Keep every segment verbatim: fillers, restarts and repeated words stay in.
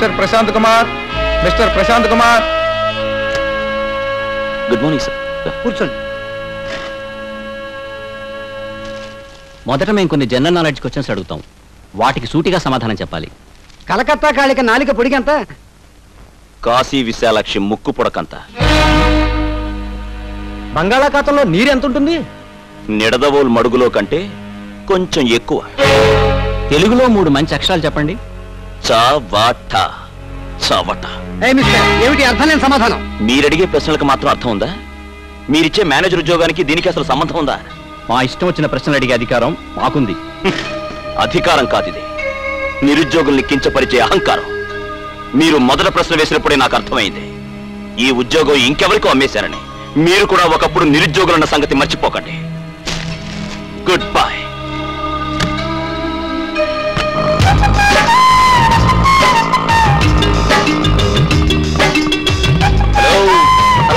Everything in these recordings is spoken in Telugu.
Mister Prashant Kumar, mister Prashant Kumar. Good morning sir. కూర్చోండి. మొదట మేము కొన్ని జనరల్ నాలెడ్జ్ క్వశ్చన్స్ అడుగుతాం, వాటికి సూటిగా సమాధానం చెప్పాలి. కలకత్తా కాళిక నాలిక పొడిగంత, కాశీ విశాలాక్షి ముక్కు పొడకంత. బంగాళాఖాతంలో నీరు ఎంత ఉంటుంది? నిడదవోలు మడుగులో కంటే కొంచెం ఎక్కువ. తెలుగులో మూడు మంచి అక్షరాలు చెప్పండి. చవట చవట. ఏయ్ మిస్టర్, ఏమిటి అర్థం లేని సమాధానం? మీరు అడిగే ప్రశ్నలకు మాత్రం అర్థం ఉందా? మీరిచ్చే మేనేజర్ ఉద్యోగానికి దీనికి అసలు సంబంధం ఉందా? మా ఇష్టం వచ్చిన ప్రశ్నలు అడిగే అధికారం మాకుంది. అధికారం కాదు ఇది, నిరుద్యోగుల్ని కించపరిచే అహంకారం. మీరు మొదటి ప్రశ్న వేసినప్పుడే నాకు అర్థమైంది, ఈ ఉద్యోగం ఇంకెవరికో అమ్మేశారని. మీరు కూడా ఒకప్పుడు నిరుద్యోగులన్న సంగతి మర్చిపోకండి. Good bye.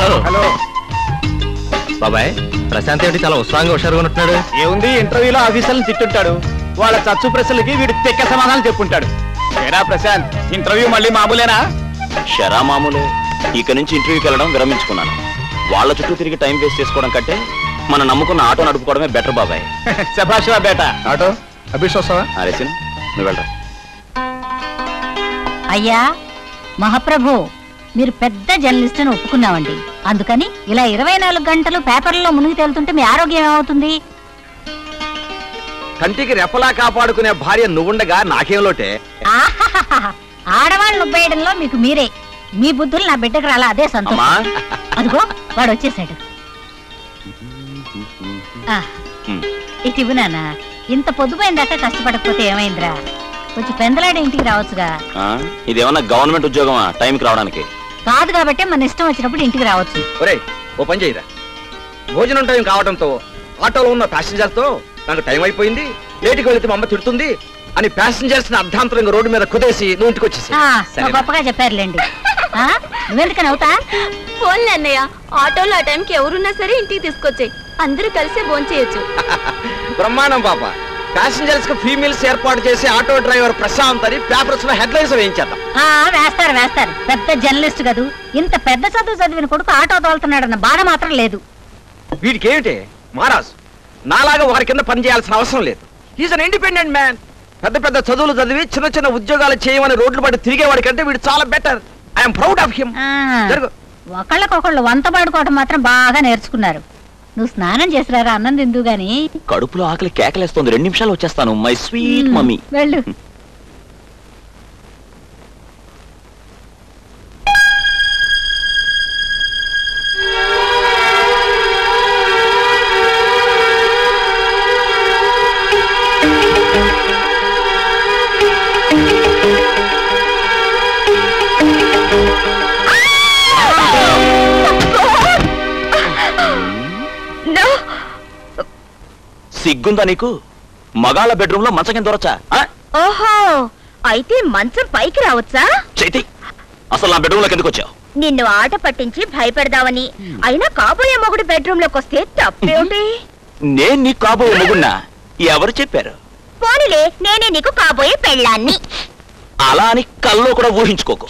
హలో హలో బాబాయ్, ప్రశాంత్ ఏంటి చాలా ఉత్సాహంగా హుషారుగా ఉంటున్నాడు? ఏముంది, ఇంటర్వ్యూలో ఆఫీసర్లు తిట్టుంటాడు, వాళ్ళ చచ్చు ప్రశ్నలకి వీడు తెక్క సమాధానం చెప్పుంటాడు. ఏరా ప్రశాంత్, ఇంటర్వ్యూ మళ్ళీ మామూలేనా? షరా మామూలే. ఇక నుంచి ఇంటర్వ్యూకి వెళ్ళడం విరమించుకున్నాను. వాళ్ళ చుట్టూ తిరిగి టైం వేస్ట్ చేసుకోవడం కంటే మనం నమ్ముకున్న ఆటో నడుపుకోవడమే బెటర్ బాబాయ్. శభాషరా బేటా. ఆటో అభిష్ వస్తావా? అరేసిన్ నువ్వు వెళ్ళరా. అయ్యా మహాప్రభు, మీరు పెద్ద జర్నలిస్ట్ అని ఒప్పుకున్నామండి, అందుకని ఇలా ఇరవై నాలుగు గంటలు పేపర్లలో మునిగి తేలుతుంటే మీ ఆరోగ్యం ఏమవుతుంది? కంటికి రెప్పలా కాపాడుకునే భార్య నువ్వుండగా నాకేం లోటే? ఆడవాళ్ళు ఉబ్బేయడంలో మీకు మీరే, మీ బుద్ధులు నా బిడ్డకు రాలా, అదే సంతోషం. అదిగో వాడు వచ్చేసాడు. ఇటు ఇవ్వు నాన్న. ఇంత పొద్దుపోయిన దాకా కష్టపడకపోతే ఏమైందిరా, కొంచెం పెందలాడే ఇంటికి రావచ్చుగా. ఇదేమన్నా గవర్నమెంట్ ఉద్యోగమా టైంకి రావడానికి? కాదు కాబట్టి మన ఇష్టం వచ్చినప్పుడు ఇంటికి రావచ్చు. ఒరేయ్ ఓ పని చేయరా, భోజనం టైం కావడంతో ఆటోలో ఉన్న ప్యాసింజర్తో నాకు టైం అయిపోయింది, లేటుకి వెళితే మా అమ్మ తిడుతుంది అని ప్యాసింజర్స్ అర్ధాంతరంగా రోడ్డు మీద కుదేసి నువ్వు ఇంటికి వచ్చేసి. గొప్పగా చెప్పారులేండి. నువ్వెందుకని అవుతా? ఫోన్లే అన్నయ్య, ఆటోలో ఆ టైంకి ఎవరున్నా సరే ఇంటికి తీసుకొచ్చాయి, అందరూ కలిసే భోజనం చేయొచ్చు. బ్రహ్మాండం పాప. ప్యాసింజర్స్ కి ఫ్రీ మీల్స్ ఏర్పాటు చేసి ఆటో డ్రైవర్ ప్రశాంత్ అని పేపర్స్ లో హెడ్లైన్స్ వేయించేద్దాం. వేస్తారు వేస్తారు. పెద్ద జర్నలిస్ట్ కదూ, ఇంత పెద్ద చదువు చదివిన కొడుకు ఆటో తోలుతున్నాడు అన్న బాధ మాత్రం లేదు వీడికి. ఏమిటి మహారాజు, నాలాగా వారి కింద పనిచేయాల్సిన అవసరం లేదు. Is an independent man. పెద్ద పెద్ద చదువులు చదివి చిన్న చిన్న ఉద్యోగాలు చేయమని రోడ్లు పడి తిరిగేవాడి కంటే వీడు చాలా better. I'm proud of him. ఒకళ్ళకొకళ్ళు వంత పడుకోవటం మాత్రం బాగా నేర్చుకున్నారు. నువ్వు స్నానం చేసిరారా, అన్నం తిందు గాని. కడుపులో ఆకలి కేకలేస్తుంది, రెండు నిమిషాలు వచ్చేస్తాను మై స్వీట్ మమ్మీ. వెళ్ళు. సిగ్గుందా నీకు? మగాళ్ళ బెడ్రూమ్ లో మంచం కింద దొరచా? ఓహో, అయితే మంచం పైకి రావచ్చా? చైతి, అసలు నా బెడ్రూమ్ లోకి ఎందుకు వచ్చావు? నిన్ను ఆట పట్టించి భయపెడదామని. అయినా కాబోయే మొగుడు బెడ్రూమ్ లోకి వస్తే తప్పేంటి? నేను నీకు కాబోయే మొగున్నా? ఎవరు చెప్పారు? పోనీలే, నేనే నీకు కాబోయే పెళ్ళాన్ని. అలా అని కల్లో కూడా ఊహించుకోకు.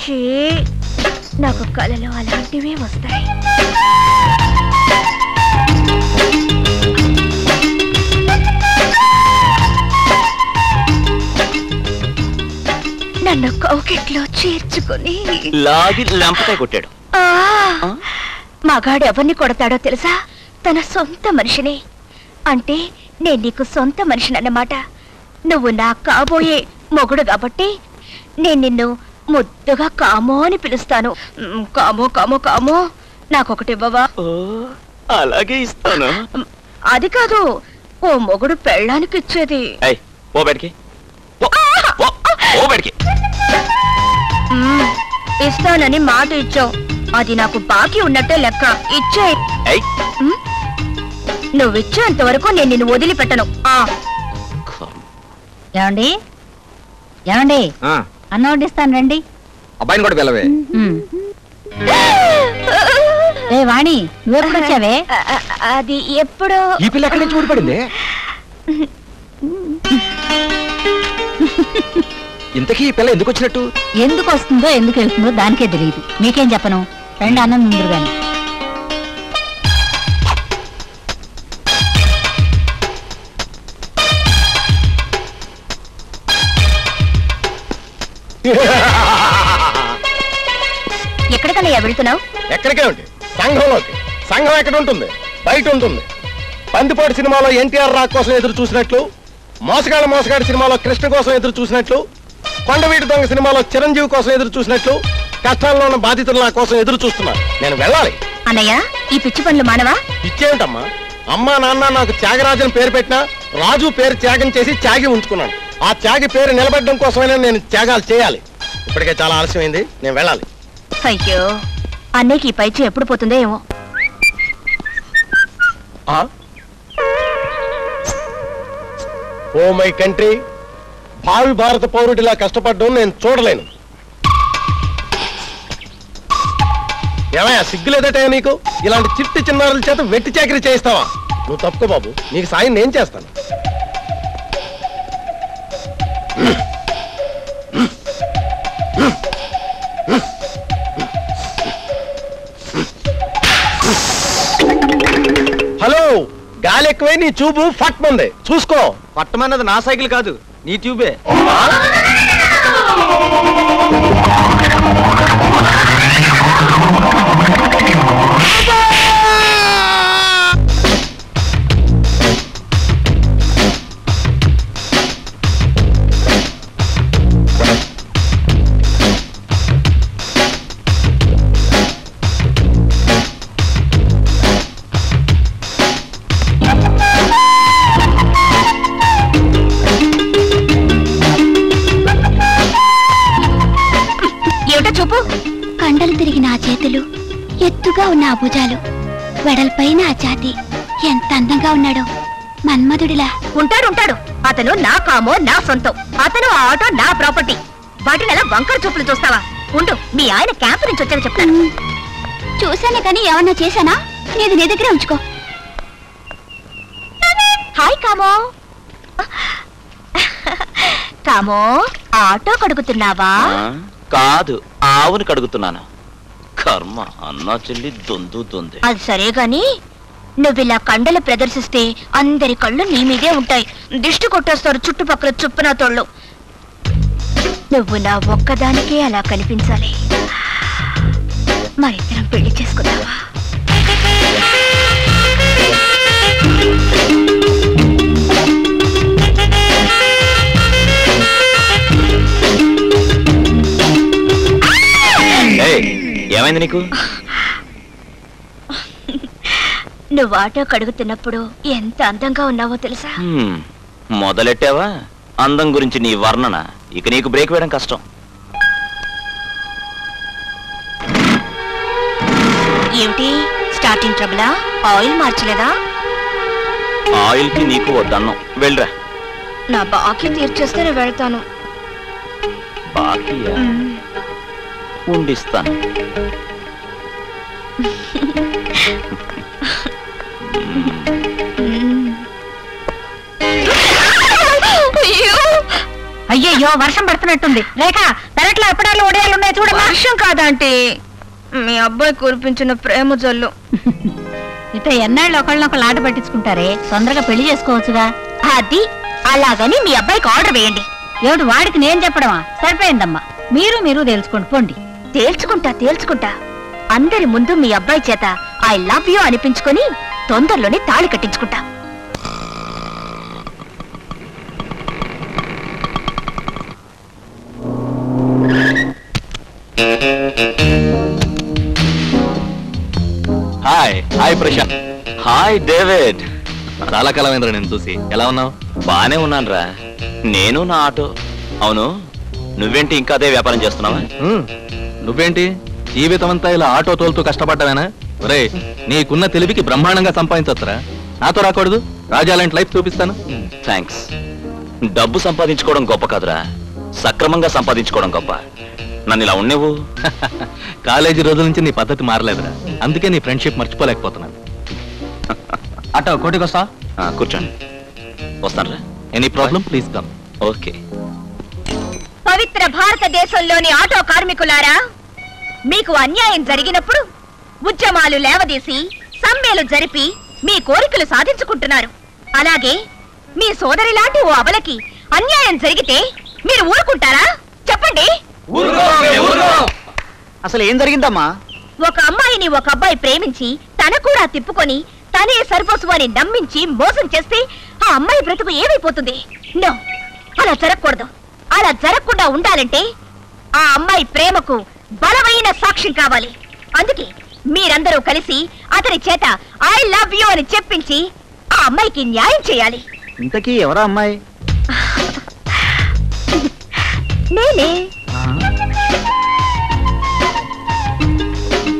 నాకు కలలో అలాంటివే వస్తాయి. నన్ను కౌకిట్లో చేర్చుకుని లాగి లంపకాయ కొట్టాడు. మగాడు ఎవరిని కొడతాడో తెలుసా? తన సొంత మనిషిని. అంటే నేను నీకు సొంత మనిషిని అన్నమాట. నువ్వు నా కాబోయే మొగుడు కాబట్టి నేను నిన్ను ముద్దుగా కామో అని పిలుస్తాను. కామో కామో కామో, నాకొకటి ఇవ్వవా? అలాగే ఇస్తాను. అది కాదు, ఓ మొగుడు పెళ్ళానికి ఇచ్చేది. ఇస్తానని మాట ఇచ్చావు, అది నాకు బాకీ ఉన్నట్టే లెక్క. ఇచ్చే నువ్విచ్చేంత వరకు నేను నిన్ను వదిలిపెట్టను. ఏమండి ఏమండి, అన్న వడ్డిస్తాను రండి. అబ్బాయిని కూడా పిలవే. ఏ వాణి, నువ్వెప్పుడు వచ్చావే? అది ఎప్పుడో. ఈ పిల్ల ఎక్కడి నుంచి ఊడిపడింది? ఇంతకీ ఈ పిల్ల ఎందుకు వచ్చినట్టు? ఎందుకు వస్తుందో ఎందుకు వెళ్తుందో దానికే తెలియదు. మీకేం చెప్పను, రెండు అన్నం ముందుగానే. ఎక్కడికన్నా వెళ్తున్నావు? ఎక్కడికే ఉండి సంఘంలోకి. సంఘం ఎక్కడ ఉంటుంది? బయట ఉంటుంది. పందిపోడు సినిమాలో ఎన్టీఆర్ రాక్ కోసం ఎదురు చూసినట్లు, మోసగాళ్ళ మోసగాడి సినిమాలో కృష్ణ కోసం ఎదురు చూసినట్లు, కొండవీటి దొంగ సినిమాలో చిరంజీవి కోసం ఎదురు చూసినట్లు కష్టాల్లో ఉన్న బాధితుల కోసం ఎదురు చూస్తున్నారు. నేను వెళ్ళాలి. అన్నయ్య, ఈ పిచ్చి పనులు మానవా? పిచ్చేమిటమ్మా, అమ్మా నాన్న నాకు త్యాగరాజు అని పేరు పెట్టినా రాజు పేరు త్యాగం చేసి త్యాగి ఉంచుకున్నాను. ఆ త్యాగి పేరు నిలబెట్టడం కోసమైనా నేను త్యాగాలు చేయాలి. ఇప్పటికే చాలా ఆలస్యమైంది, నేను వెళ్ళాలి. అయ్యో, అన్నయ్యకి ఈ పైచి ఎప్పుడు పోతుందో ఏమో. ఓ మై కంట్రీ, భావి భారత పౌరుడిలా కష్టపడ్డం నేను చూడలేను. ఏమయ్యా సిగ్గులేదటయ్యా నీకు? ఇలాంటి చిట్టి చిన్నారుల చేత వెట్టి చాకరీ చేయిస్తావా? నువ్వు తప్పుకో బాబు, నీకు సాయం నేను చేస్తాను. హలో, గాలి ఎక్కువై నీ చూపు ఫట్మంది, చూసుకో. పట్టమన్నది నా సైకిల్ కాదు, నీ ట్యూబే. ఎత్తుగా ఉన్న ఆ భుజాలు, వెడల్పైన ఆ ఛాతీ, ఎంత అందంగా ఉన్నాడో మన్మధుడిలా. ఉంటాడు ఉంటాడు, అతను నా కామో, నా సొంతం. అతను ఆ ఆటో నా ప్రాపర్టీ. వాటిని అలా వంకర చూపులు చూస్తావా? ఉండు, మీ ఆయన క్యాంప్ నుంచి వచ్చాను చెప్తాను. చూశాను కానీ ఏమన్నా చేశానా? నేను నీ దగ్గరే ఉంచుకో. హాయ్ కామో, కామో ఆటో కడుగుతున్నావా? కాదు, ఆవును కడుగుతున్నాను. కర్మ, అన్నా చెల్లి దొందు దొందే. అది సరే గాని, నువ్విలా కండలు ప్రదర్శిస్తే అందరి కళ్ళు నీ మీదే ఉంటాయి. దిష్టి కొట్టేస్తారు చుట్టుపక్కల చుప్పనా తోళ్ళు. నువ్వు నా ఒక్కదానికే అలా కనిపించాలి. మరిద్దరం పెళ్లి చేసుకున్నావా? ఏమైంది నీకు? నువ్వు ఆటో కడుగుతున్నప్పుడు ఎంత అందంగా ఉన్నావో తెలుసా? మొదలెట్టావా అందం గురించి నీ వర్ణన, ఇక నీకు బ్రేక్ వేయడం కష్టం. ఏమిటి స్టార్టింగ్ ట్రబులా? ఆయిల్ మార్చలేదా? ఆయిల్ కి నీకు వద్దన్నం. వెళ్ళరా, నా బాకీ తీర్చేస్తే నేను వెళ్తాను. బాకీయా? ఉండిస్తాను. అయ్యయ్యో, వర్షం పడుతున్నట్టుంది. రేఖ, పెరట్లో అప్పడాలు ఒడియాలు ఉన్నాయి చూడ. వర్షం కాదంటే మీ అబ్బాయి కురిపించిన ప్రేమ జల్లు. ఇట ఎన్నాళ్ళు ఒకళ్ళనొకళ్ళు ఆట పట్టించుకుంటారే, తొందరగా పెళ్లి చేసుకోవచ్చుగా. అది అలాగని మీ అబ్బాయికి ఆర్డర్ వేయండి. ఏమిటి వాడికి నేను చెప్పడమా? సరిపోయిందమ్మా, మీరు మీరు తేల్చుకోండి పోండి. తేల్చుకుంటా తేల్చుకుంటా అందరి ముందు మీ అబ్బాయి చేత ఐ లవ్ యూ అనిపించుకొని తొందరలోనే తాళి కట్టించుకుంటా. Hi hi Prashant. Hi David. చాలా కాలమైందిరా నేను చూసి. ఎలా ఉన్నావు? బానే ఉన్నాను రా. నేను నా ఆటో. అవును, నువ్వేంటి ఇంకా అదే వ్యాపారం చేస్తున్నావా? నువ్వేంటి జీవితం అంతా ఇలా ఆటో తోలుతూ కష్టపడ్డావేనా? ఒరే, నీకున్న తెలివికి బ్రహ్మాండంగా సంపాదించొచ్చురా. నాతో రాకూడదు? రాజాలాంటి లైఫ్ చూపిస్తాను. థ్యాంక్స్. డబ్బు సంపాదించుకోవడం గొప్ప కాదురా, సక్రమంగా సంపాదించుకోవడం గొప్ప. నన్ను ఇలా ఉండేవు. కాలేజీ రోజుల నుంచి నీ పద్ధతి మారలేదురా, అందుకే నీ ఫ్రెండ్షిప్ మర్చిపోలేకపోతున్నాను. ఆటో కోటికి వస్తా. కూర్చోండి, వస్తాను రా. Any problem please come. Okay. పవిత్ర భారతదేశంలోని ఆటో కార్మికులారా మీకు అన్యాయం జరిగినప్పుడు ఉద్యమాలు లేవదీసి సమ్మెలు జరిపి మీ కోరికలు సాధించుకుంటున్నారు. అలాగే మీ సోదరి లాంటి ఓ అబలకి అన్యాయం జరిగితే మీరు ఊరుకుంటారా? చెప్పండి. అసలు ఏం జరిగిందమ్మా? ఒక అమ్మాయిని ఒక అబ్బాయి ప్రేమించి తన కూడా తిప్పుకొని తనే సర్వస్వాన్ని నమ్మించి మోసం చేస్తే ఆ అమ్మాయి బ్రతుకు ఏమైపోతుంది? నో, అలా జరగకూడదు. అలా జరగకుండా ఉండాలంటే ఆ అమ్మాయి ప్రేమకు బలమైన సాక్ష్యం కావాలి. అందుకే మీరందరూ కలిసి అతని చేత ఐ లవ్ యూ అని చెప్పించి ఆ అమ్మాయికి న్యాయం చేయాలి. ఇంతకీ ఎవరా అమ్మాయి? నేనే.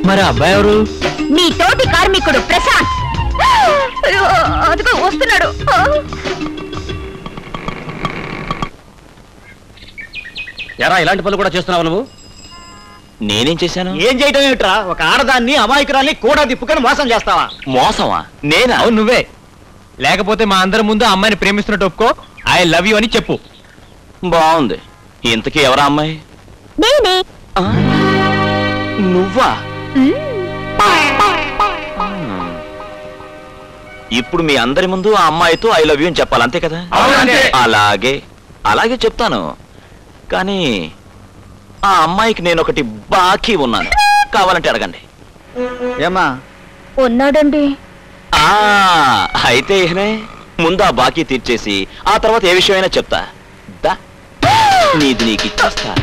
మరి అబ్బాయి ఎవరు? నీ తోటి కార్మికుడు ప్రశాంత్. అదిగో వస్తున్నాడు. ఎరా ఇలాంటి పనులు కూడా చేస్తున్నావు నువ్వు? నేనేం చేశాను? ఏం చేయటం ఏమిట్రా, ఒక ఆడదాన్ని అమాయకురాన్ని కూడా తిప్పుకొని మోసం చేస్తావా? మోసమా? నేనా? అవును నువ్వే. లేకపోతే మా అందరి ముందు అమ్మాయిని ప్రేమిస్తున్నట్టు ఒప్పుకో, ఐ లవ్ యూ అని చెప్పు. బాగుంది. ఇంతకీ ఎవరా అమ్మాయి? నేనే. నువ్వా? ఇప్పుడు మీ అందరి ముందు ఆ అమ్మాయితో ఐ లవ్ యూ అని చెప్పాలి, అంతే కదా? అలాగే అలాగే చెప్తాను. కానీ ఆ అమ్మాయికి నేను ఒకటి బాకీ ఉన్నాను, కావాలంటే అడగండి. ఏమా ఉన్నాడండి? అయితే ఇహనే ముందు ఆ బాకీ తీర్చేసి ఆ తర్వాత ఏ విషయమైనా చెప్తా. దా, నీది నీకు ఇచ్చేస్తా.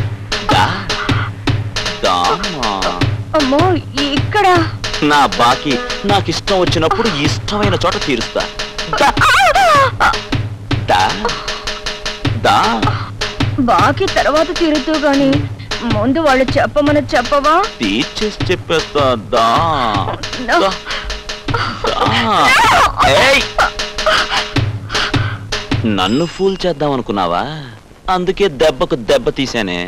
ఇక్కడ నా బాకీ నాకు ఇష్టం వచ్చినప్పుడు ఇష్టమైన చోట తీరుస్తా. బాకీ తర్వాత తీరుతూ గాని ముందు వాళ్ళు చెప్పమని చెప్పవా? తీర్చేసి చెప్పేస్తా. నన్ను ఫూల్ చేద్దాం అనుకున్నావా? అందుకే దెబ్బకు దెబ్బ తీశానే.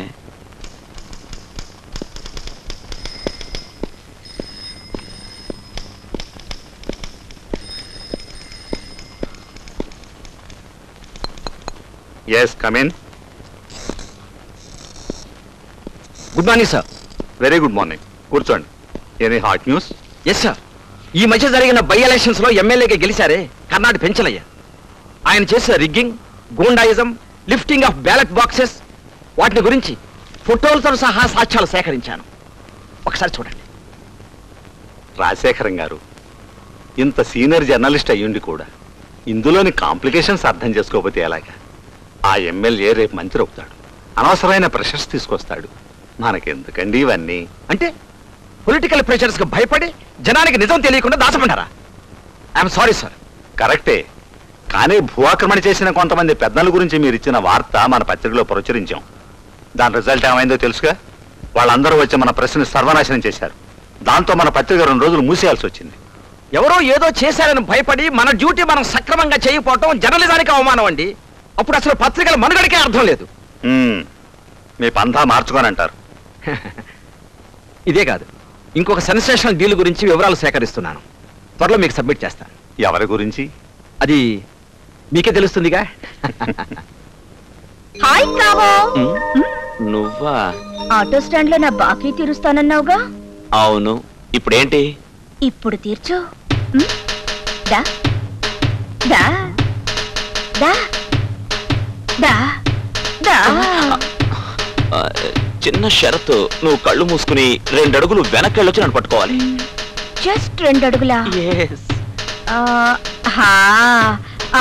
Yes, come in. Good morning, sir. Very good morning. Kurchand, any hot news? Yes, sir. ఈ మధ్య జరిగిన బై ఎలక్షన్స్ లో ఎమ్మెల్యేగా గెలిచారే కర్ణాటి పెంచలయ్య. ఆయన చేసిన rigging, goondaism, lifting of ballot boxes, వాటి గురించి ఫోటోలతో సహా సాక్ష్యాలు సేకరించాను. ఒకసారి చూడండి. రాజశేఖరం గారు ఇంత సీనియర్ జర్నలిస్ట్ అయ్యుండి కూడా ఇందులోని కాంప్లికేషన్స్ అర్థం చేసుకోకపోతే ఎలాగా? ఆ ఎమ్మెల్యే రేపు మంత్రి అవుతాడు, అనవసరమైన ప్రెషర్స్ తీసుకొస్తాడు. మనకెందుకండి ఇవన్నీ? అంటే పొలిటికల్ ప్రెషర్స్ కు భయపడి జనానికి నిజం తెలియకుండా దాచమంటారా? I'm sorry sir. కరెక్టే, కానీ భూఆక్రమణ చేసిన కొంతమంది పెద్దల గురించి మీరు ఇచ్చిన వార్త మన పత్రికలో ప్రచురించాం. దాని రిజల్ట్ ఏమైందో తెలుసుగా. వాళ్ళందరూ వచ్చి మన ప్రెస్ని సర్వనాశనం చేశారు. దాంతో మన పత్రిక రెండు రోజులు మూసేయాల్సి వచ్చింది. ఎవరో ఏదో చేశారని భయపడి మన డ్యూటీ మనం సక్రమంగా చేయకపోవటం జర్నలిజానికి అవమానం అండి. అప్పుడు అసలు పత్రికల మనుగడకే అర్థం లేదు. మీ పంధా మార్చుకోనంటారు. ఇదే కాదు, ఇంకొక సెన్సేషనల్ డీల్ గురించి వివరాలు సేకరిస్తున్నాను. త్వరలో మీకు సబ్మిట్ చేస్తాను. ఎవరి గురించి? అది మీకే తెలుస్తుందిగా. హాయ్ కావో, నువ్వా? ఆటో స్టాండ్ లో నా బాకీ తీరుస్తానన్నావుగా. అవును, ఇప్పుడేంటి? ఇప్పుడు తీర్చు. దా దా దా దా దా. చిన్న షరతు, నువ్వు కళ్ళు మూసుకుని రెండు అడుగులు వెనకెళ్ళొచ్చి నన్ను పట్టుకోవాలి. జస్ట్ రెండు అడుగులా?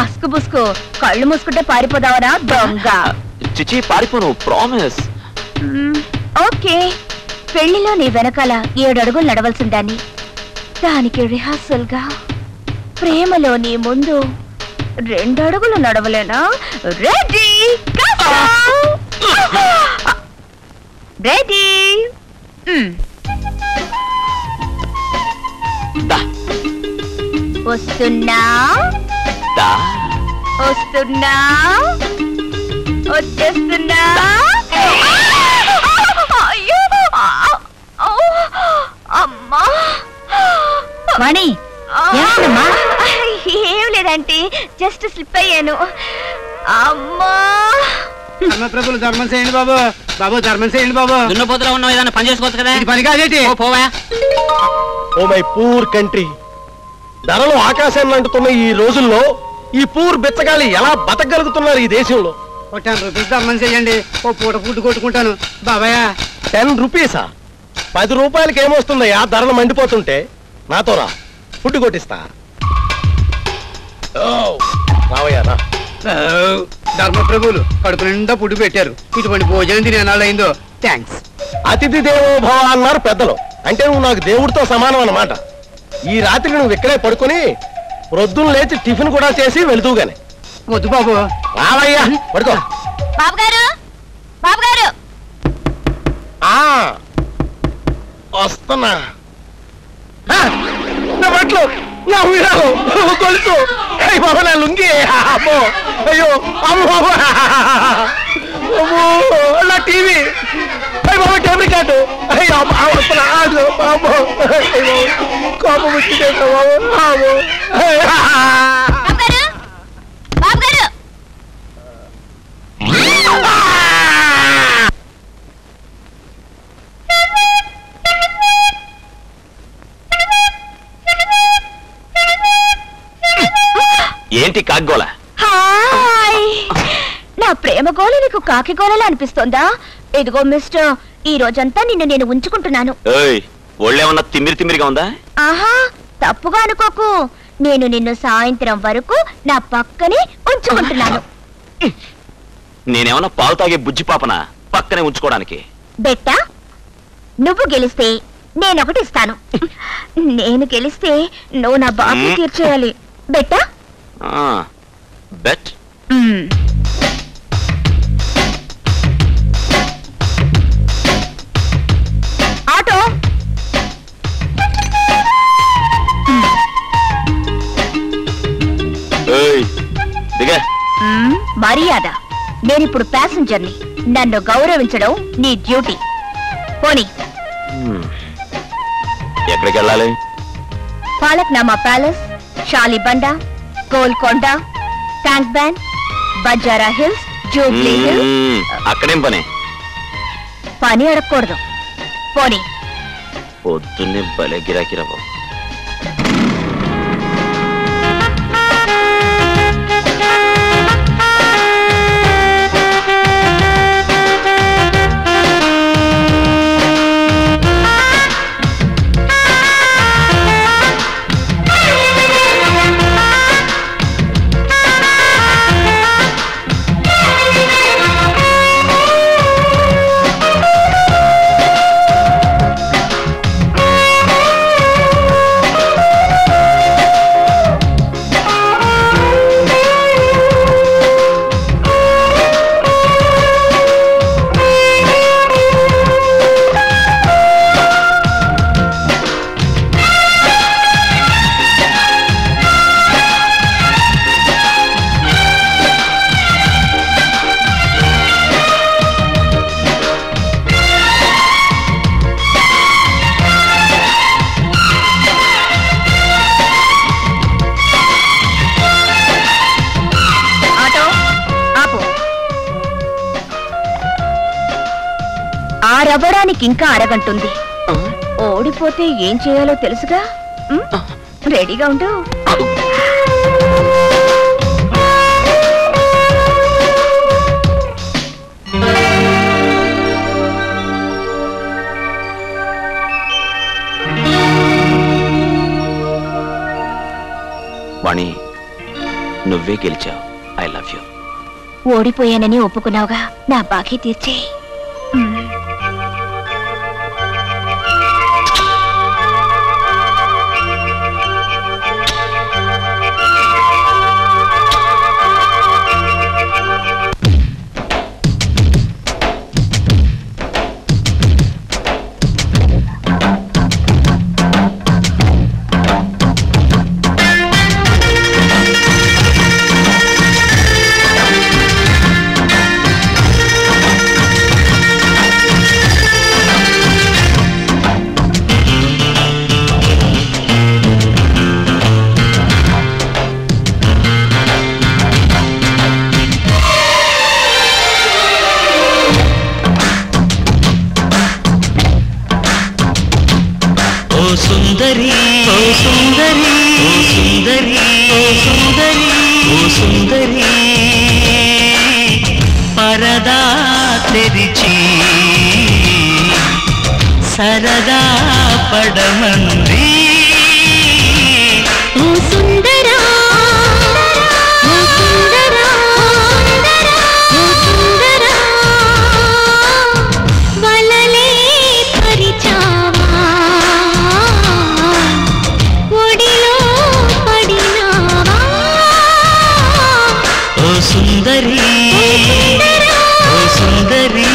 అస్కు బుస్కు కళ్ళు మూసుకుంటే పారిపోదావరా దొంగ? చిచి, పారిపోను, ప్రామిస్. ఓకే. పెళ్లిలో నీ వెనకాల ఏడు అడుగులు నడవలసిందాన్ని, దానికి రిహార్సల్ గా ప్రేమలో నీ ముందు రెండు అడుగులు నడవలేనా? రెడీ? రెడీ. వస్తున్నా వస్తున్నా వచ్చేస్తున్నా. అమ్మా మణి, ఏం లేదంటే జస్ట్ స్లిప్ అయ్యాను. అమ్మా धर्मप्रभु धर्मం చేయండి బాబు బాబు ధర్మం చేయండి బాబు దున్నపోతులా ఉన్నావు ఏదైనా పని చేసుకోవచ్చు కదా ఇది పని కాదేటి ఓ పోవా ఓ మై పూర్ కంట్రీ ధరలు ఆకాశాన్ని అంటుతున్న ఈ రోజుల్లో ఈ పూర్ బిచ్చగాలి ఎలా బతకగలుగుతున్నారు ఈ దేశంలో ₹పది ధర్మం చేయండి ఓ పూట ఫుడ్ కొట్టుకుంటాను బాబాయ్ ₹పది రూపాయలా పది రూపాయలకు ఏమొస్తుందయ్యా ధరలు మండిపోతుంటే నాతో రా ఫుడ్ కొట్టిస్తా ఓ బాబాయ్ రా धर्मप्रभु कड़पनिंदा पुड़ी पेट्टारू इटुवंटि भोजनं तिनि एन्नाळ्लयिंदो थैंक्स अतिथि देवो भव अन्नारु पेद्दलु अंटे नुव्वु नाकु देवुडितो समानं अन्नमाट ई रात्रि नुव्वु इक्कडे पडुकोनि रोद्दुन लेचि टिफिन् कूडा चेसि वेल्तू गानि वद्दु बाबू रावय्या पडुको बाबू गारू बाबू गारू आ वस्तुन्ना आ ना बट्लो ना वीराओ कोल्टो ए बाबू ना लुंगी अम्मो అయ్యో అమ్మో అమ్మో నా టీవీ అయ్య బాబా కెమెరా కట్ అయ్య ఆ వస్తల ఆడు అమ్మో అయ్యో కాపు ముట్టితే బాబా బాబా బాబగారు బాబగారు ఏంటి కాగోల प्रेम गोल नीक काकी गोलला अनिपिस्तोंदा इदिगो मिस्टर ई रोजंता निन्नु नेनु उंचुकुंटुन्नानु ओय్ ఒళ్ళేమన్నా తిమ్మిరి తిమ్మిరిగా ఉందా ఆహా తప్పుగా అనుకోకు నేను నిన్ను సాయంత్రం వరకు నా పక్కనే ఉంచుకుంటున్నాను నేనేమన్నా పాలు తాగే బుజ్జి పాపనా పక్కనే ఉంచుకోవడానికి బెట్టా నువ్వు గెలిస్తే నేను ఒకటి ఇస్తాను నేను గెలిస్తే నువ్వు నా బాబు తీర్చేయాలి బెట్టా ఆ బెట్ మర్యాద నేను ఇప్పుడు ప్యాసింజర్ ని నన్ను గౌరవించడం నీ డ్యూటీ పోనీ ఎక్కడికి వెళ్ళాలి Falaknuma Palace Shalibanda Golconda Tank Bund Banjara Hills Jubilee Hills అక్కడేం పని పని అడగకూడదు పోనీ పొద్దున్నే భలే గిరాకిరా బాబు ఇంకా అరగంటుంది ఓడిపోతే ఏం చేయాలో తెలుసుగా రెడీగా ఉండు వాణి నువ్వే గెలిచావు ఐ లవ్ యూ ఓడిపోయానని ఒప్పుకున్నావుగా నా బాకీ తీర్చేయి सुंदरी ओ सुंदरी ओ सुंदरी ओ सुंदरी ओ सुंदरी परदा तेरिची सरदा पड़मंदी ओ सुंदरा ओ सुंदरा ओ सुंदरा वलले परिचावा ओडिलो पडिनावा ओ सुंदरी ओ सुंदरी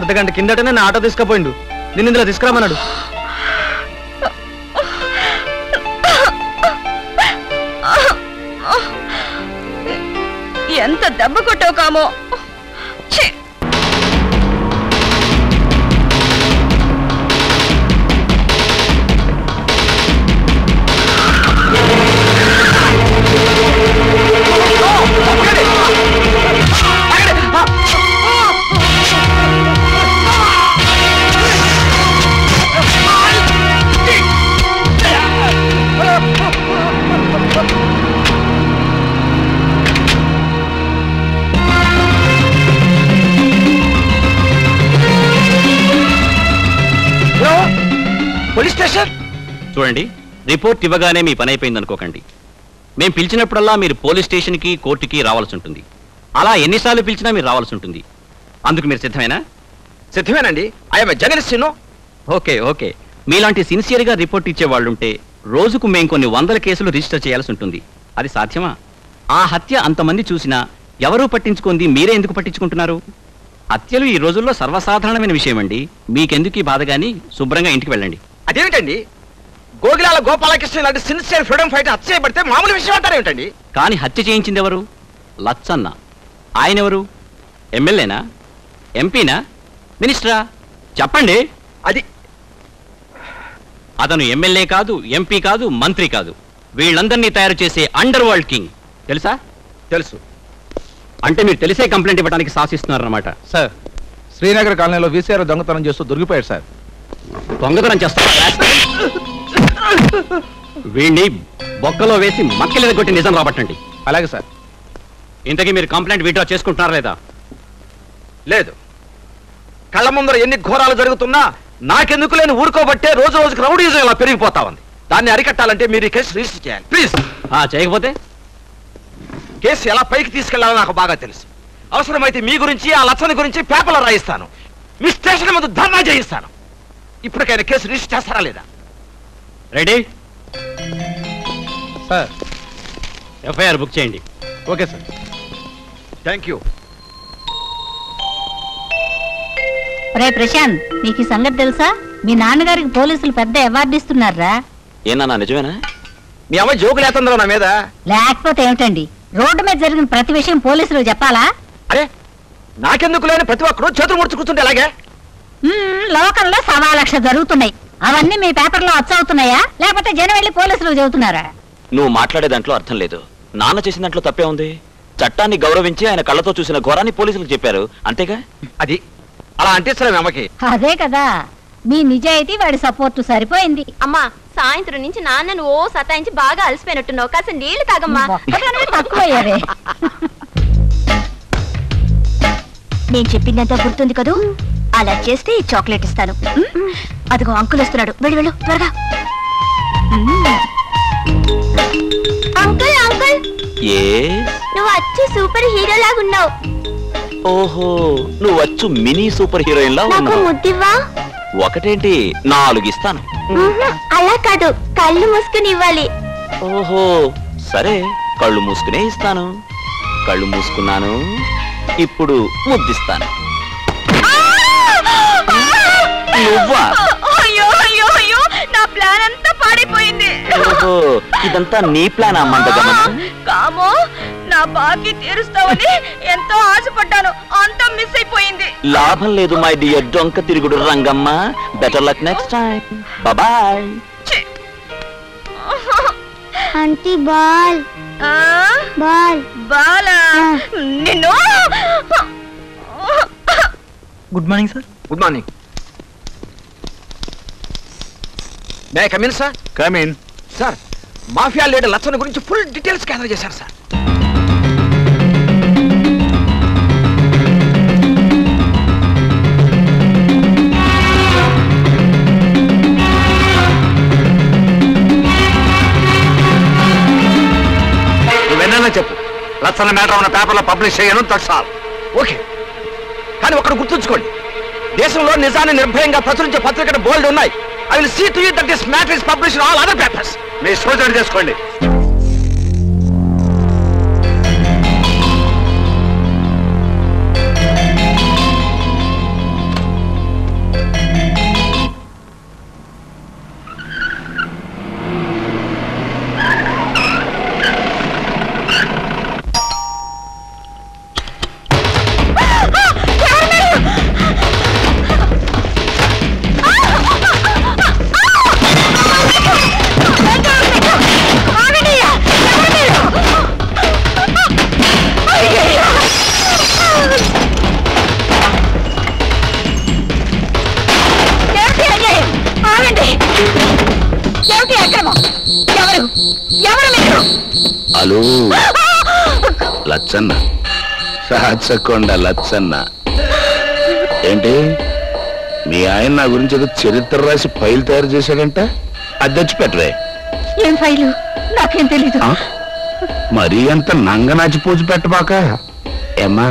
अर्धगंट किंदटने ना आटो तीसुकुपोयिंडु निन्नु इंदुलो तीसुकुरामन्नाडु एंत दब्ब कोट्टावो कामो చూడండి రిపోర్ట్ ఇవ్వగానే మీ పని అయిపోయింది అనుకోకండి. మేము పిలిచినప్పుడల్లా మీరు పోలీస్ స్టేషన్ కి కోర్టుకి రావాల్సి ఉంటుంది. అలా ఎన్నిసార్లు పిలిచినా మీరు రావాల్సి ఉంటుంది. అందుకు మీరు సిద్ధమేనా? సిద్ధమేనండి. I am a journalist you know. Okay okay. మీలాంటి సిన్సియర్ గా రిపోర్ట్ ఇచ్చే వాళ్ళు ఉంటే రోజుకు మేము కొన్ని వందల కేసులు రిజిస్టర్ చేయాల్సి ఉంటుంది. అది సాధ్యమా? ఆ హత్య అంతమంది చూసినా ఎవరూ పట్టించుకుంది, మీరే ఎందుకు పట్టించుకుంటున్నారు? హత్యలు ఈ రోజుల్లో సర్వసాధారణమైన విషయం అండి. మీకెందుకు ఈ బాధ? కానీ శుభ్రంగా ఇంటికి వెళ్ళండి. అదేమిటండి, గోగిలాల గోపాలకృష్ణ లాంటి సిన్సియర్ ఫ్రీడమ్ ఫైటర్ హత్య చేయబడితే మామూలు విషయం అంటారేమిటండి? కానీ హత్య చేయించింది ఎవరు? లచ్చన్న. ఆయన ఎవరు? ఎమ్మెల్యేనా? ఎంపీనా? మినిస్టరా? చెప్పండి. అది అతను ఎమ్మెల్యే కాదు, ఎంపీ కాదు, మంత్రి కాదు. వీళ్ళందరినీ తయారు చేసే అండర్ వరల్డ్ కింగ్. తెలుసా? తెలుసు. అంటే మీరు తెలిసే కంప్లైంట్ ఇవ్వడానికి సాహసిస్తున్నారు అన్నమాట. సార్, శ్రీనగర్ కాలనీలో వీసీఆర్ దొంగతనం చేస్తూ దొరికిపోయాడు సార్. దొంగతనం చేస్తారా? వీడిని బొక్కలో వేసి మక్కలేద కొట్టి నిజం రాబట్టండి. అలాగే సార్. ఇంతకీ మీరు కంప్లైంట్ విత్డ్రా చేసుకుంటున్నారా లేదా? లేదు. కళ్ళ ముందర ఎన్ని ఘోరాలు జరుగుతున్నా నాకెందుకు లేని ఊరుకోబట్టే రోజు రోజుకి రౌడీజం ఇలా పెరిగిపోతా ఉంది. దాన్ని అరికట్టాలంటే మీరు ఈ కేసు రిజిస్టర్ చేయాలి. ప్లీజ్. చేయకపోతే కేసు ఎలా పైకి తీసుకెళ్లాలో నాకు బాగా తెలుసు. అవసరమైతే మీ గురించి, ఆ లచ్చన గురించి పేపర్లో రాయిస్తాను. మీ స్టేషన్ ముందు ధర్నా చేయిస్తాను. ఇప్పటికైనా కేసు రిజిస్టర్ చేస్తారా లేదా? Ready sir? ఎఫ్ఐఆర్ బుక్ చేయండి. Okay sir. Thank you. రే ప్రశాంత్, నీకు ఈ సంగతి తెలుసా? మీ నాన్నగారికి పోలీసులు పెద్ద అవార్డు ఇస్తున్నారా? ఏనా, నిజమేనా? మీ అమ్మ జోకులు వేస్తుందా నా మీద? లేకపోతే ఏమిటండి, రోడ్డు మీద జరిగిన ప్రతి విషయం పోలీసులు చెప్పాలా? అరే, నాకెందుకు లేని ప్రతి ఒక్కరు చేతులు ముడుచుకుంటుంటే అలాగే లోకంలో సవా లక్ష జరుగుతున్నాయి. అవన్నీ మీ పేపర్లో అచ్చవుతున్నాయా, లేకపోతే జనం వెళ్ళి పోలీసులు చెబుతున్నారా? నువ్వు మాట్లాడే దాంట్లో అర్థం లేదు. నాన్న చేసిన దాంట్లో తప్పే ఉంది. చట్టాన్ని గౌరవించి ఆయన కళ్ళతో చూసిన ఘోరాన్ని పోలీసులకు చెప్పారు, అంతేగా? అది అలా అంటే సరే అమ్మకి. అదే కదా, మీ నిజాయితీ వాడి సపోర్ట్ సరిపోయింది. అమ్మా, సాయంత్రం నుంచి నాన్నను ఓ సతాయించి బాగా అలసిపోయినట్టున్నావు. కాస్త నీళ్లు తాగమ్మా. తక్కువయ్యారే. నేను చెప్పిందంతా గుర్తుంది కదూ? అలా చేస్తే చాక్లెట్ ఇస్తాను. అదిగో అంకుల్ వస్తున్నాడు. వెళ్ళి వెళ్ళు త్వరగా. అంకుల్, అంకుల్, నువ్వు వచ్చి సూపర్ హీరో లాగా ఉన్నావు. ఓహో, నువ్వు వచ్చు మినీ సూపర్ హీరోయిన్ లా ఉన్నావు. ముద్దివ్వా? ఒకటేంటి, నాలుగు ఇస్తాను. అలా కాదు, కళ్ళు మూసుకుని ఇవ్వాలి. ఓహో సరే, కళ్ళు మూసుకునే ఇస్తాను. కళ్ళు మూసుకున్నాను, ఇప్పుడు ముద్దిస్తాను. ఇదంతా నీ ప్లాన్ కామో? నా బాకీ తీరుస్తావని ఎంతో ఆశపడ్డాను, అంతా మిస్ అయిపోయింది. లాభం లేదు మై డియర్ డొంక తిరుగుడు Rangamma. Better luck next time. Bye bye aunty. బాల్ బాల్ బాల్ నిన్ను. Good morning sir. Good morning. May I come in sir? Come in. Sir, mafia leader Latchanna గురించి ఫుల్ డీటెయిల్స్ గ్యాదర్ చేశారు సార్. నువ్వెన్నైనా చెప్పు, లచ్చన మ్యాటర్ ఉన్న పేపర్లో పబ్లిష్ చేయను, దట్స్ ఆల్. ఓకే, కానీ ఒకటి గుర్తుంచుకోండి, దేశంలో నిజాన్ని నిర్భయంగా ప్రచురించే పత్రికలు బోల్డ్ ఉన్నాయి. I will see to you that this matter is published in all other papers. Me soldier cheskondi. Lachanna, Rachakonda Lachanna. ఏంటి మీ ఆయన నా గురించి ఏదో చరిత్ర రాసి ఫైల్ తయారు చేశాడంట? అది తెచ్చిపెట్టరే. ఏం ఫైలు? నాకేం తెలీదు. మరీ అంత నంగనాచి పూజ పెట్టబాక. ఏమ్మా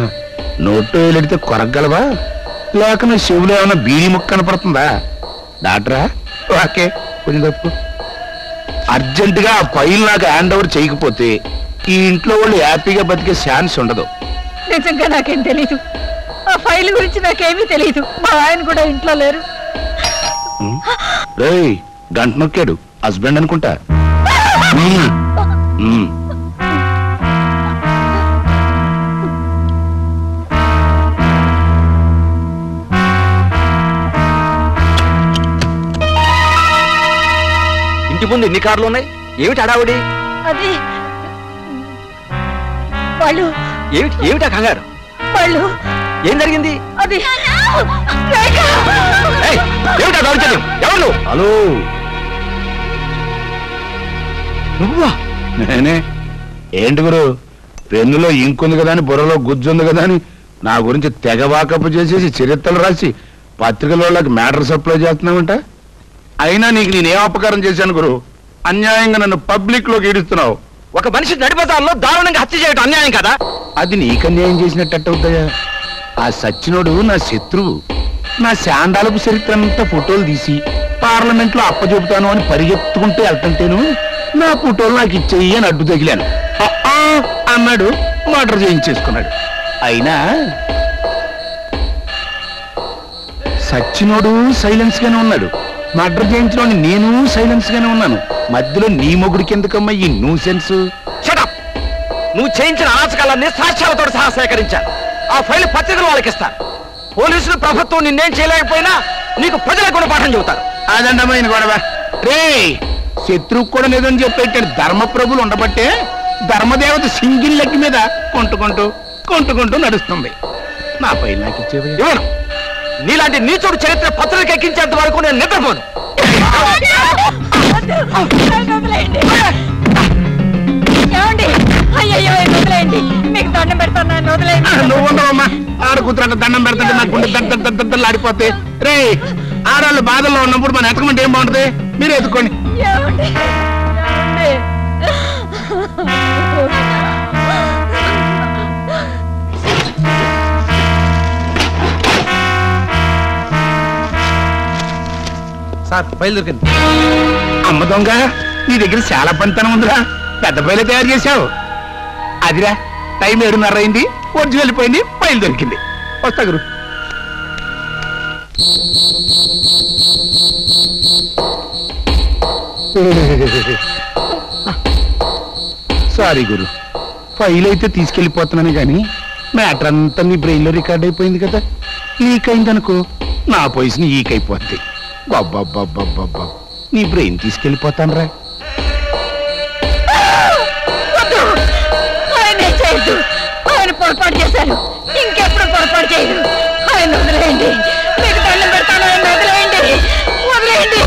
నోట్లో ఎడితే కొరగలవా లేకనే శివులే అన్న బీడి ముక్క కనపడుతుందా డాక్టరా ఓకే కొంచెం దప్పు అర్జెంట్ గా ఆ ఫైల్ నాకు హ్యాండ్ ఓవర్ చేయకపోతే ఈ ఇంట్లో వాళ్ళు హ్యాపీగా బతికే ఛాన్స్ ఉండదు నిజంగా నాకేం తెలియదు ఆ ఫైల్ గురించి నాకేమీ తెలియదు మా ఆయన కూడా ఇంట్లో లేరు రేయ్ గంట నొక్కాడు హస్బెండ్ అనుకుంటా ముందు ఎన్ని కార్లు ఉన్నాయి ఏమిటి అడావుడి అది వాళ్ళు ఏమిటి ఏమిటా కంగారు వాళ్ళు ఏం జరిగింది అది ఏయ్ ఏమిటా దౌర్జన్యం ఎవరు నువ్వు హలో నువ్వా నేనే ఏంటి గురు పెన్నులో ఇంకుంది కదా అని బుర్రలో గుజ్జుంది కదా అని నా గురించి తెగ వాకప్ చేసేసి చరిత్రలు రాసి పత్రికల వాళ్ళకి మ్యాటర్ సప్లై చేస్తున్నావంట అయినా నీకు నేనేం అపకారం చేశాను గురు అన్యాయంగా నన్ను పబ్లిక్ లోకి ఈడుస్తున్నావు ఒక మనిషి నడిపదాల్లో దారుణంగా హత్య చేయడం అన్యాయం కదా అది నీకు అన్యాయం చేసినట్టు అవుతాయా ఆ సచ్చినోడు నా శత్రువు నా శాండాలపు చరిత్రంతా ఫోటోలు తీసి పార్లమెంట్ లో అప్పచెబుతాను అని పరిగెత్తుకుంటే వెళ్తుంటేను నా ఫోటోలు నాకు ఇచ్చేయి అని అడ్డు తగిలాను అన్నాడు మర్డర్ చేయించేసుకున్నాడు అయినా సచ్చినోడు సైలెన్స్ గానే ఉన్నాడు మర్డర్ చేయించడం నేను సైలెన్స్ గానే ఉన్నాను మధ్యలో నీ మొగుడికి ఎందుకమ్మా ఈ న్యూసెన్స్ నువ్వు చేయించిన అరాచకాలన్నీ సాక్ష్యాలతో సహా సేకరించాను ఆ ఫైల్ పత్రికలు వాళ్ళకి ఇస్తాను పోలీసులు ప్రభుత్వం నిన్నేం చేయలేకపోయినా నీకు ప్రజల గుణపాఠం చెబుతారు అదండమైన గొడవ రే శత్రువుకు కూడా లేదని చెప్పేట ధర్మ ప్రభులు ఉండబట్టే ధర్మదేవత సింగిల్ లెగ్ మీద కొంటుకుంటూ కొంటుకుంటూ నడుస్తుంది నా ఫైల్ నాకు ఇచ్చేవి ఎవరు నీలాంటి నీచోడు చరిత్ర పత్రిక ఎక్కించేంత వరకు నేను నిద్రపోను నువ్వు ఉండవమ్మా ఆడ కూతురు దండం పెడతాంటే నాకు గుండె దద్దలు ఆడిపోతే రే ఆడవాళ్ళు బాధల్లో ఉన్నప్పుడు మనం ఎతకమంటే ఏం బాగుంటది మీరు ఎత్తుకోండి సార్ ఫైల్ దొరికింది అమ్మ దొంగ నీ దగ్గర చాలా పనితనం ఉందిరా పెద్ద ఫైలే తయారు చేశావు అదిరా టైం ఏడున్నర అయింది ఒడ్జు వెళ్ళిపోయింది ఫైల్ దొరికింది వస్తా గురు సారీ గురు ఫైల్ అయితే తీసుకెళ్ళిపోతున్నాను కానీ మ్యాటర్ అంతా నీ బ్రెయిన్లో రికార్డ్ అయిపోయింది కదా లీక్ అయిందనుకో నా పొజిషన్ ఈక్ అయిపోద్ది బాబ్బా నీ బ్రెయిన్ తీసుకెళ్ళిపోతాను రా ఆయన పొరపాటు చేశారు ఇంకెప్పుడు పొరపాటు చేయరు ఆయన వదిలేయండి మీకు దండం పెడతాను ఆయన వదిలేయండి వదిలేయండి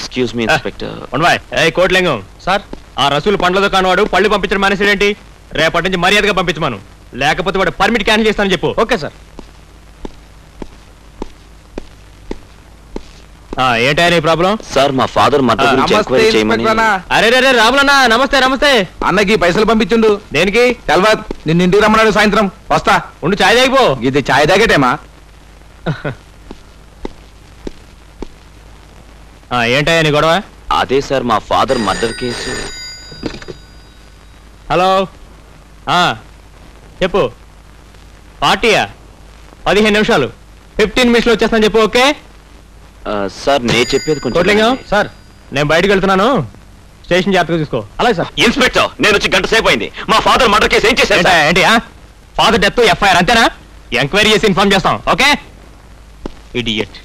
Excuse me, Inspector. Onway, hey, court lengum. Sir, aa Rasool pandla dukaan vaadu pallu pampichana manesedi enti? Repati nunchi mariyadaga pampinchmanu. Lekapothe vaadu permit cancel chestanu cheppu. Okay, sir. Ah, enti any problem? Sir, ma father murder gurinchi enquiry cheyamani. Are re re Ramulana, namaste namaste. Annaki paisalu pampinchundu. Deniki? Telvad, ninnu intiki rammanadu sayantram. Vasta. Undu chai dagipo. Idi chai dagate ma. ఏంటయ్యని గొడవ? అదే సార్ మా ఫాదర్ మర్డర్ కేసు. హలో చెప్పు. పార్టీయా? పదిహేను నిమిషాలు ఫిఫ్టీన్ మినిట్స్లో వచ్చేస్తాను చెప్పు. ఓకే సార్ నేను చెప్పేది కొంచెం. సార్ నేను బయటకు వెళ్తున్నాను, స్టేషన్ జాగ్రత్తగా చూసుకో. అలాగే సార్. ఇన్స్పెక్టర్ నేను వచ్చి గంట సేపు అయింది, మా ఫాదర్ మర్డర్ కేసు ఏం చేశారు? ఏంటి ఫాదర్ డెత్ ఎఫ్ఐఆర్ అంతేనా? ఎంక్వైరీ చేసి ఇన్ఫార్మ్ చేస్తాం. Okay idiot.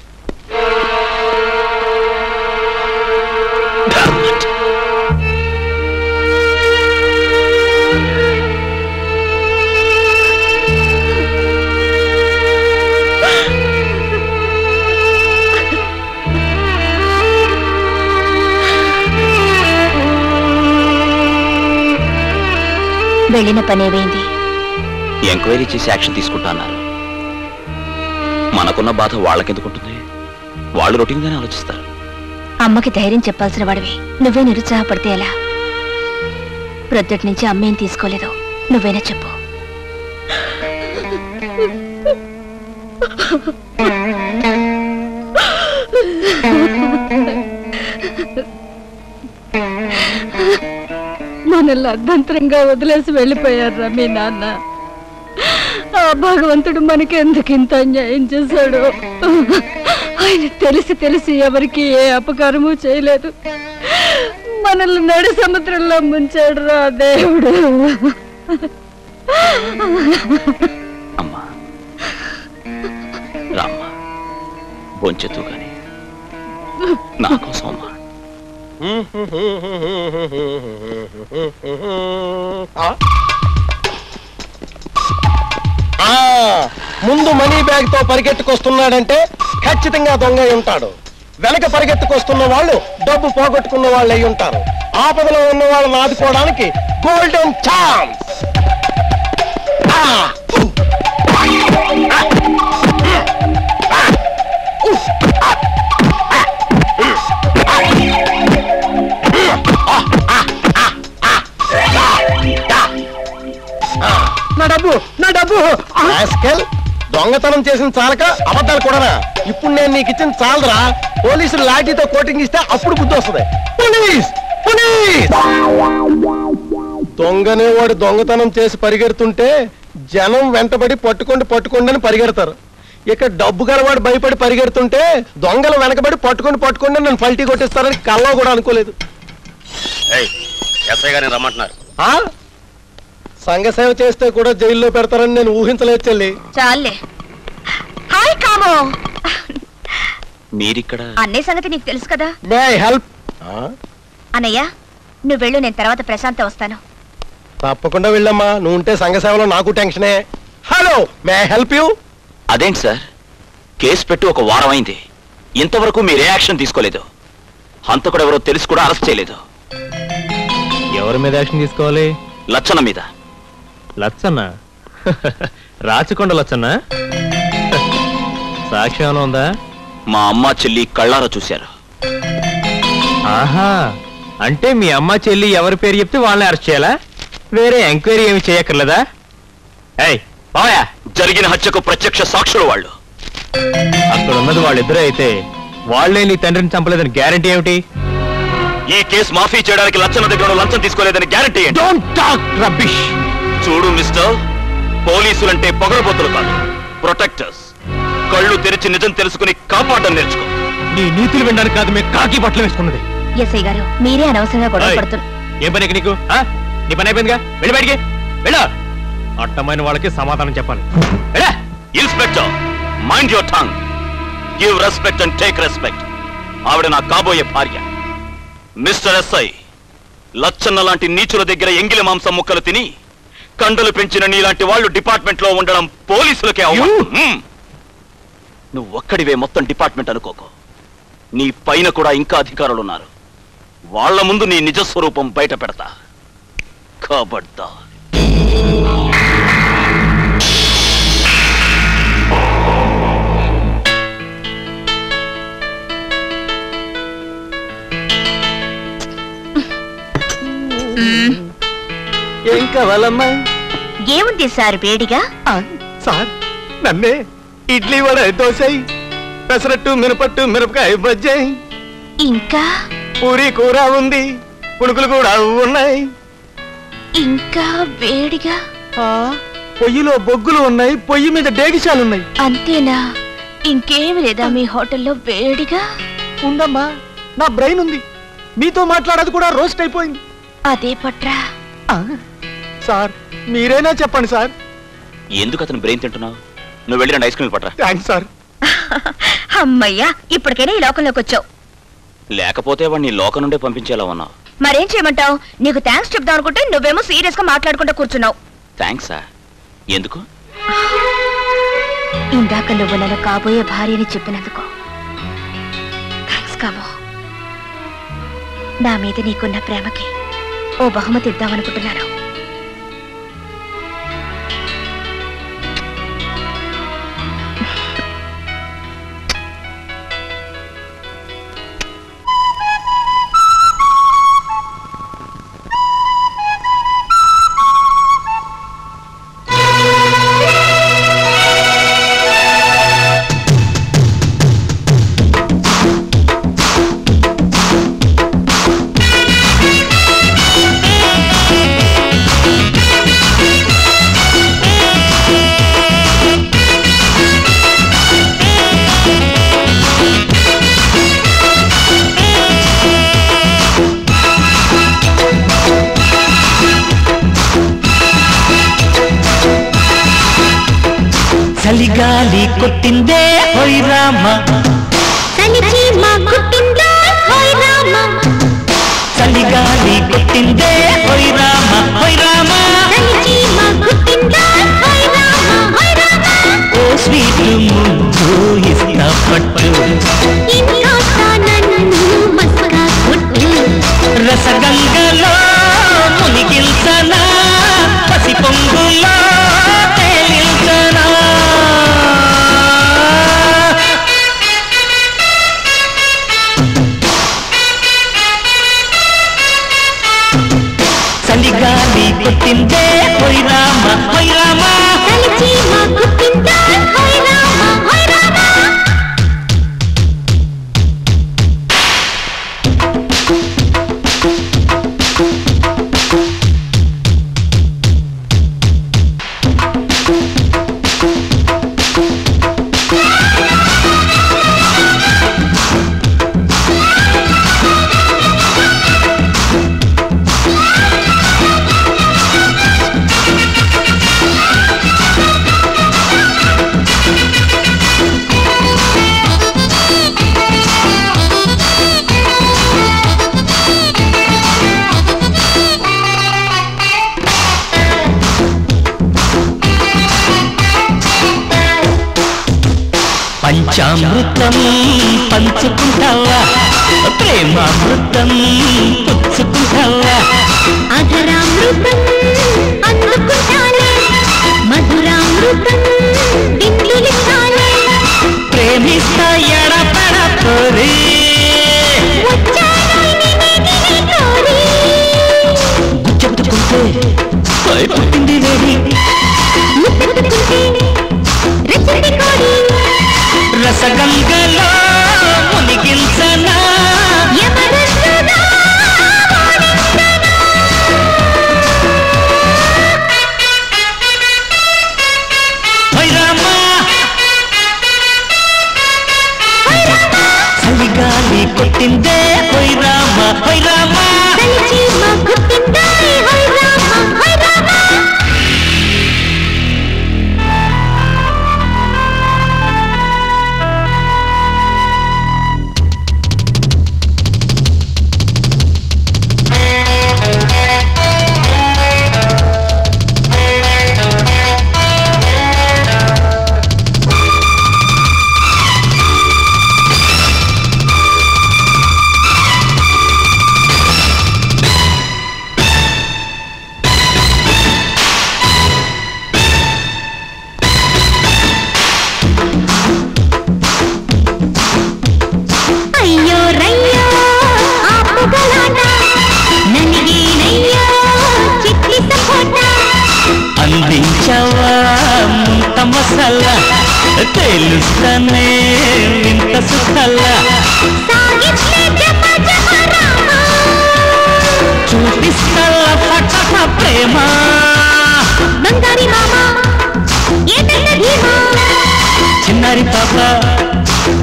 వెళ్ళిన పనేమైంది? ఎంక్వైరీ చేసి యాక్షన్ తీసుకుంటున్నారు. మనకున్న బాధ వాళ్ళకెందుకుంటుంది? వాళ్ళు రొటీన్ గానే ఆలోచిస్తారు. అమ్మకి ధైర్యం చెప్పాల్సిన వాడివి నువ్వే నిరుత్సాహపడితే ఎలా? ప్రొద్దుటి నుంచి అమ్మేం తీసుకోలేదు, నువ్వేనా చెప్పు. మనల్ని అర్ధంతరంగా వదిలేసి వెళ్ళిపోయారా మీ నాన్న? ఆ భగవంతుడు మనకి ఎందుకింత అన్యాయం చేశాడు. ఆయన తెలిసి తెలిసి ఎవరికి ఏ అపకారము చేయలేదు, మనల్ని నడి సముద్రంలో ముంచాడు రా దేవుడు. అమ్మా రామ్మా బొంచెత్తు కానీ నా కోసం అమ్మా. ముందు మనీ బ్యాగ్ తో పరిగెత్తుకొస్తున్నాడంటే ఖచ్చితంగా దొంగ అయి ఉంటాడు. వెనక పరిగెత్తుకొస్తున్న వాళ్ళు డబ్బు పోగొట్టుకున్న వాళ్ళు అయి ఉంటారు. ఆపదలో ఉన్న వాళ్ళని ఆదుకోవడానికి గోల్డెన్ ఛాన్స్. నా డబ్బు నా డబ్బు. దొంగతనం చేసిన చాలక అబద్ధాలు కూడా. ఇప్పుడు నేను నీకు ఇచ్చిన చాలరా. పోలీసులు లాఠీతో కోటింగ్ ఇస్తే అప్పుడు బుద్ధి వస్తుంది. దొంగనే వాడు దొంగతనం చేసి పరిగెడుతుంటే జనం వెంటబడి పట్టుకుంటూ పట్టుకుంటూ అని పరిగెడతారు. ఇక డబ్బు గలవాడు భయపడి పరిగెడుతుంటే దొంగలు వెనకబడి పట్టుకుంటూ పట్టుకుంటూ నన్ను పల్టీ కొట్టిస్తారని కల్లా కూడా అనుకోలేదు. సంఘసేవ చేస్తే కూడా జైల్లో పెడతారని నేను ఊహించలేదు చెల్లి. చాలే. హాయ్ కామో. మీరిక్కడ? అన్నయ్య సంగతి నీకు తెలుసు కదా. May I help? అన్నయ్య నువ్వు వెళ్ళు, నేను తర్వాత ప్రశాంత వస్తాను. తప్పకుండా వెళ్ళమ్మా, నువ్వు ఉంటే సంఘసేవలో నాకు టెన్షనే. Hello may I help you? అదేంటి సార్, కేసు పెట్టి ఒక వారం అయింది, ఇంతవరకు మీరే యాక్షన్ తీసుకోలేదు. హంతకుడు ఎవరో తెలిసి కూడా అరెస్ట్ చేయలేదు. ఎవరి మీద యాక్షన్ తీసుకోవాలి? లచ్చన మీద. లచ్చన్న? రాచకొండ లచ్చన్న? సాక్ష్యం ఉందా? మా అమ్మ చెల్లి కళ్ళారా చూశారు. ఆహా, అంటే మీ అమ్మ చెల్లి ఎవరి పేరు చెప్తే వాళ్ళని అరెస్ట్ చేయాలా? వేరే ఎంక్వైరీ ఏమి చేయక్కర్లేదా? ఏయ్ బావయ్య, జరిగిన హత్యకు ప్రత్యక్ష సాక్షులు వాళ్ళు. అక్కడ ఉన్నది వాళ్ళిద్దరే అయితే వాళ్లే నీ తండ్రిని చంపలేదని గ్యారంటీ ఏమిటి? ఈ కేసు మాఫీ చేయడానికి లచ్చన దగ్గర లంచం తీసుకోలేదని గ్యారంటీ ఏంటి? Don't talk rubbish. చూడు మిస్టర్, పోలీసులంటే పొగరబోతులు కాదు, ప్రొటెక్టర్స్. కళ్ళు తెరిచి నిజం తెలుసుకుని కాపాడడం నేర్చుకో. నీ నీతులు వినడానికి కాదు మేము కాకి బట్టలు వేసుకున్నది. ఎస్ఐ గారు మీరే అనవసరంగా గొడవ పడుతున్నారు. ఏం పని నీకు? నీ పని అయిపోయిందిగా, వెళ్ళి బయటికి వెళ్ళ. అట్టమైన వాళ్ళకి సమాధానం చెప్పాలి. Inspector mind your tongue, give respect and take respect. ఆవిడ నా కాబోయే భార్య. మిస్టర్ ఎస్ఐ, లచ్చన్న లాంటి నీచుల దగ్గర ఎంగిలి మాంసం ముక్కలు తిని కండలు పెంచిన నీలాంటి వాళ్ళు డిపార్ట్మెంట్ లో ఉండడం పోలీసులకే అవమానం. నువ్వు ఒక్కడివే మొత్తం డిపార్ట్మెంట్ అనుకోకు, నీ పైన కూడా ఇంకా అధికారులు ఉన్నారు. వాళ్ళ ముందు నీ నిజస్వరూపం బయట పెడతా. కాబడ్డా ఏం కావాలమ్మా? ఏముంది సార్, వేడిగా? సార్ నన్నే इडली वड़े दोसे పెసరట్టు మినపట్టు మిరపకాయ బజ్జీ ఇంకా పూరి కూర ఉంది పుణుకులు కూడా ఉన్నాయి ఇంకా వేడిగా ఆ పొయ్యిలో బొగ్గులు ఉన్నాయి పొయ్యి మీద డేగిశాలు ఉన్నాయి అంతేనా ఇంకేమీ లేదా మీ హోటల్లో వేడిగా ఉండమ్మా నా బ్రెయిన్ ఉంది మీతో మాట్లాడేది కూడా రోస్ట్ అయిపోయింది అదే పట్రా సార్ మీరేనా చెప్పండి సార్ ఎందుకు అతను బ్రెయిన్ తింటున్నావు నువ్వు వెళ్ళి రెండు ఐస్ క్రీమ్ పట్రా థాంక్స్ సార్ అమ్మయ్యా ఇప్పటికైనా ఈ లోకంలోకి వచ్చావు లేకపోతే వాడి లోకం నుండి పంపించేలా ఉన్నావు మరేం చేయమంటావు నీకు థాంక్స్ చెప్దాం అనుకుంటే నువ్వేమో సీరియస్ గా మాట్లాడుకుంటూ కూర్చున్నావు థాంక్స్ సార్ ఎందుకు ఇందాక నువ్వు నన్ను కాబోయే భార్యని చెప్పినందుకు థాంక్స్ కాబో నా మీద నీకున్న ప్రేమకి ఓ బహుమతి ఇద్దామనుకుంటున్నాను తెలుసనే వింత సుఖల సాగిట్లే జప జప రామ చూపిస్తల పట్టప ప్రేమ బంగారి మామ ఏటన్న ధీమా చిన్నారి పాప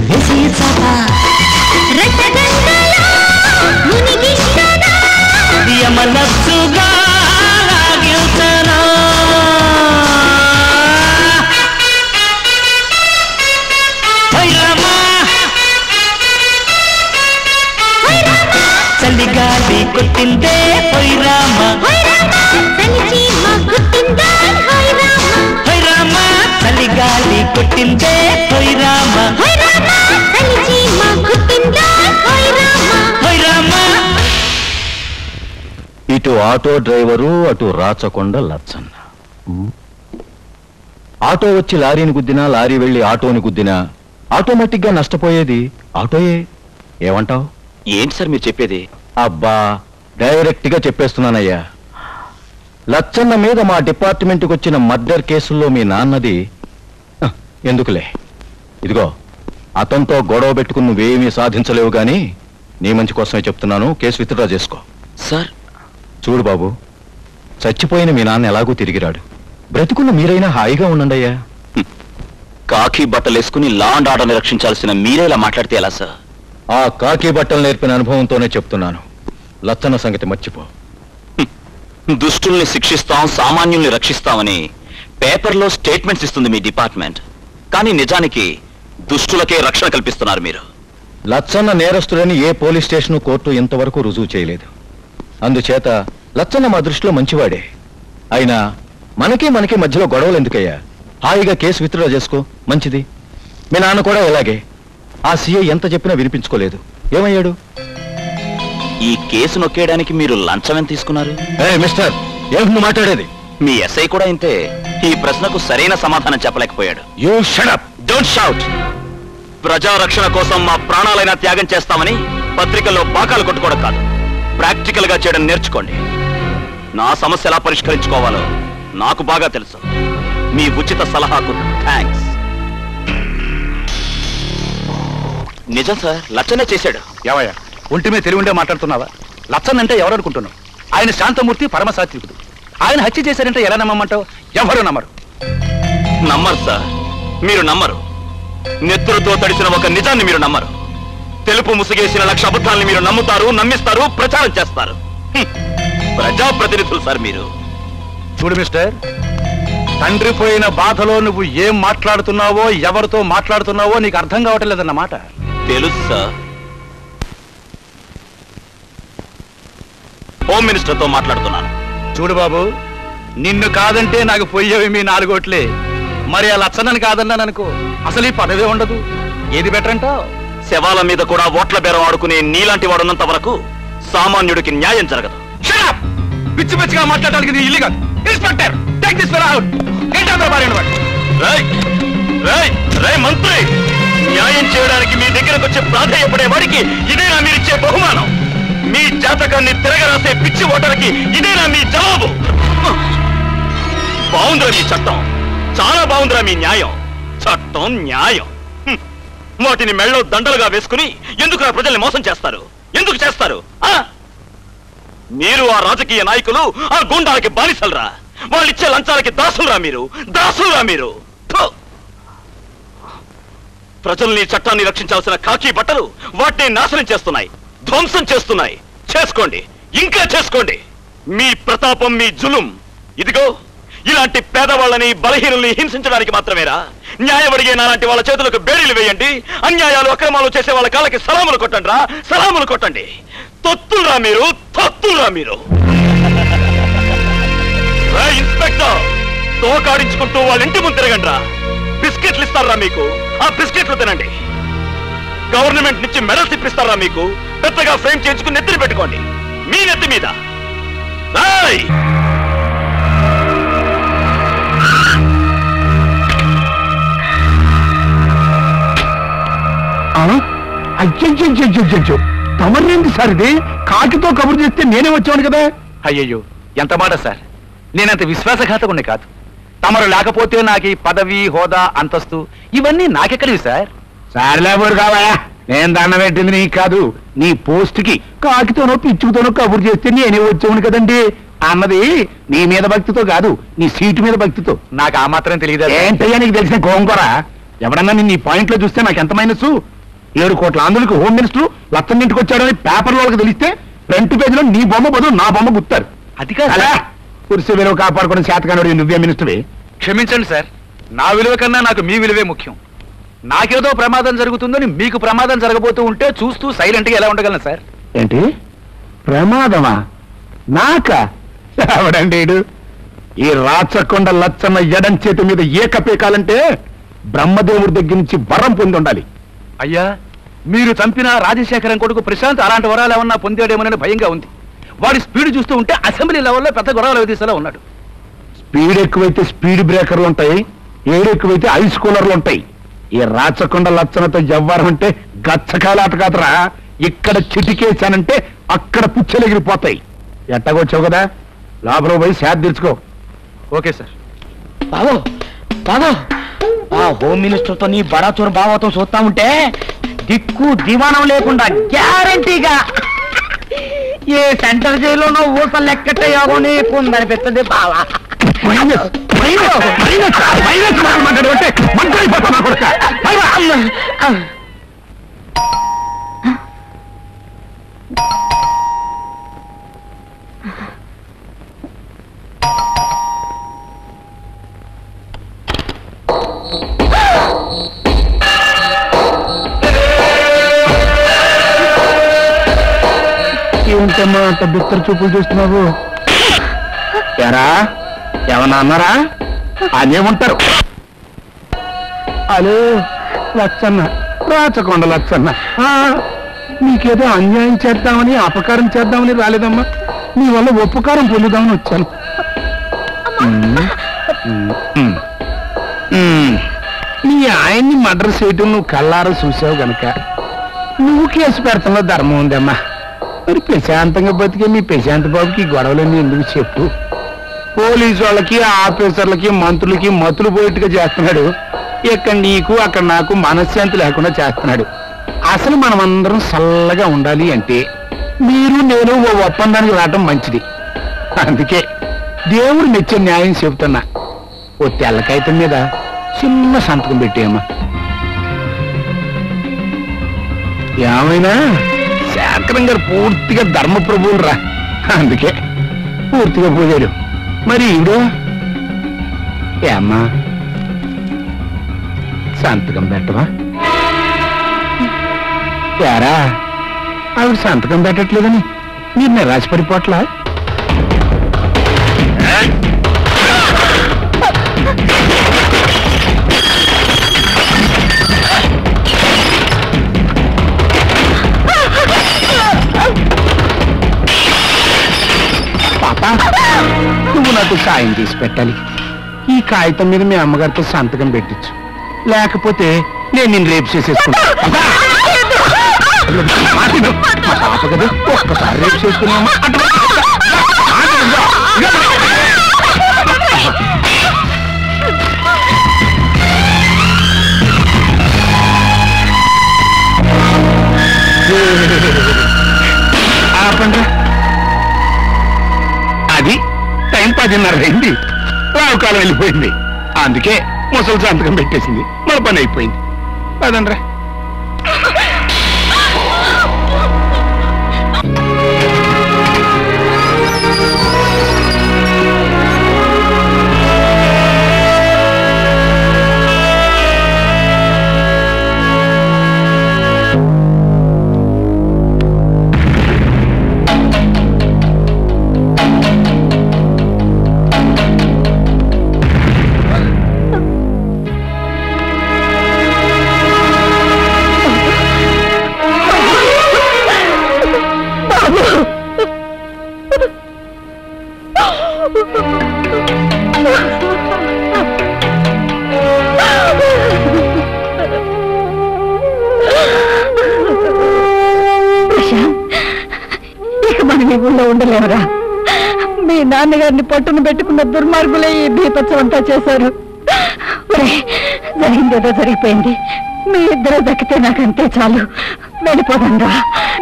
వేసి పాప రటగంగల ముని కృష్ణన యమలసుగా गाली कुटिंदे होई रामा होई रामा सनिची मां कुटिंदा होई रामा होई रामा चली गाली कुटिंदे होई रामा होई रामा सनिची मां कुटिंदा होई रामा होई रामा इटू ऑटो ड्राइवर अटू राचकोंड लच्छन्न ఆటో వచ్చి లారీని గుద్దినా లారీ వెళ్ళి ఆటోని గుద్దినా ఆటోమేటిక్ గా నష్టపోయేది ఆటోయే ఏమంటావ్ ఏంటి సార్ మీరు చెప్పేది అబ్బా డైరెక్ట్ గా చెప్పేస్తున్నానయ్యా లచ్చన్న మీద మా డిపార్ట్మెంట్ కు వచ్చిన మర్డర్ కేసుల్లో మీ నాన్నది ఎందుకులే ఇదిగో అతంతో గొడవ పెట్టుకుని నువ్వేమీ సాధించలేవు గానీ నీ మంచి కోసమే చెప్తున్నాను కేసు విత్డ్రా చేసుకో సార్ చూడు బాబు చచ్చిపోయిన మీ నాన్న ఎలాగూ తిరిగిరాడు బ్రతుకున్న మీరైనా హాయిగా ఉండండి అయ్యా కాకి బట్టలేసుకుని లా అండ్ ఆర్డర్ని రక్షించాల్సిన మీరేలా మాట్లాడితే ఎలా సార్ आ काकी बट्टल नेर्पिन अनुभवंतोने चेप्तुन्नानु लच्छन संगति मर्चिपो दुष्टुल्नि शिक्षिस्तां सामान्युल्नि रक्षिस्तामनि पेपर्लो स्टेट्मेंट्स इस्तुंदि मी डिपार्ट्मेंट कानी निजानिकि दुष्टुलके रक्षण कल्पिस्तुन्नारु मीरु लच्छन नेरस्तुडनि ए पोलीस स्टेशन कोर्टु इंतवरकु रुजुवु चेयलेदु अंदुचेत लच्छन मा दृष्टिलो मंचिवाडे अयिना मनकि मनकि मध्यलो गोडवलु एंदुकय्या हाईगा केस वित्ड्रा चेसुको मंचिदि मी नान्न कूडा इलागे आ सीए ఎంత చెప్పినా వినిపించుకోలేదు ఏమయ్యాడు ఈ కేసు నొక్కేయడానికి మీరు లంచం ఎంత తీసుకున్నారు ఏ మిస్టర్ ఏమను మాట్లాడేది మీ ఎస్ఐ కూడా ఇంతే ఈ ప్రశ్నకు సరైన సమాధానం చెప్పలేకపోయాడు you shut up don't shout ప్రజా రక్షణ కోసం మా ప్రాణాలైనా త్యాగం చేస్తామని పత్రికల్లో బాకాలు కొట్టుకోవడం కాదు ప్రాక్టికల్ గా చేయడం నేర్చుకోండి నా సమస్య ఎలా పరిష్కరించుకోవాలో నాకు బాగా తెలుసు మీ ఉచిత సలహాకు థాంక్స్ నిజం సార్ లచ్చనే చేశాడు యావయ్య ఒంటిమే తెలివిండే మాట్లాడుతున్నావా లచ్చన్ అంటే ఎవరు అనుకుంటున్నావు ఆయన శాంతమూర్తి పరమసాత్వికుడు ఆయన హత్య చేశారంటే ఎలా నమ్మమంటావు ఎవరు నమ్మరు నమ్మరు సార్ మీరు నమ్మరు నెత్తురుతో తడిసిన ఒక నిజాన్ని మీరు నమ్మరు తెలుపు ముసుగేసిన లక్ష అబద్ధాలను మీరు నమ్ముతారు నమ్మిస్తారు ప్రచారం చేస్తారు ప్రజా ప్రతినిధులు సార్ మీరు చూడు మిస్టర్ తండ్రి పోయిన బాధలో నువ్వు ఏం మాట్లాడుతున్నావో ఎవరితో మాట్లాడుతున్నావో నీకు అర్థం కావటం లేదన్నమాట హోమ్ మినిస్టర్ తో మాట్లాడుతున్నాను చూడు బాబు నిన్ను కాదంటే నాకు పోయేవి మీ నాలుగోట్లే మరి ఆ లచ్చనని కాదన్నాను అనుకో అసలు ఈ పదవే ఉండదు ఏది బెటర్ అంటావు శవాల మీద కూడా ఓట్ల బేరం ఆడుకునే నీలాంటి వాడు ఉన్నంత వరకు సామాన్యుడికి న్యాయం జరగదు పిచ్చి పిచ్చిగా మాట్లాడడానికి నీ ఇల్లు కాదు inspector take this fellow out get out of here right right right మంత్రి న్యాయం చేయడానికి మీ దగ్గరకు వచ్చే ప్రాధాన్యపడేవాడికి ఇదేనా మీరిచ్చే బహుమానం మీ జాతకాన్ని తిరగరాసే పిచ్చి ఓటర్కి ఇదేనా మీ జవాబు బాగుందిరా మీ చట్టం చాలా బాగుందిరా మీ న్యాయం చట్టం న్యాయం వాటిని మెళ్ళో దండలుగా వేసుకుని ఎందుకు ఆ ప్రజల్ని మోసం చేస్తారు ఎందుకు చేస్తారు మీరు ఆ రాజకీయ నాయకులు ఆ గుండాలకి బానిసలరా వాళ్ళిచ్చే లంచాలకి దాసులరా మీరు దాసులరా మీరు ప్రజల్ని చట్టాన్ని రక్షించాల్సిన కాకి బట్టలు వాటిని నాశనం చేస్తున్నాయి ధ్వంసం చేస్తున్నాయి చేసుకోండి ఇంకా చేసుకోండి మీ ప్రతాపం మీ జులుం ఇదిగో ఇలాంటి పేదవాళ్ళని బలహీనుల్ని హింసించడానికి మాత్రమేరా న్యాయం అడిగే నాలాంటి వాళ్ళ చేతులకు బేడీలు వేయండి అన్యాయాలు అక్రమాలు చేసే వాళ్ళ కాళ్ళకి సలాములు కొట్టండి రా సలాములు కొట్టండి తొత్తురా మీరు తొత్తురా మీరు ఇన్స్పెక్టర్ తోకాడించుకుంటూ వాళ్ళ ఇంటి ముందు తిరగండి రా బిస్కెట్లు ఇస్తారా మీకు ఆ బిస్కెట్లు తినండి గవర్నమెంట్ నుంచి మెడల్స్ ఇప్పిస్తారా మీకు పెద్దగా ఫ్రేమ్ చేయించుకుని నెత్తిని పెట్టుకోండి మీ నెత్తి మీద అయ్యో తమరేంటి సార్ ఇది కాకితో కబురు చేస్తే నేనే వచ్చాను కదా అయ్యయ్యో ఎంత మాట సార్ నేనంత విశ్వాసఘాతకుని కాదు తమరు లేకపోతే నాకు ఈ పదవి హోదా అంతస్తు ఇవన్నీ నాకెక్కడివి సార్. సార్లాబూర్ కావాయా నేను దాన పెట్టింది నీకు కాదు నీ పోస్ట్కి కాకితోనో పిచ్చుకుతోనో కబురు చేస్తే నేనే వచ్చాను కదండి అన్నది నీ మీద భక్తితో కాదు నీ సీటు మీద భక్తితో. నాకు ఆ మాత్రం తెలియదా ఏంటయ్యా నీకు తెలిసిన గోంగూర ఎవడన్నా నిన్ను ఈ పాయింట్లో చూస్తే నాకు ఎంత మైనస్. ఏడు కోట్ల ఆంధ్రులకు హోమ్ మినిస్టర్ లక్షన్నింటికి వచ్చాడని పేపర్ వాళ్ళకి తెలిస్తే ఫ్రంట్ పేజీలో నీ బొమ్మ బదులు నా బొమ్మ గుర్తారు. అది కాదు కుర్చీ విలువ కాపాడుకోవడం శాతకానుడు నువ్వే మినిస్టర్వి. క్షమించండి సార్ నా విలువ కన్నా నాకు మీ విలువే ముఖ్యం. నాకేదో ప్రమాదం జరుగుతుందని మీకు ప్రమాదం జరగబోతూ ఉంటే చూస్తూ సైలెంట్గా ఎలా ఉండగలను సార్. ఏంటి ప్రమాదమా నాకాడండి ఈ రాచకొండ లచ్చన్న ఎడం చేతి మీద ఏకపీకాలంటే బ్రహ్మదేవుడి దగ్గర నుంచి వరం పొంది ఉండాలి. అయ్యా మీరు చంపిన రాజశేఖరం కొడుకు ప్రశాంత్ అలాంటి వరాలు ఏమన్నా పొందేడేమోనని భయంగా ఉంది. వాడి స్పీడ్ చూస్తూ ఉంటే అసెంబ్లీ లెవెల్లో పెద్ద గొడవలు వేసేలా ఉన్నాడు. స్పీడ్ ఎక్కువైతే స్పీడ్ బ్రేకర్లు ఉంటాయి, ఏడు ఎక్కువైతే ఐస్ కూలర్లు ఉంటాయి. ఈ రాచకొండ లచ్చనతో ఎవ్వరం అంటే గచ్చకాలాట కాదురా. ఇక్కడ చిటికేశానంటే అక్కడ పుచ్చెలు ఎగిరిపోతాయి. ఎట్టగొచ్చావు కదా లోపల పోయి శాత్ తెచ్చుకో. Okay sir. బావో బావో ఆ హోమ్ మినిస్టర్తో నీ బడాచూర్ బావతో చూస్తా ఉంటే దిక్కు దివాణం లేకుండా గ్యారంటీగా ఏ సెంటర్ జైలులో ఊసలు లెక్కట యోగం నీకుందనిపిస్తుంది బావా. ఏమిటమ్మా అంత బిత్తర చూపులు చూస్తున్నావు ఎరా ఏమన్నా అన్నారా అదేమంటారు. అలే లచ్చన్న రాచకొండ లచ్చన్న నీకేదో అన్యాయం చేద్దామని అపకారం చేద్దామని రాలేదమ్మా నీ వల్ల ఉపకారం పొందుదామని వచ్చాను. నీ ఆయన్ని మర్డర్ చేయటం నువ్వు కళ్ళారా చూసావు గనక నువ్వు కేసు పెడతాలో ధర్మం ఉందమ్మా. మరి ప్రశాంతంగా బతికే మీ ప్రశాంత్ బాబుకి గొడవలన్నీ ఎందుకు చెప్పు. పోలీసు వాళ్ళకి ఆఫీసర్లకి మంత్రులకి మతులు పోయేట్టుగా చేస్తున్నాడు. ఇక్కడ నీకు అక్కడ నాకు మనశ్శాంతి లేకుండా చేస్తున్నాడు. అసలు మనం అందరం చల్లగా ఉండాలి అంటే మీరు నేను ఓ ఒప్పందానికి రావటం మంచిది. అందుకే దేవుడు మెచ్చే న్యాయం చెబుతున్నా ఓ తెల్ల కాగితం మీద చిన్న సంతకం పెట్టేయమ్మా. ఏమైనా శాంకరం గారు పూర్తిగా ధర్మ ప్రభువులు రా అందుకే పూర్తిగా పూజారు. మరి ఇవిడు ఏమ్మా సంతకం పెట్టవా యారా ఆవిడ సంతకం పెట్టట్లేదని మీరు నిరాశపడిపోట్లా. నువ్వు నాకు కాయం తీసి పెట్టాలి. ఈ కాగితం మీద మీ అమ్మగారితో సంతకం పెట్టించు లేకపోతే నేను నిన్ను రేపు చేసేసుకున్నా. ఒక్కసారి రేపు చేసుకున్నామా ఆపండి అది టైం పదిన్నర అయింది రావుకాలం వెళ్ళిపోయింది అందుకే ముసలి సంతకం పెట్టేసింది మన పని అయిపోయింది. అదండ్రా అందర్ని పట్టున పెట్టుకున్న దుర్మార్గులే ఈ దీపోత్సవంతా చేశారు. జరిగిందేదో జరిగిపోయింది, మీ ఇద్దరు దక్కితే నాకంతే చాలు. వెళ్ళిపోదంరా,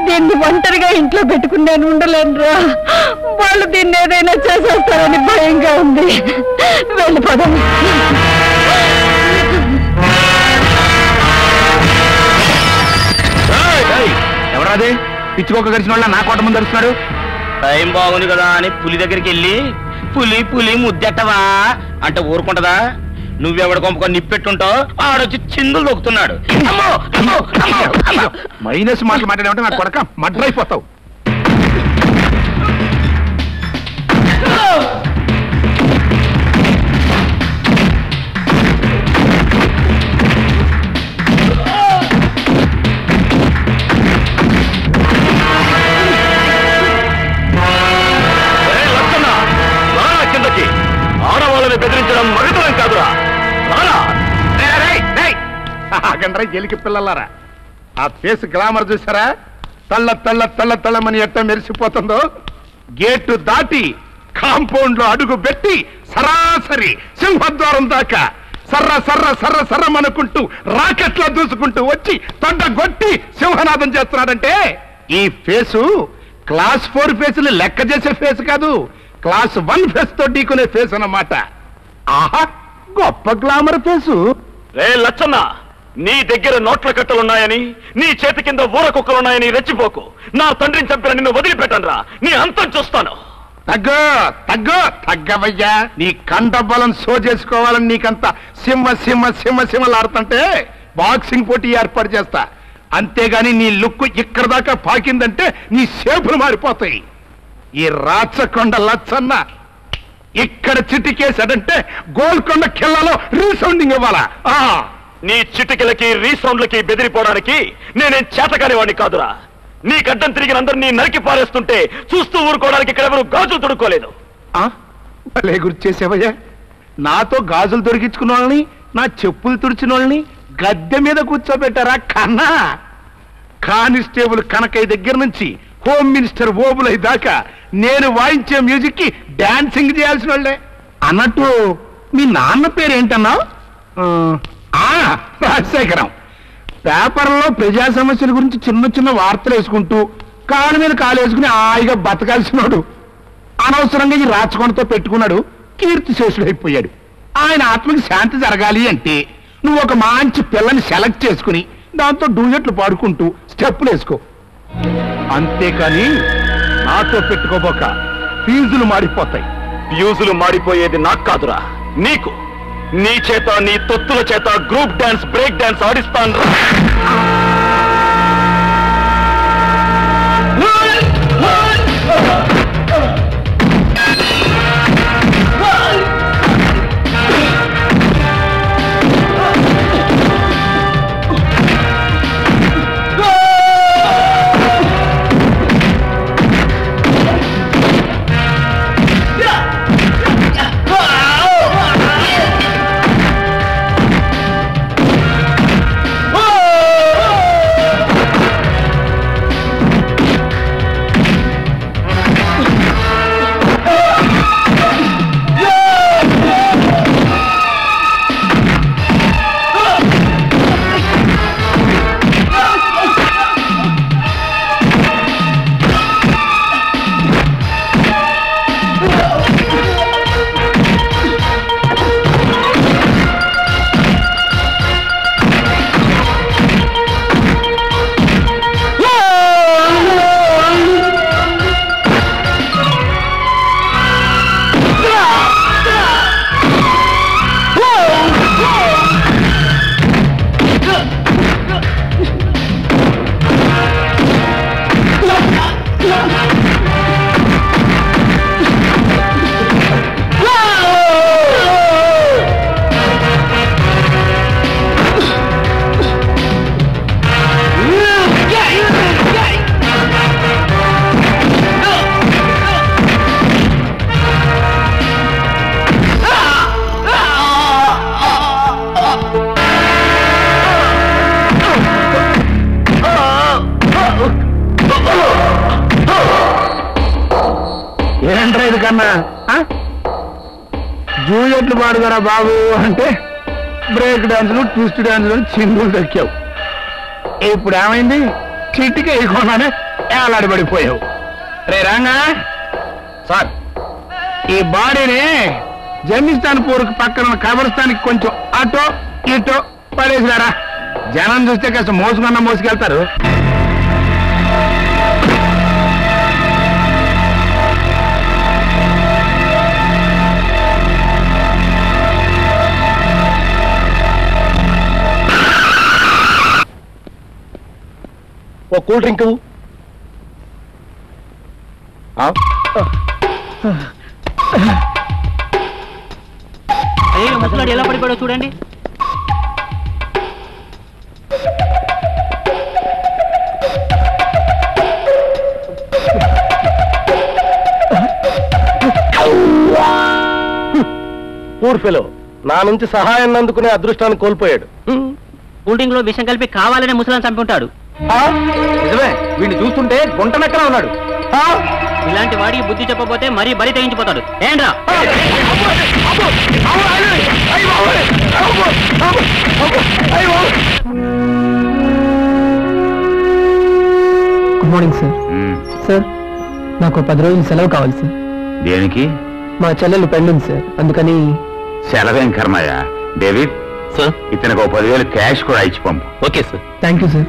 దీన్ని ఒంటరిగా ఇంట్లో పెట్టుకుని నేను ఉండలేనురా. వాళ్ళు దీన్ని ఏదైనా చేసేస్తారని భయంగా ఉంది. వెళ్ళిపోదాం. ఎవరాదే పిచ్చిపోక కలిసిన వాళ్ళ నా కోట ముందు అరుస్తున్నాడు? టైం బాగుంది కదా అని పులి దగ్గరికి వెళ్ళి పులి పులి ముద్దెట్టవా అంటే ఊరుకుంటదా? నువ్వెవడ కొంపకొని నిప్పెట్టుంటావు, ఆడొచ్చి చిందులు దొక్కుతున్నాడు. మైనస్ మాటలు మాట్లాడేమంటే నా కొడక మడ్రైపోతావు. గెలికి పిల్లలారా, ఆ ఫేస్ గ్లామర్ చూసారా? తల్ల తల్ల తల్ల తల్లమని ఎట్ట మెరిసిపోతుందో. గేటు దాటి కాంపౌండ్ లో అడుగు పెట్టి సరాసరి సింహద్వారం దాకా సర్ర సర్ర సర్ర సర్రం అనుకుంటూ రాకెట్లా దూసుకుంటూ వచ్చి తొండగొట్టి సింహనాదం చేస్తున్నాడంటే, ఈ ఫేసు క్లాస్ ఫోర్ ఫేసులు లెక్క చేసే ఫేస్ కాదు, క్లాస్ వన్ ఫేస్ తో ఢీకునే ఫేస్ అన్నమాట. ఆహా, గొప్ప గ్లామర్ ఫేసు. రే లచ్చన్న, నీ దగ్గర నోట్ల కట్టలున్నాయని, నీ చేతి కింద ఊర కుక్కలున్నాయని రెచ్చిపోకు. నా తండ్రిని చంపిన నిన్ను వదిలిపెట్టనురా, నీ అంతం చూస్తాను. తగ్గ తగ్గ తగ్గవయ్యా, నీ కంట బలం షో చేసుకోవాలని నీకంత సింహ సింహ సింహ సింహలాడుతుంటే బాక్సింగ్ పోటీ ఏర్పాటు చేస్తా. అంతేగాని నీ లుక్ ఇక్కడ దాకా పాకిందంటే నీ షేపులు మారిపోతాయి. ఈ రాచకొండ లచ్చన్న ఇక్కడ చిటికేశాడంటే గోల్కొండ కిల్లాలో రీసౌండింగ్ ఇవ్వాలా? ఆ నీ చిటికలకి రీసౌండ్లకి బెదిరిపోవడానికి నేనేం చేతకాని వాడిని కాదురా. నీ గడ్డం తిరిగిన అందరినీ నరికి పారేస్తుంటే చూస్తూ ఊరుకోవడానికి ఇక్కడెవరు గాజులు తొడుక్కోలేదు. భలే గుర్తు చేసేవయ్యా, నాతో గాజులు తొడిగించుకున్న వాళ్ళని, నా చెప్పులు తుడిచిన వాళ్ళని గద్దె మీద కూర్చోబెట్టారా కన్నా? కానిస్టేబుల్ కనకయ్య దగ్గర నుంచి హోమ్ మినిస్టర్ ఓబులై దాకా నేను వాయించే మ్యూజిక్ కి డాన్సింగ్ చేయాల్సిన వాళ్ళే. అన్నట్టు మీ నాన్న పేరు ఏంటన్నా? రాజశేఖరం. పేపర్లో ప్రజా సమస్యల గురించి చిన్న చిన్న వార్తలు వేసుకుంటూ కాలు మీద కాలు వేసుకుని హాయిగా బతకాల్సినాడు. అనవసరంగా ఈ రాచకొండతో పెట్టుకున్నాడు, కీర్తిశేషుడు అయిపోయాడు. ఆయన ఆత్మకి శాంతి జరగాలి అంటే నువ్వు ఒక మంచి పిల్లని సెలెక్ట్ చేసుకుని దాంతో డూజెట్లు పాడుకుంటూ స్టెప్పులు వేసుకో. అంతేకాని నాతో పెట్టుకోబోక, ఫ్యూజులు మారిపోతాయి. ఫ్యూజులు మారిపోయేది నాకు కాదురా, నీకు. నీ చేత, నీ తొత్తుల చేత గ్రూప్ డాన్స్, బ్రేక్ డాన్స్ ఆడిస్తాను. డ్యూయెట్లు పాడుదరా బాబు అంటే బ్రేక్ డాన్సులు ట్విస్ట్ డాన్సులు చిందులు దక్కావు. ఇప్పుడు ఏమైంది? చిటికి వేయకుండానే ఏలాడబడిపోయావు. రే రాంగా సార్, ఈ బాడీని జమిస్తాన్ పూర్కి పక్కన కబరస్థానికి కొంచెం అటో ఇటో పడేసారా. జనం చూస్తే కాస్త మోసుకున్నా మోసుకెళ్తారు. वो कोल्ड ड्रिंक वो हाँ अरे मुसला डेला पड़ी पड़ो चूड़ेंडी पूर फेलो ना नुंची सहायान्नि अंदुकुने अदृष्टान्नि कोल्पोयाडु. कोल्ड ड्रिंक लो विषं कलिपि कावालने मुसलानि चंपि उंटाडु. నిజమే, వీడిని చూస్తుంటే గుంటనక్కలా ఉన్నాడు. ఇలాంటి వాడికి బుద్ధి చెప్పబోతే మరీ బలి తెగించిపోతాడు. ఏంట్రా గుడ్ మార్నింగ్ సార్. సార్, నాకు పది రోజులు సెలవు కావాలి సార్. దేనికి? మా చెల్లెలు పెళ్ళింది సార్, అందుకని. సెలవేం కర్మయా డేవిడ్, సార్ ఇతనికి ఒక పదివేలు క్యాష్ కూడా ఇచ్చి పంపు. Okay sir. Thank you sir.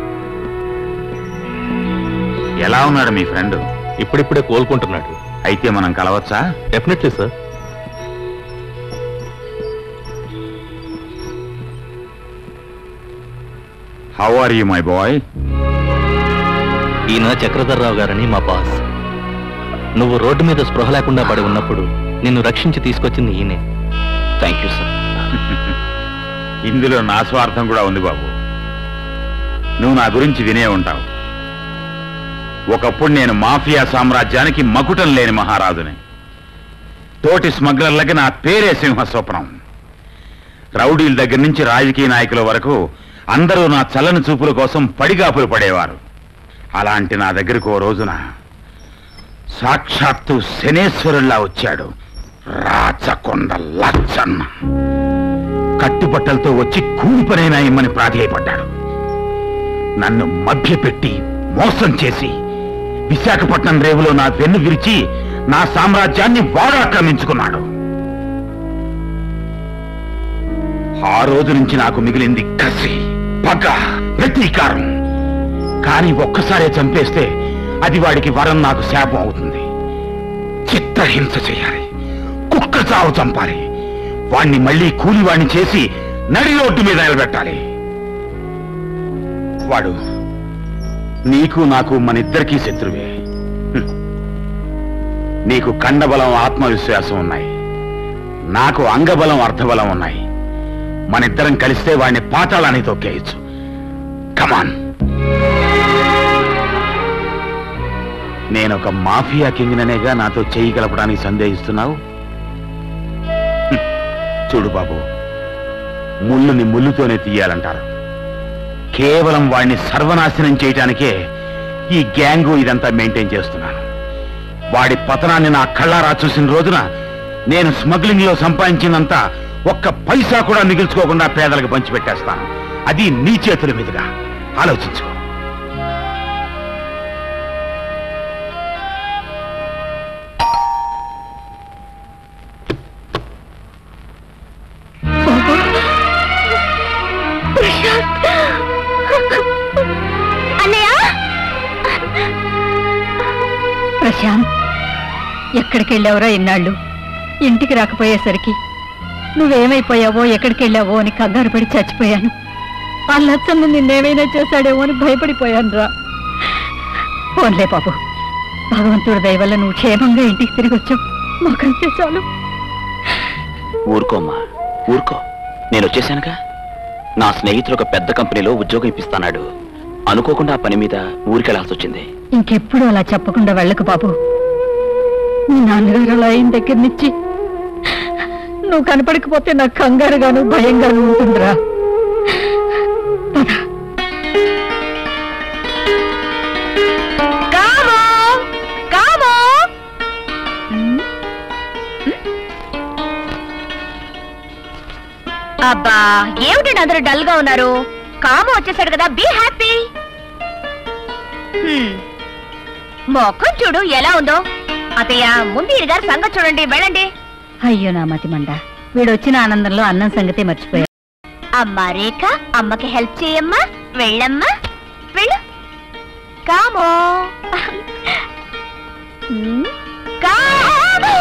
ఎలా ఉన్నాడు మీ ఫ్రెండ్? ఇప్పుడిప్పుడే కోలుకుంటున్నాడు. అయితే మనం కలవచ్చా? Definitely sir. How are you my boy? ఈయన చక్రధర్రావు గారని మా బాస్. నువ్వు రోడ్డు మీద స్పృహ లేకుండా పడి ఉన్నప్పుడు నిన్ను రక్షించి తీసుకొచ్చింది ఈయనే. Thank you sir. ఇందులో నా స్వార్థం కూడా ఉంది బాబు. నువ్వు నా గురించి వినే ఉంటావు. ఒకప్పుడు నేను మాఫియా సామ్రాజ్యానికి మకుటం లేని మహారాజుని. తోటి స్మగ్లర్లకి నా పేరే సింహ స్వప్నం. రౌడీల దగ్గర నుంచి రాజకీయ నాయకుల వరకు అందరూ నా చల్లని చూపుల కోసం పడిగాపులు పడేవారు. అలాంటి నా దగ్గరకు ఓ రోజున సాక్షాత్తు శనేశ్వరుల్లా వచ్చాడు రాచకొండ లచ్చన్న. కట్టుబట్టలతో వచ్చి కూలిపనైనా ఇమ్మని ప్రాధేయపడ్డాడు. నన్ను మభ్యపెట్టి మోసం చేసి విశాఖపట్నం రేవులో నా వెన్ను విరిచి నా సామ్రాజ్యాన్ని వాడు ఆక్రమించుకున్నాడు. ఆ రోజు నుంచి నాకు మిగిలింది కసి, పగ, ప్రతీకారం. కానీ ఒక్కసారే చంపేస్తే అది వాడికి వరం, నాకు శాపం అవుతుంది. చిత్రహింస చేయాలి, కుక్క చావు చంపాలి, వాణ్ణి మళ్ళీ కూలివాణ్ణి చేసి నడి రోడ్డు మీద నిలబెట్టాలి. వాడు నీకు నాకు మనిద్దరికీ శత్రువే. నీకు కండబలం, ఆత్మవిశ్వాసం ఉన్నాయి. నాకు అంగబలం, అర్థబలం ఉన్నాయి. మనిద్దరం కలిస్తే వాడిని పాతాళానికి తొక్కేయచ్చు. కమాన్. నేనొక మాఫియా కింగ్ననేగా నాతో చేయి కలపడానికి సందేహిస్తున్నావు? చూడు బాబు, ముళ్ళుని ముళ్ళుతోనే తీయాలంటారు. కేవలం వాడిని సర్వనాశనం చేయడానికే ఈ గ్యాంగు ఇదంతా మెయింటైన్ చేస్తున్నాను. వాడి పతనాన్ని నా కళ్ళారా చూసిన రోజున నేను స్మగ్లింగ్ లో సంపాదించినంత ఒక్క పైసా కూడా మిగిల్చుకోకుండా పేదలకు పంచిపెట్టేస్తాను. అది నీ చేతుల మీదుగా. ఆలోచించుకో. ఎక్కడికి వెళ్ళావురా ఇన్నాళ్ళు? ఇంటికి రాకపోయేసరికి నువ్వేమైపోయావో, ఎక్కడికి వెళ్ళావో అని కంగారు పడి చచ్చిపోయాను. ఆ లచ్చన్న నిన్నేమైనా చేశాడేమో అని భయపడిపోయాను రా. పోన్లే బాబు, భగవంతుడి దయ వల్ల నువ్వు క్షేమంగా ఇంటికి తిరిగి వచ్చావు. మాకంతే చాలు. ఊరుకోమ్మా ఊరుకో. నేను వచ్చేసానుగా. నా స్నేహితుడు ఒక పెద్ద కంపెనీలో ఉద్యోగం ఇప్పిస్తాడు. అనుకోకుండా ఆ పని మీద ఊరికెళ్లాల్సి వచ్చింది. ఇంకెప్పుడు అలా చెప్పకుండా వెళ్ళకు బాబు. మీ నాన్నగారు ఆయన దగ్గర నుంచి నువ్వు కనపడకపోతే నాకు కంగారుగాను భయంగాను ఉంటుందిరా. అబ్బా ఏమిటండి అందరూ డల్ గా ఉన్నారు? కాము వచ్చేసాడు కదా, బీ హ్యాపీ. మొక్కం చూడు ఎలా ఉందో. అతయ్య ముందు ఈ గారు సంగతి చూడండి, వెళ్ళండి. అయ్యో నా మతి మండ, వీడు వచ్చిన ఆనందంలో అన్నం సంగతే మర్చిపోయాడు. అమ్మా రేఖ, అమ్మకి హెల్ప్ చేయమ్మా, వెళ్ళమ్మా వెళ్ళు. కాము కాము,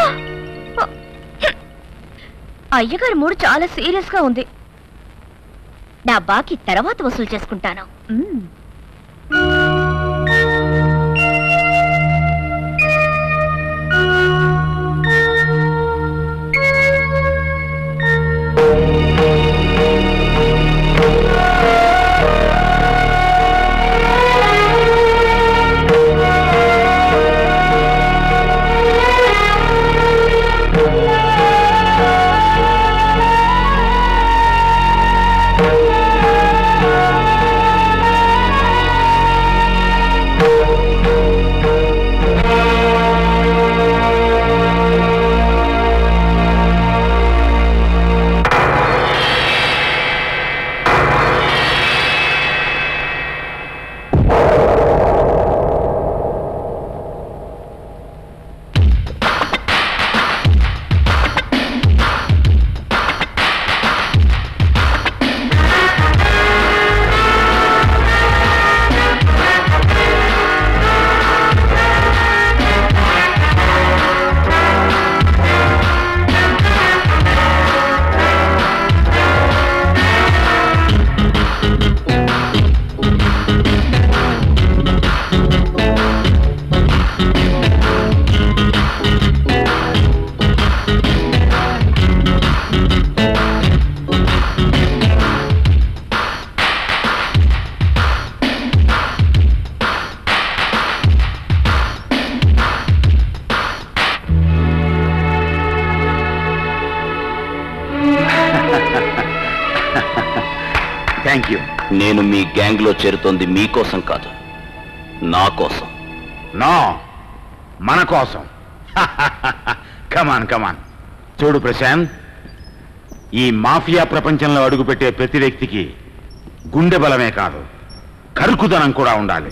అయ్యగారు మూడు చాలా సీరియస్ గా ఉంది. నా బాకీ తర్వాత వసూలు చేసుకుంటాను. నేను మీ గ్యాంగ్లో చేరుతోంది మీకోసం కాదు, నా కోసం. నా మన కోసం. Come on come on. చూడు ప్రశాంత్, ఈ మాఫియా ప్రపంచంలో అడుగుపెట్టే ప్రతి వ్యక్తికి గుండె బలమే కాదు, కరుకుదనం కూడా ఉండాలి.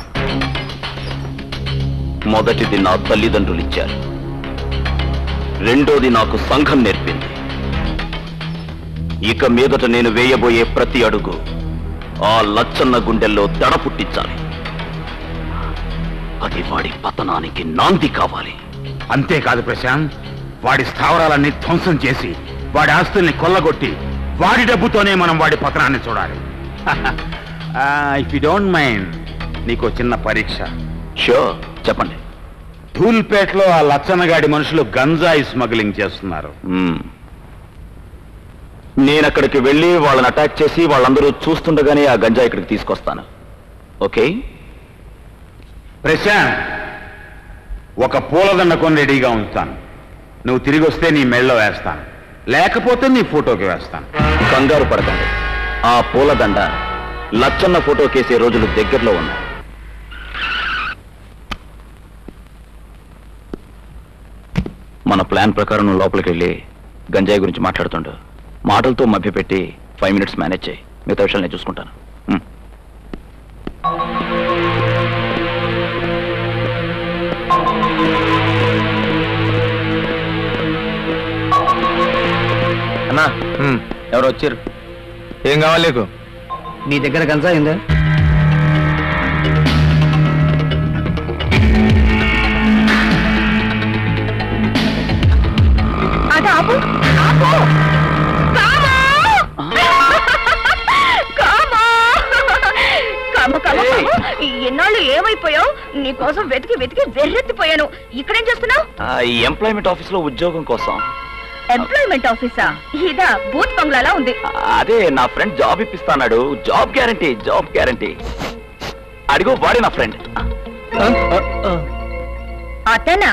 మొదటిది నా తల్లిదండ్రులు ఇచ్చారు, రెండోది నాకు సంఘం నేర్పింది. ఇక మీదట నేను వేయబోయే ప్రతి అడుగు ఆ లచ్చన్న గుండెల్లో దడ పుట్టించాలి. అది వాడి పతనానికి నాంది కావాలి. అంతేకాదు ప్రశాంత్, వాడి స్థావరాలన్నీ ధ్వంసం చేసి వాడి ఆస్తుల్ని కొల్లగొట్టి వాడి డబ్బుతోనే మనం వాడి పతనాన్ని చూడాలి. ఇఫ్ యు డోంట్ మైండ్, నీకు చిన్న పరీక్ష. షూర్, చెప్పండి. ధూల్పేటలో ఆ లచ్చన్నగాడి మనుషులు గంజాయి స్మగ్లింగ్ చేస్తున్నారు. నేను అక్కడికి వెళ్ళి వాళ్ళని అటాక్ చేసి వాళ్ళందరూ చూస్తుండగానే ఆ గంజా ఇక్కడికి తీసుకొస్తాను. ఓకే ప్రశాంత్, ఒక పూలదండ కొని రెడీగా ఉంచుతాను. నువ్వు తిరిగి వస్తే నీ మెళ్ళలో వేస్తాను, లేకపోతే నీ ఫోటోకి వేస్తాను. కంగారు పడకండి, ఆ పూలదండ లచ్చన్న ఫోటోకేసే రోజులు దగ్గరలో ఉన్నాయి. మన ప్లాన్ ప్రకారం నువ్వు లోపలికి వెళ్ళి గంజాయి గురించి మాట్లాడుతుండు, మాటలతో మభ్యపెట్టి ఫైవ్ మినిట్స్ మేనేజ్ చేయి. మిగతా విషయాలు నేను చూసుకుంటాను. అన్నా, ఎవరు వచ్చారు? ఏం కావాలి నీకు? నీ దగ్గర గంజా అయిందా? అదా, ఆపు ఆపు. ఎన్నాళ్ళు ఏమైపోయావు? నీకోసం వెతికి వెతికి వెర్రెత్తిపోయాను. ఇక్కడేం చేస్తున్నావు? ఎంప్లాయ్మెంట్ ఆఫీస్ లో ఉద్యోగం కోసం. ఎంప్లాయ్మెంట్ ఆఫీసా? ఇదా బూత్ బంగ్లాలా ఉంది. అదే నా ఫ్రెండ్ జాబ్ ఇప్పిస్తాడు. Job guarantee, job guarantee. అడిగో, వాడే నా ఫ్రెండ్. అతనా?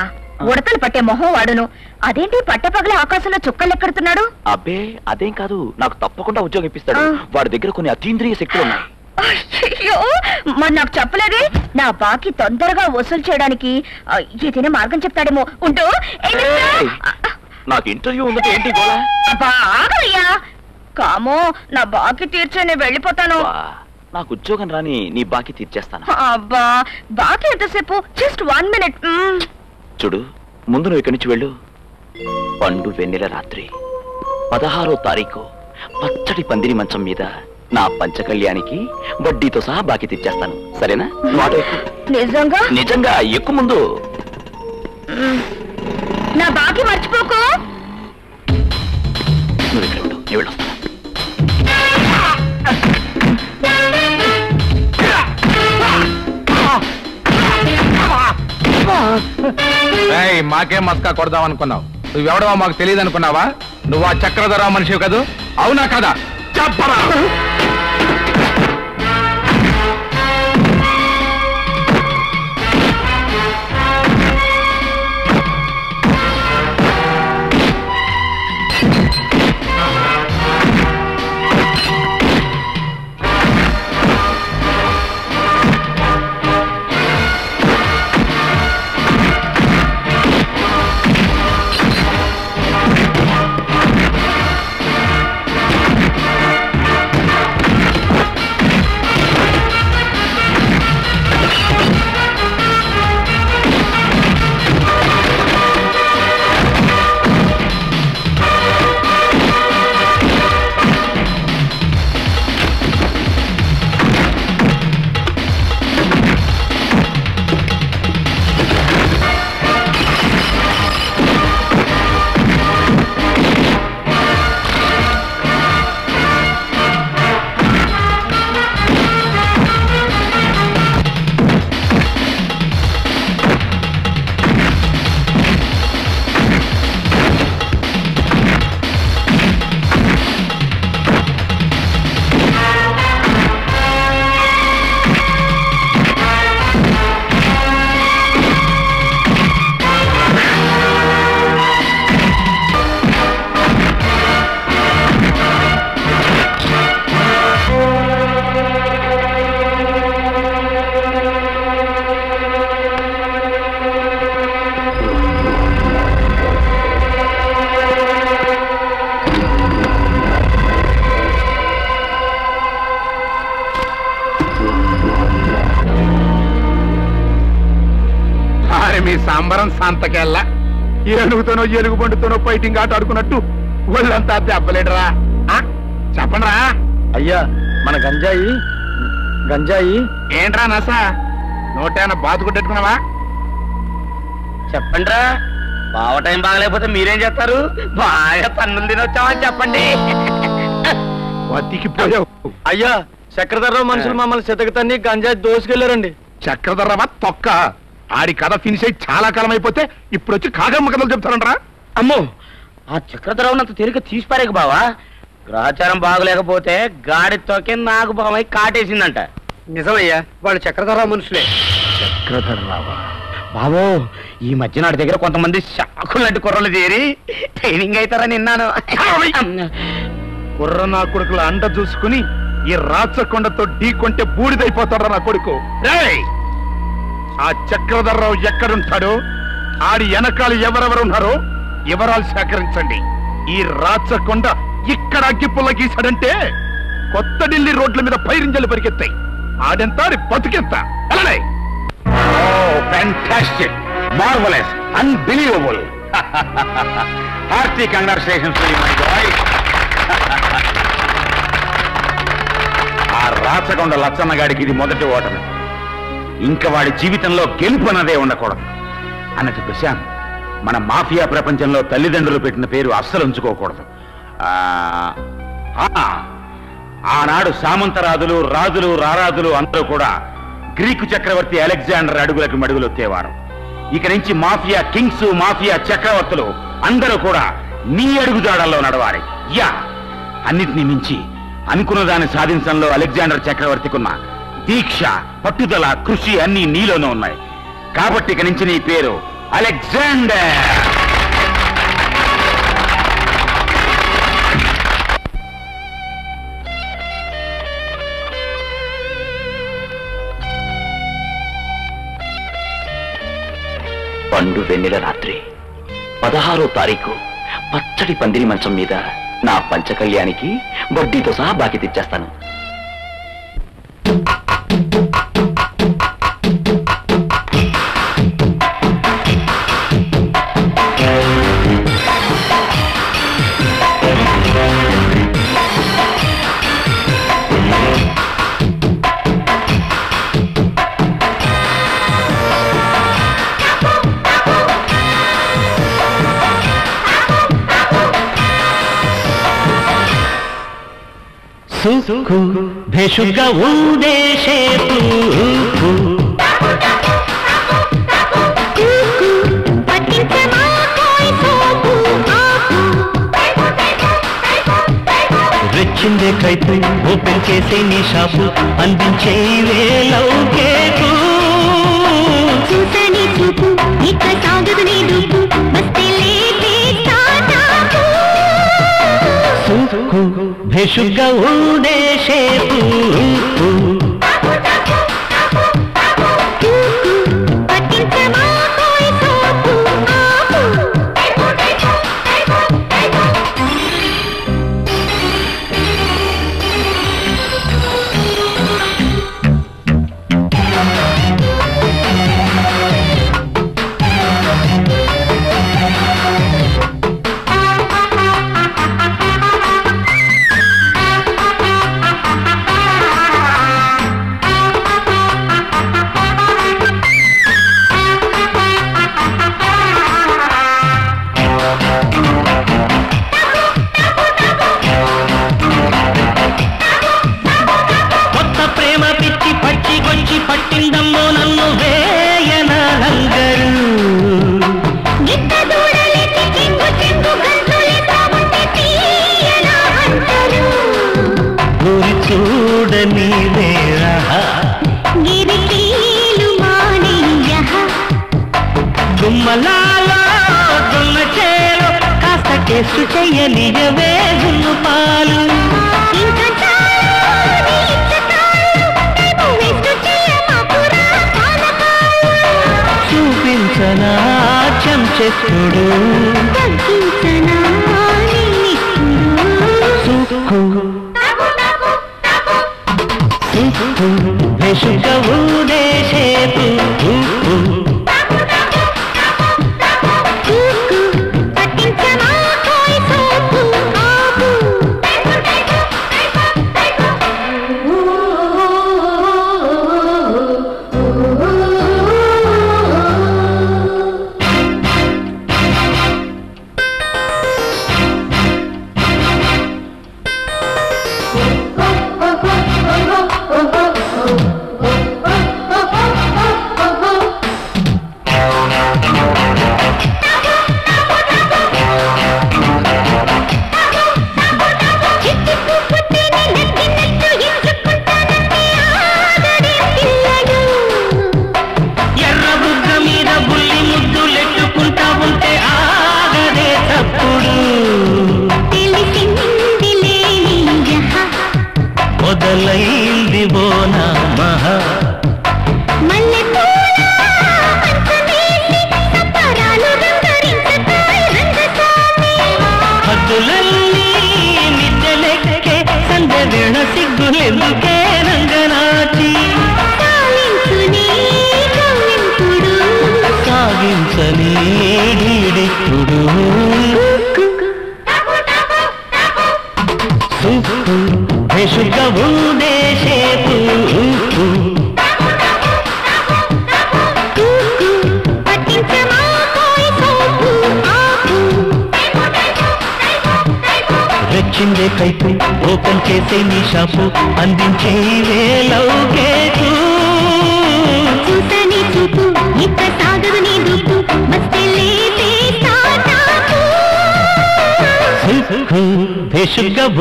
ఉడతలు పట్టే మొహం వాడును. అదేంటి పట్టపగల ఆకాశంలో చుక్కలు ఎక్కడుతున్నాడు? అబ్బే అదేం కాదు, నాకు తప్పకుండా ఉద్యోగం ఇప్పిస్తాడు. వాడి దగ్గర కొన్ని అతీంద్రియ శక్తులు ఉన్నాయి. మరి నాకు చెప్పలేదే? నా బాకీ తొందరగా వసూలు చేయడానికి ఏదైనా మార్గం చెప్తాడేమో. ఉంటూ నాకు ఇంటర్వ్యూ ఉందంటే ఏంటి? కామో నా బాకీ తీర్చే నేను వెళ్ళిపోతాను. నాకు ఉద్యోగం రాని నీ బాకీ తీర్చేస్తాను. అబ్బా బాకీ ఎంతసేపు? Just one minute. చూడు ముందు నువ్వు ఇక్కడి నుంచి వెళ్ళు. పండు వెన్నెల రాత్రి పదహారో తారీఖు పచ్చడి పందిరి మంచం మీద నా పంచకళ్యానికి వడ్డీతో సహా బాకీ తీర్చేస్తాను. సరేనా? నిజంగా? నిజంగా. ఎక్కువ ముందు నా బాకీ మర్చిపోకు. నువ్వు ఇక్కడ ఉండు, నేను వెళ్ళొస్తాను. మాకేం మస్కా కొడదాం అనుకున్నావు? నువ్వెవడవో మాకు తెలియదు అనుకున్నావా? నువ్వు ఆ చక్రధర మనిషి కదూ? అవునా కదా? చెప్పరా. అంతకెళ్ళ ఏనుగుతోనో ఏనుగు బండితోనో ఫైటింగ్ ఆట ఆడుకున్నట్టు ఒళ్ళంతా దెబ్బలేడరా. చెప్పండిరా. అయ్యా మన గంజాయి గంజాయి ఏంట్రా నస నోటేనా బాతుకుంటెట్టుకున్నావా? చెప్పండిరా. బావ టైం బాగలేకపోతే మీరేం చేస్తారు? బాగా పన్నులు తినొచ్చామని చెప్పండి. బతికిపోయావు. అయ్యా చక్రధర్రావు మనుషులు మమ్మల్ని శతకతాన్ని గంజాయి దోసుకెళ్లారండి. చక్రధర్రావా తొక్క? ఆడి కథ ఫినిష్ అయి చాలా కాలం అయిపోతే ఇప్పుడు వచ్చి కాగమ్మ కథలు చెప్తానంటరా. అమ్మో ఆ చక్రధరావునంత తేలిక తీసి పారేక బావా. గ్రహచారం బాగలేకపోతే గాడి తోకే నాకు బావమై కాటేసిందంట. నిజమయ్యా వాళ్ళు చక్రధరావు మనుషులే. చక్రధరావా? బావో ఈ మధ్య నాటి దగ్గర కొంతమంది షాకులాంటి కుర్రలు చేరి ట్రైనింగ్ అవుతారని విన్నాను. కుర్ర నా కొడుకుల అండ చూసుకుని ఈ రాచకొండతో ఢీ కొంటే బూడిదైపోతాడరా నా కొడుకు. ఆ చక్రధర్రావు ఎక్కడుంటాడో ఆడి వెనకాలు ఎవరెవరున్నారో వివరాలు సేకరించండి. ఈ రాచకొండ ఇక్కడ అగ్గిపుల్ల గీసాడంటే కొత్త ఢిల్లీ రోడ్ల మీద పైరింజలు పరిగెత్తాయి. ఆడెంత ఆడి బతుకెంత. Fantastic, marvellous, unbelievable. Hearty congratulations. ఆ రాచకొండ లచ్చన్నగాడికి ఇది మొదటి ఓటమి. ఇంకా వాడి జీవితంలో గెలుపు అన్నదే ఉండకూడదు. అన్నట్టు ప్రశాంత్ మన మాఫియా ప్రపంచంలో తల్లిదండ్రులు పెట్టిన పేరు అస్సలు ఉంచుకోకూడదు. ఆనాడు సామంతరాజులు రాజులు రారాజులు అందరూ కూడా గ్రీకు చక్రవర్తి అలెగ్జాండర్ అడుగులకు మడుగులొత్తేవారు. ఇక నుంచి మాఫియా కింగ్స్ మాఫియా చక్రవర్తులు అందరూ కూడా నీ అడుగుజాడల్లో నడవాలి. యా అన్నిటినీ మించి అనుకున్న దాన్ని సాధించడంలో అలెగ్జాండర్ చక్రవర్తికున్న దీక్ష పట్టుదల కృషి అన్ని నీలోనే ఉన్నాయి. కాబట్టి ఇక నుంచి నీ పేరు అలెగ్జాండర్. పండు వెన్నెల రాత్రి పదహారో తారీఖు పచ్చడి పందిరి మంచం మీద ना पंच कल्याणी की वड्डी तो सह बाकी तीर्चेस्तानु सुखु भेषुका उदेशे पूखु कुकु पतिते मा कोई सोपु आपु रिचिंदे कैतु ओपन चेसे निशापु अंदिंचे वेलौके तू चूसनी चूपु इक सागुदनी दूपु बस्ते लेते तातापु सुखु भेषुका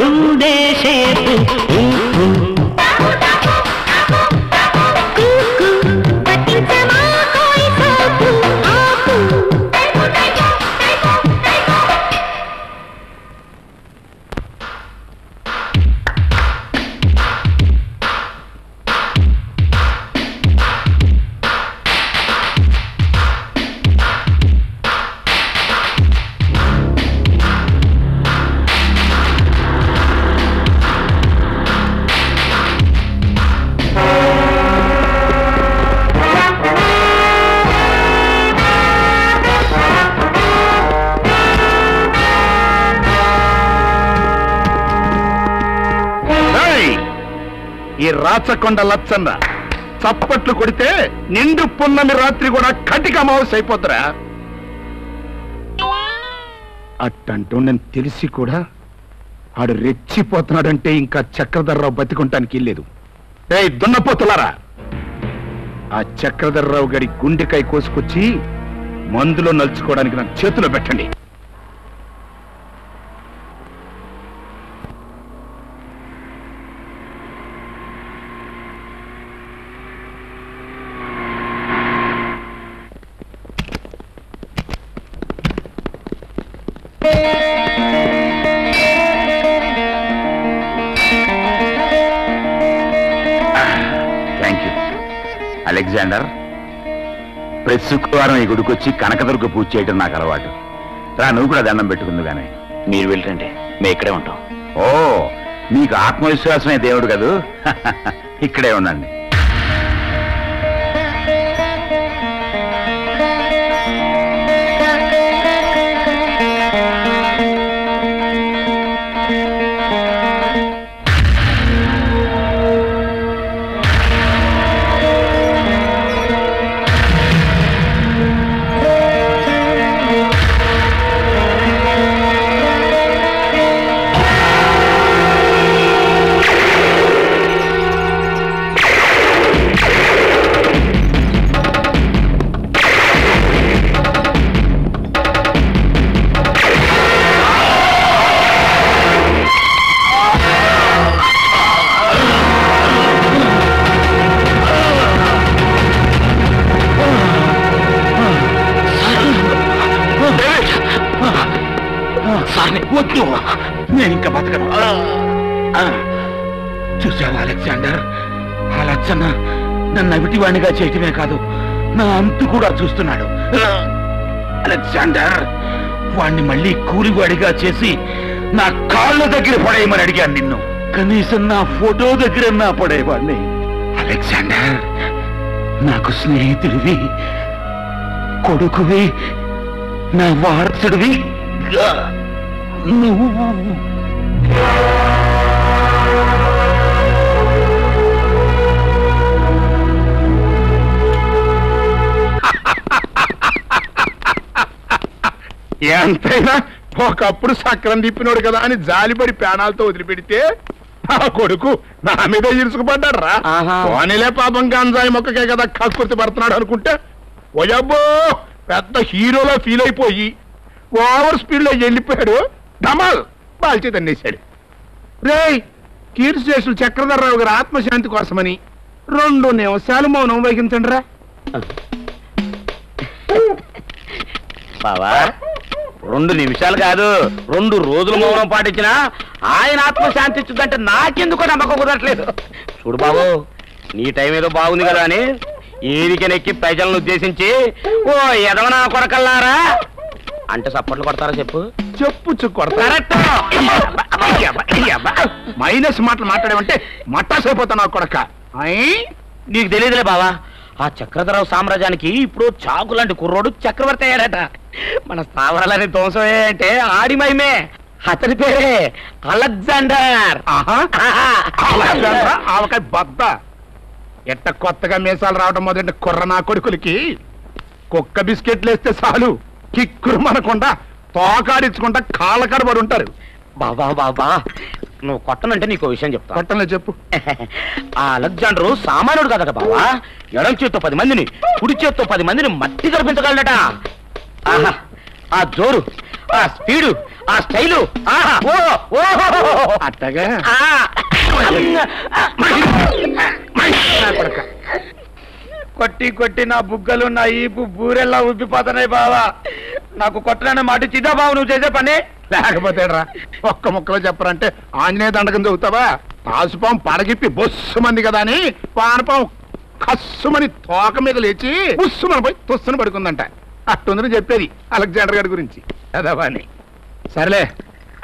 उदेशे पूखु राचकोंड लच्छन्न चप्पट्लु कोडिते निंडु पुन्नमी रात्रि कूडा कटिक अमावास्य अयिपोद्रा अट्टंटोन्ननि तेलिसि कूडा आडु रेच्चिपोतुन्नाडंटे इंका चक्रधरराव बतिकुंटानिकि लेदु एय్ दुन्नपोतुलारा आ चक्रधरराव गारि गुंडकाय कोसुकोच्चि मंदुलो नल्चुकोवडानिकि ना चेतुलो पेट्टंडि అలెగ్జాండర్ ప్రతి శుక్రవారం ఈ గుడికొచ్చి కనకదుర్గ పూజ చేయడం నాకు అలవాటు రా నువ్వు కూడా దండం పెట్టుకుందుగానే మీరు వెళ్ళండి మేము ఇక్కడే ఉంటాం ఓ మీకు ఆత్మవిశ్వాసమే దేవుడు కదూ ఇక్కడే ఉండండి चूसावा अलेक्सांडर आलचना नविटिवाणिगा चेयटमे कादु ना अंतु कूडा चूस्तुन्नाडु अलेक्सांडर वाण्णि मल्ली कूलिवाडिगा चेसी ना काल्ल दग्गर पडेयमनि अडिगानु निन्नु कनीसं ना फोटो दग्गरना पडेवाण्णि अलेक्सांडर नाकु स्नेहितुडिवि कोडुकुवि ना वारसुडिवि నువ్వు ఎంతైనా ఒకప్పుడు సక్రం తిప్పినోడు కదా అని జాలిపడి ప్రాణాలతో వదిలిపెడితే ఆ కొడుకు నా మీద ఇరుసుకుపడ్డాడు రా పోనీలే పాపం గంజాయి మొక్కకే కదా కక్కుర్తి పడుతున్నాడు అనుకుంటే ఓయబ్బో పెద్ద హీరోలా ఫీల్ అయిపోయి ఓవర్ స్పీడ్ లో వెళ్ళిపోయాడు धमाल बालचे तेसा रे कीर्तिशेषुलु चक्रधरराव गारी आत्मशांति कोसमनी रेंडु निमिषालु मौनं वहिंचंडि रा बाबा रेंडु निमिषालु कादु रेंडु रोजुलु मौनं पाटिंचिना आयन आत्मशांति इच्चुदंटे नाकेंदुको नम्मकं कुदरट्लेदु चूडु बाबू नी टाइम एदो बागुंदि कदा अनि एरिकेनेक्की प्रजलनु उद्देशिंचि ओ यदवना कोरकल्लारा अंटे सपोर्ट्लु कोडतारा चेप्पु చెప్పుచ్చు కొడతారట మైనస్ మాటలు మాట్లాడేవంటే మట్టాసైపోతా నా కొడక నీకు తెలియదులే బావా ఆ చక్రధరరావు సామ్రాజ్యానికి ఇప్పుడు చాకు లాంటి కుర్రోడు చక్రవర్తి అయ్యాడట మన స్థావరాలని ధ్వంసం అంటే ఆడి మహిమే అతని పేరే అలెగ్జాండర్ ఆవకాయ బద్ద ఎట్ట కొత్తగా మీసాలు రావడం మొదటి కుర్ర నా కొడుకులకి కుక్క బిస్కెట్లు వేస్తే చాలు కిక్కురు మనకుండా తోకాడించుకుంటా కాళ్ళ కడబడి ఉంటారు బాబా బాబా నువ్వు కొట్టనంటే నీకు విషయం చెప్తా కొట్టలే చెప్పు ఆ అలెగ్జాండరు సామాన్యుడు కదట బాబా ఎడం చేత్తో పది మందిని కుడి చేత్తో పది మందిని మట్టి గర్భించగలడట ఆహా ఆ జోరు ఆ స్పీడు ఆ స్టైలు ఆహా ఓ ఓహో అట్టగా ఆ కొట్టి కొట్టి నా బుగ్గలు నా ఈపు బూరెల్లా ఉబ్బిపోతున్నాయి బావా నాకు కొట్టనని మాట చిదా బాబు నువ్వు చేసే పని లేకపోతే రా ఒక్క ముక్కలో చెప్పరంటే ఆంజనేయ దండకం చదువుతావా పాసుపాం పడగిప్పి బొస్సుమంది కదా అని పానపాం కస్సుమని తోక మీద లేచి బుస్సుమని పోయి తుస్సును పడుకుందంట అట్టుందని చెప్పేది అలెగ్జాండర్ గారి గురించి చదవా అని సరేలే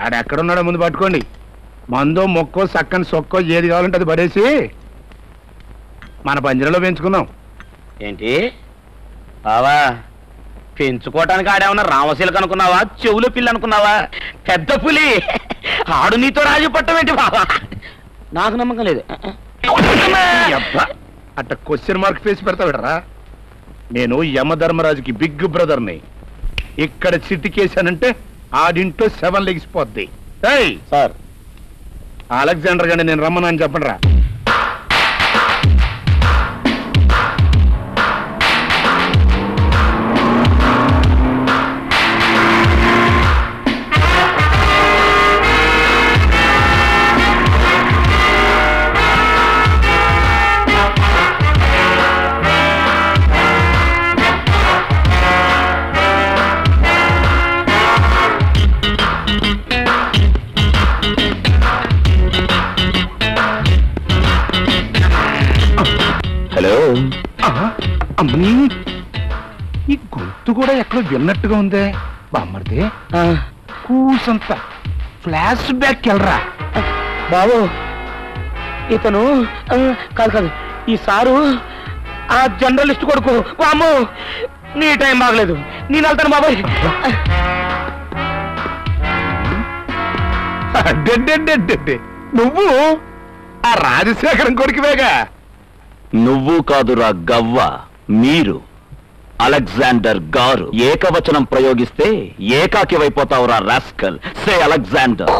ఆడెక్కడున్నాడో ముందు పట్టుకోండి మందో మొక్కో సక్కని సొక్కో ఏది కావాలంటే అది పడేసి మన పంజరంలో పెంచుకుందాం ఏంటి బావా పెంచుకోవటానికి ఆడేమన్నా రామశీలక అనుకున్నావా చెవుల పిల్ల అనుకున్నావా పెద్ద పులి ఆడు నీతో రాజు పట్టమేంటి బావా నాకు నమ్మకం లేదు अट क्वेश्चन मार्क फेस पेड़ता నేను యమధర్మరాజు की బిగ్ బ్రదర్ ని ఇక్కడ చిటికేశానంటే ఆడింట్లో సెవెన్ లెగిసిపోద్ది. ఏయ్ సార్ అలెగ్జాండర్ గాని నేను రమ్మనని చెప్పండిరా. फ्लैश बैक बाबू इतन सारू आ जर्नलिस्ट को नी टाइम बागले नीन बाबा आ राजशेखर कोड़कवेगा गव्व मीरू అలెగ్జాండర్ గారు ఏకవచనం ప్రయోగిస్తే ఏకాకి వైపోతావురా రాస్కల్. సే అలెగ్జాండర్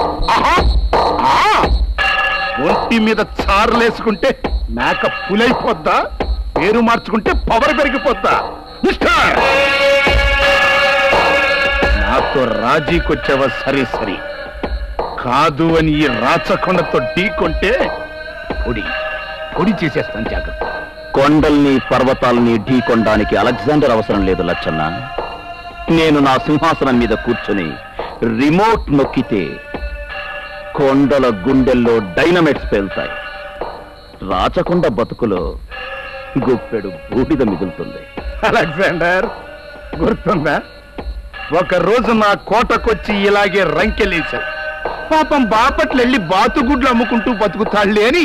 ఒంటి మీద చార్లేసుకుంటే మేక పులైపోద్దా, పేరు మార్చుకుంటే పవర్ పెరిగిపోద్దా. మిస్టర్ నాతో రాజీకొచ్చావా? సరే సరే కాదు అని ఈ రాచకొండతో ఢీకొంటే పొడి పొడి చేసేస్తాను. జాగ్రత్త. కొండల్ని పర్వతాలని ఢీకొనడానికి అలెగ్జాండర్ అవసరం లేదు లచ్చన్న. నేను నా సింహాసనం మీద కూర్చొని రిమోట్ నొక్కితే కొండల గుండెల్లో డైనమైట్స్ పేలుతాయి, రాచకొండ బతుకులో గుప్పెడు బూడిద మిగులుతుంది. అలెగ్జాండర్ గుర్తుందా, ఒకరోజు నా కోటకొచ్చి ఇలాగే రంకెలేశారు. పాపం బాపట్లు వెళ్ళి బాతుగుడ్లు అమ్ముకుంటూ బతుకుతాళ్ళే అని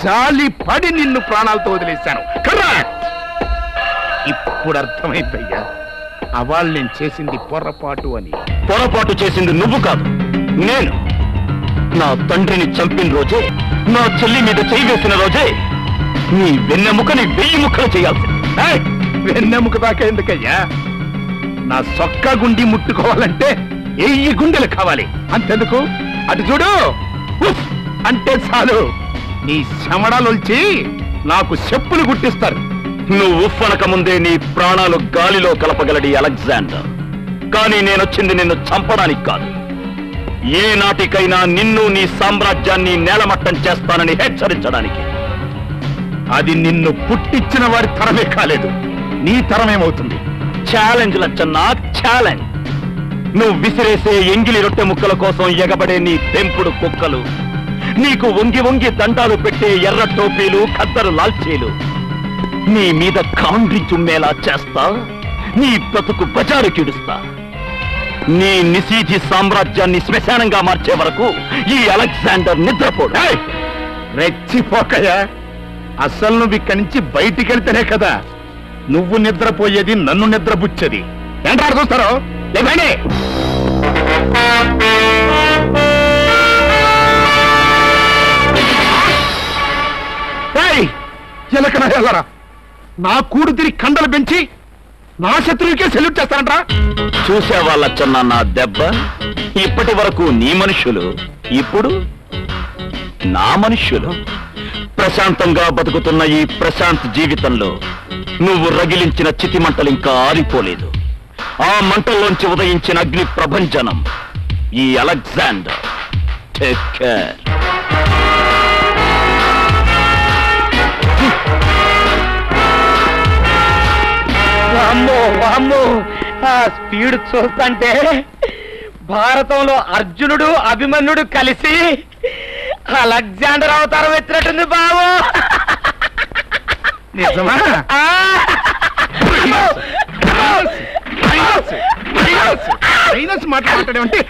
జాలి పడి నిన్ను ప్రాణాలతో వదిలేశాను. కరెక్ట్. ఇప్పుడు అర్థమైందయ్యా అవాళ్ళు నేను చేసింది పొరపాటు అని. పొరపాటు చేసింది నువ్వు కాదు నేను. నా తండ్రిని చంపిన రోజే, నా చెల్లి మీద చేయి వేసిన రోజే నీ వెన్నెముకని వెయ్యి ముక్కలు చేయాల్సింది. వెన్నెముక దాకా ఎందుకయ్యా? నా సొక్క గుండి ముట్టుకోవాలంటే వెయ్యి గుండెలు కావాలి. అంతెందుకు, అటు చూడు అంటే చాలు నీ శమడాలొల్చి నాకు చెప్పులు గుట్టిస్తారు. నువ్వు ఉఫ్ఫనక ముందే నీ ప్రాణాలు గాలిలో కలపగలడి అలెగ్జాండర్. కానీ నేనొచ్చింది నిన్ను చంపడానికి కాదు. ఏ నాటికైనా నిన్ను నీ సామ్రాజ్యాన్ని నేలమట్టం చేస్తానని హెచ్చరించడానికి. అది నిన్ను పుట్టించిన వారి తరమే కాలేదు, నీ తరమేమవుతుంది. Challenge Lachanna, challenge. నువ్వు విసిరేసే ఎంగిలి రొట్టె ముక్కల కోసం ఎగబడే నీ తెంపుడు కుక్కలు, నీకు వంగి వంగి దండాలు పెట్టే ఎర్ర టోపీలు, ఖద్దరు లాల్చీలు నీ మీద కాండ్రి చుమ్మేలా చేస్తా. నీ బ్రతుకు బజారు కిడుస్తా. నీ నిశీధి సామ్రాజ్యాన్ని శ్మశానంగా మార్చే వరకు ఈ అలెగ్జాండర్ నిద్రపోడు. రెచ్చిపోకయా, అసలు నువ్వు ఇక్కడి నుంచి బయటికి వెళ్తేనే కదా నువ్వు నిద్రపోయేది, నన్ను నిద్రపుచ్చేది. ఏంటారు చూస్తారో లేవండి. ఎలకనరా నా కూడు తిరిగి కండలు పెంచి నా శత్రువుకే సెల్యూట్ చేస్తారంటరా. చూసేవాళ్ళ చిన్న నా దెబ్బ. ఇప్పటి వరకు నీ మనుషులు, ఇప్పుడు నా మనుషులు. ప్రశాంతంగా బతుకుతున్న ఈ ప్రశాంత్ జీవితంలో నువ్వు రగిలించిన చితిమంటలు ఇంకా ఆరిపోలేదు. ఆ మంటల్లోంచి ఉదయించిన అగ్ని ప్రభంజనం ఈ అలెగ్జాండర్. Take care. స్పీడ్ చూస్తుంటే భారతంలో అర్జునుడు అభిమన్యుడు కలిసి అలెగ్జాండర్ అవతారం ఎత్తినట్టుంది బాబు. మాట్లాడమంటే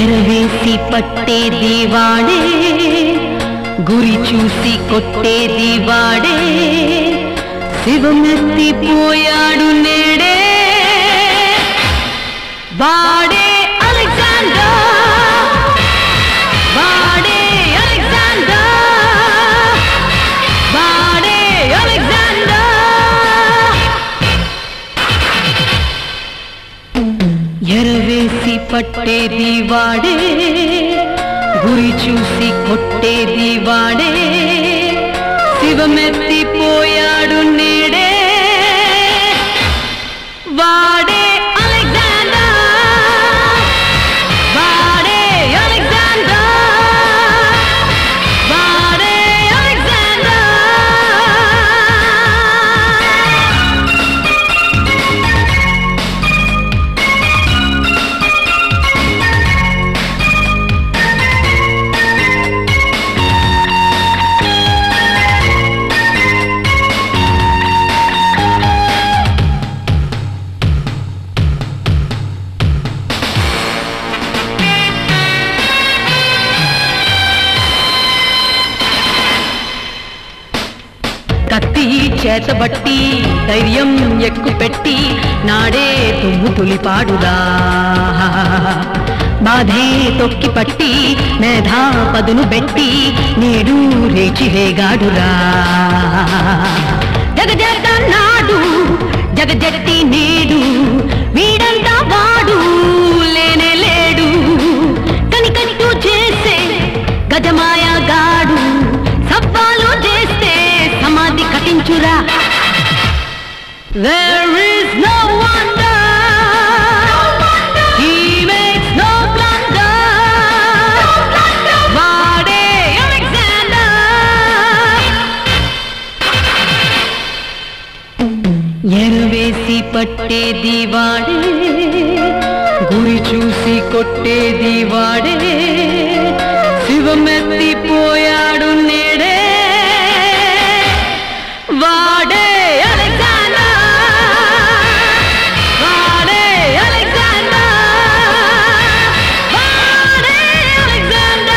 ఎరవేసి పట్టే దేవాడే గురి చూసి కొట్టే దేవాడే శివమెత్తి పోయాడు నేడే వాడే అలెగ్జాండర్ पट्टे दीवाड़े गुरी चूसी कोट्टे दीवाड़े शिवमेत्ति पोयाडु नीडे वाड़े अलेक्जेंडर वाड़े अलेक्जेंडर वाड़े अलेक्जेंडर చేతబట్టి ధైర్యం ఎక్కుపెట్టి నాడే తుమ్ము పులిపాడుదా బాధే తొక్కి పట్టి మేధా పదును బెట్టి నేడు రేచి వేగాడురా జగజగ నాడు జగజట్టి నేడు వీడంతా వాడు లేనే లేడు కనికట్టు చేసే గజమాయా గాడు సబ్బాలో చేస్తే समाधि कटिंचुरा There is no wonder, no wonder. He makes no blunder, no blunder. Vaade Alexander yervesi patte divaade guri chusi kotte divaade shivametti poyadu nede वाड़े अलेक्जेंडर वाड़े अलेक्जेंडर वाड़े अलेक्जेंडर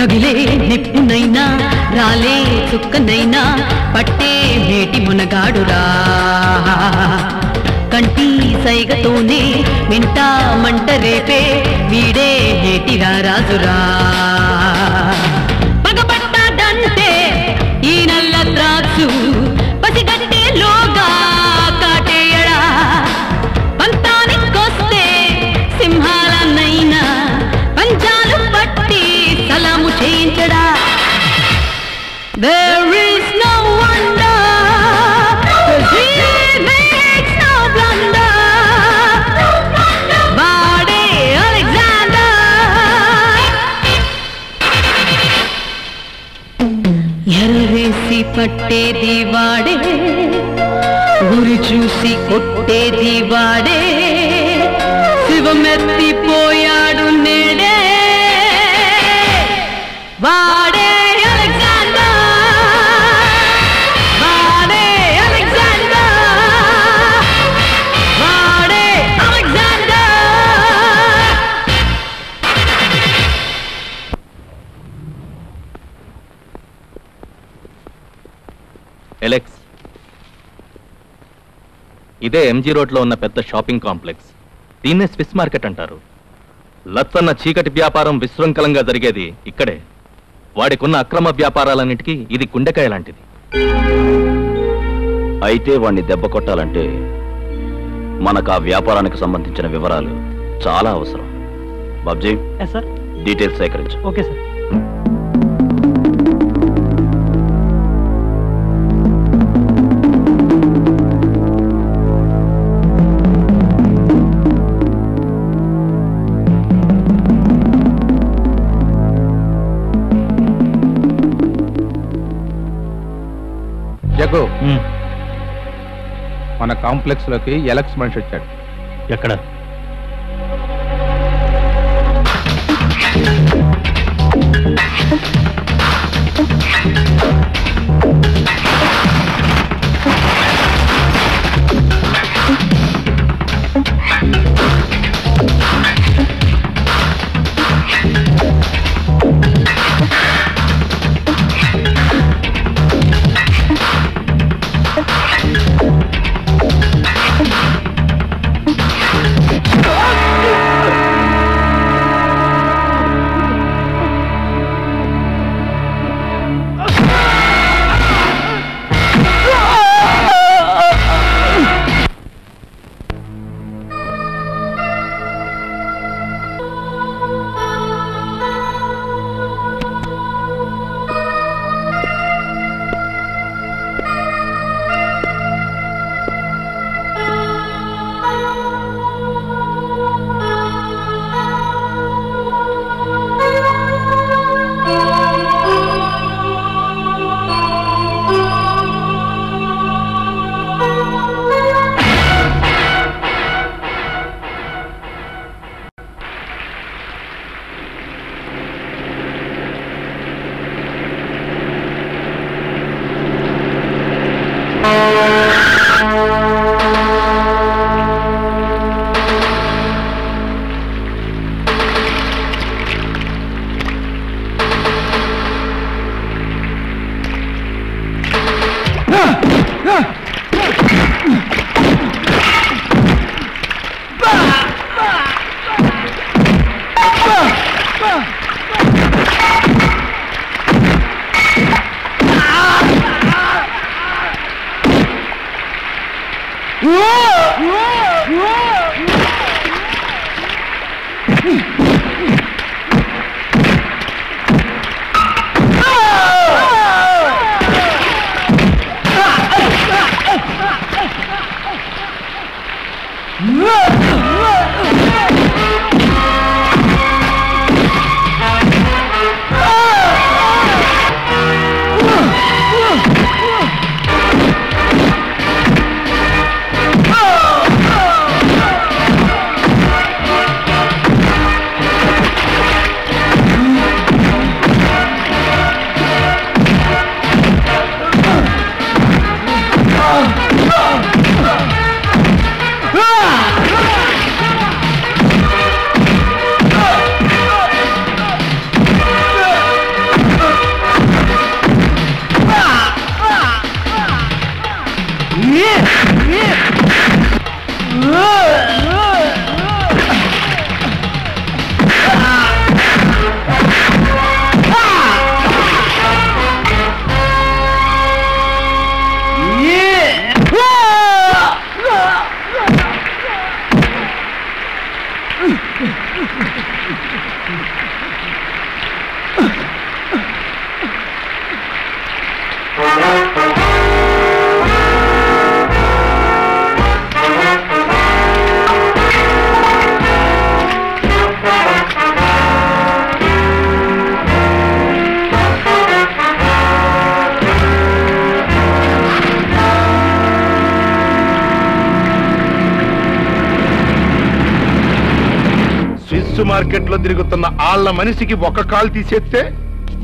रगिले निपुनैना राले चुक्कनैना पट्टे मेटी मुनगाडुरा कंटी सैगतोने मिंटा मंटरेपे वीडे नेटी राजुरा पगपट्टा डंटे ई नल्ल द्राक्षु पसिगट्टे लोगा काटेयड़ा पंतानिकोस्ते सिंहाला नैना पंजालु पट्टी सलामु चेयिंचड़ा There is no wonder he makes no blunder Vaade Alexander yervesi patte divaade guri chusi kotte divaade shivametti poyadu nede वाड़े अलेक्जेंडर वाड़े अलेक्जेंडर वाड़े अलेक्जेंडर एलेक्स इदे एमजी रोड लो उन्न पेद्द शॉपिंग कांप्लेक्स दीन्ने स्विस मार्केट अंटारू लत्सन्न चीकटि व्यापारं विशृंखलंगा जरिगेदी इक्कडे వాడికున్న అక్రమ వ్యాపారాలన్నిటికీ ఇది కుండకాయ లాంటిది. అయితే వాణ్ణి దెబ్బ కొట్టాలంటే మనకు ఆ వ్యాపారానికి సంబంధించిన వివరాలు చాలా అవసరం. బాబ్జీ ఎస్ సర్ డీటెయిల్స్ సేకరించు. Okay sir. रघु मन कांप्लेक्स की एलेक्स मनिषि वच्चाडु మనిషికి ఒక కాలు తీసేస్తే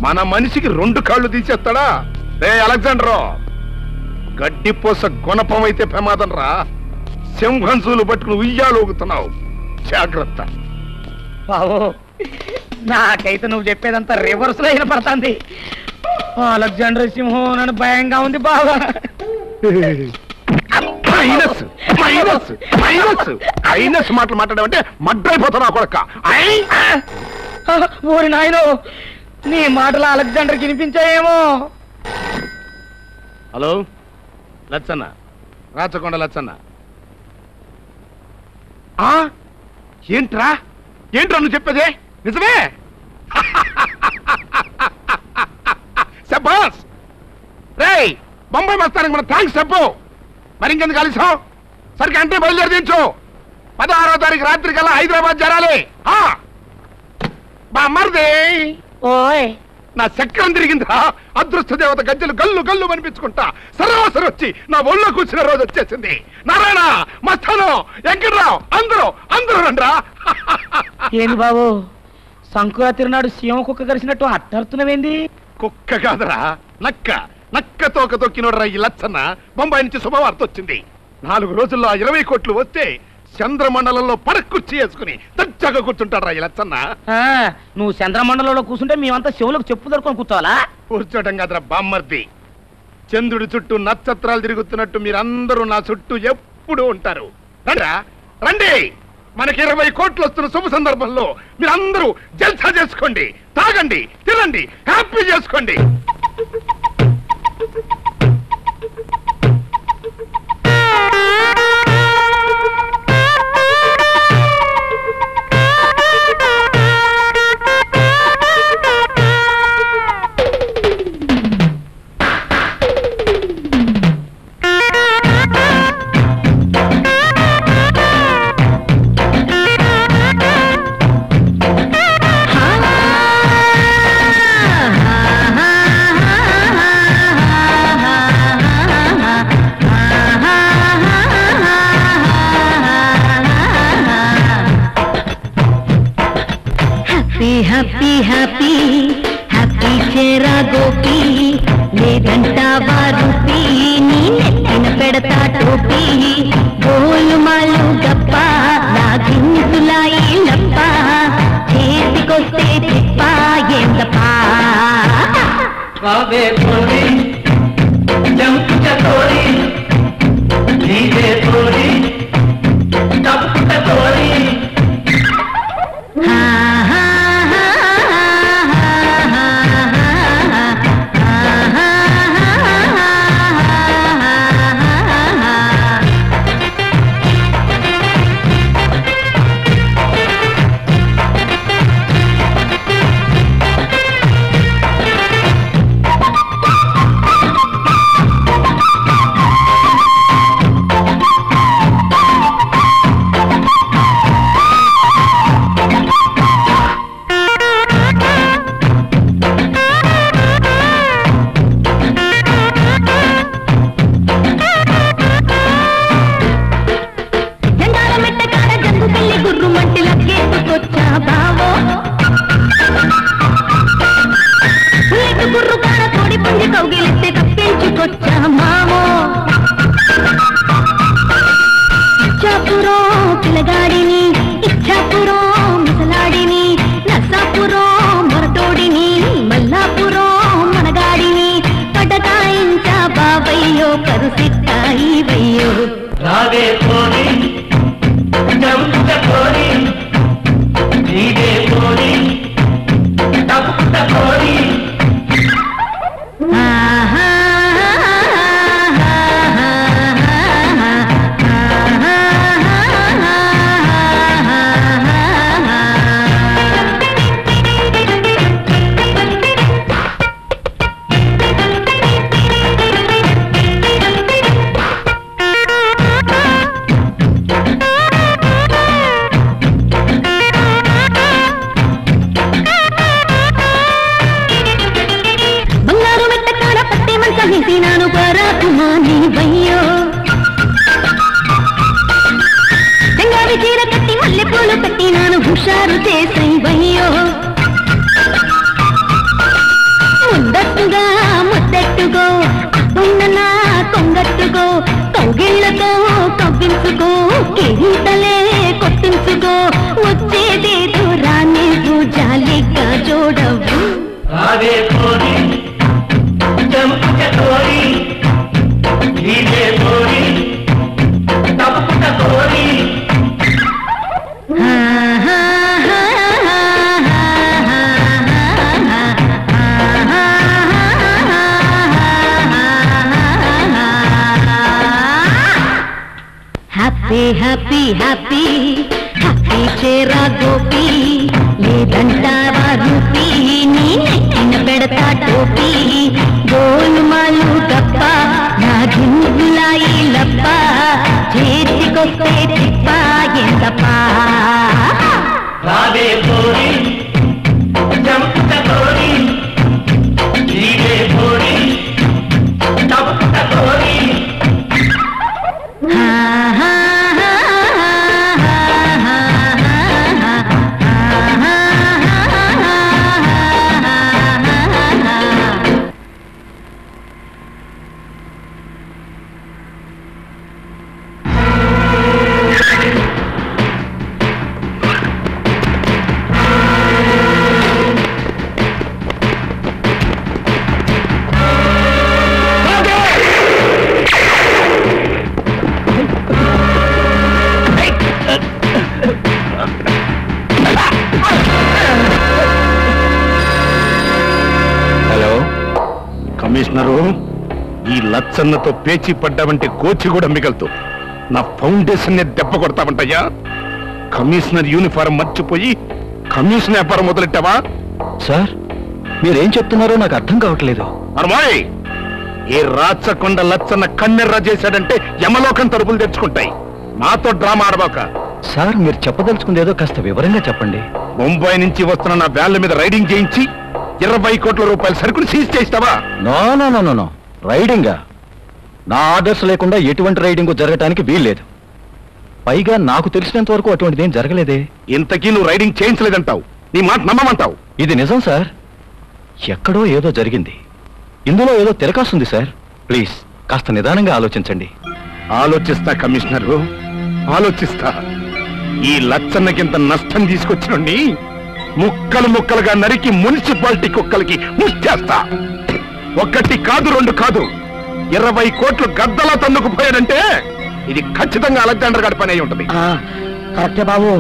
మన మనిషికి రెండు కాళ్ళు తీసేస్తాడా రే అలెగ్జాండర్ గడ్డిపోస గుణపం అయితే ప్రమాదం రా సింహంసులు పట్టుకుని ఉయ్యాలోగుతున్నావు జాగ్రత్త బావో నాకైతే నువ్వు చెప్పేదంతా రివర్స్ లో వినపడతాంది అలెగ్జాండర్ సింహం నన్ను భయంగా ఉంది బావా మైనస్ మైనస్ మైనస్ మైనస్ మాటలు మాట్లాడమంటే మడ్రైపోతున్నా కొడక ఓరి నాయనో నీ మాటలు అలెగ్జాండర్కి వినిపించాయేమో హలో లచ్చన్న రాచకొండ లచ్చన్న ఏంట్రా ఏంట్రా నువ్వు చెప్పేది నిజమే సబాస్ రేయ్ బొంబాయి మస్తానికి మన థ్యాంక్స్ చెప్పు మరింకెందుకు కలిసావు సరికి అంటే బయలుదేరి దించు పదహారో తారీఖు రాత్రి కల్లా హైదరాబాద్ జరాలి మరదే ఓయ్ ना चक्रम तिरिगिंदिरा अदृष्ट देवता गज्जलु गल्लु गल्लु अनिपिंचुकुंटा सरवसर वच्ची ना ఒళ్ళో కూర్చున్న రోజు వచ్చేసింది నారాయణ మస్తాను ఎంకరావు అందరూ అందరూ రండిరా ఏంది బాబు సంక్రాంతి నాడు సీమ కుక్క కరిసినట్టు అట్టర్తునవేంది కుక్క కాదురా నక్క నక్క తోక తొక్కినోడురా ఈ లచ్చన్న బొంబాయి నుంచి శుభవార్త వచ్చింది నాలుగు రోజుల్లో ఇరవై కోట్లు వస్తే చంద్రమండలంలో పడకుర్చి చేసుకుని దచ్చగా కూర్చుంటారా ఈ లచ్చన్న ఆ నువ్వు చంద్రమండలంలో కూర్చుంటే మేమంతా శివులకు చెప్పు దర్కొని కూర్చోవాలా కూర్చోటం కాదురా బామ్మర్ది చంద్రుడి చుట్టూ నక్షత్రాలు తిరుగుతున్నట్టు మీరందరూ నా చుట్టూ ఎప్పుడు ఉంటారు రండిరా రండి మనకి ఇరవై కోట్లు వస్తున్న శుభ సందర్భంలో మీరందరూ జల్సా చేసుకోండి తాగండి తినండి హ్యాపీ చేసుకోండి Happy, happy, happy chera gopi. Le ghanta varupi, ni nettina pedta topi. Bol malu gappa, lagin tulai lappa. Cheti koste tippa, yenda pa. Babe puri, jamcha tori, liye puri, tapta tori. Ha. Commissioner लक्षण तो पेची पड़ावंटे कोची मिगलतो ना फाउंडेशन दెబ్బకొడతావంటయ్యా कमीशनर यूनिफार्म मर्चिपोई कमीशन व्यापार మొదలెట్టావా సార్ మీరేం చెప్తున్నారో నాకు అర్థం కావట్లేదు అర్మాయ్ ఈ రాచకొండ లచ్చన్న కన్నెర్ర చేసాడంటే యమలోకం తరుపులు తెచ్చుకుంటాయి నాతో డ్రామా ఆడబాక సార్ మీరు చెప్పదలుచుకునేదో కాస్త వివరంగా చెప్పండి ముంబై నుంచి వస్తున్న నా బ్యాళ్ళ మీద రైడింగ్ చేయించి ఇరవై కోట్ల రూపాయల సరుకుని సీజ్ చేస్తావా నో నో నో నో రైడింగా నా ఆర్డర్స్ లేకుండా ఎటువంటి రైడింగ్ జరగడానికి వీల్లేదు पैगा नाकु तेलिसिनंत वरकु अटुवंटिदें जरगलेदे इंतकी नु राइडिंग चेयिंचलेदंटावु नी माट नम्ममंटावु इदि निजं सर एक्कडो एदो जरिगिंदी इंदुलो एदो तिरकासुंदी सर प्लीज कास्त निदानंगा आलोचिंचंडी आलोचिस्ता कमिश्नर आलोचिस्ता ई लक्षणकिंत नष्टं तीसुकोच्चिनोंडी मुक्कलु मुक्कलुगा नरिकि मुनिसिपालिटी कुक्कलकि मुस्तेस्ता ओकटि कादु रेंडु कादु इरवै कोट्लु गद्दला तन्नुकुपोयाडंटे ఇది ఖచ్చితంగా అలెగ్జాండర్ గారి పని అయి ఉంటది ఆ కరెక్టే బాబు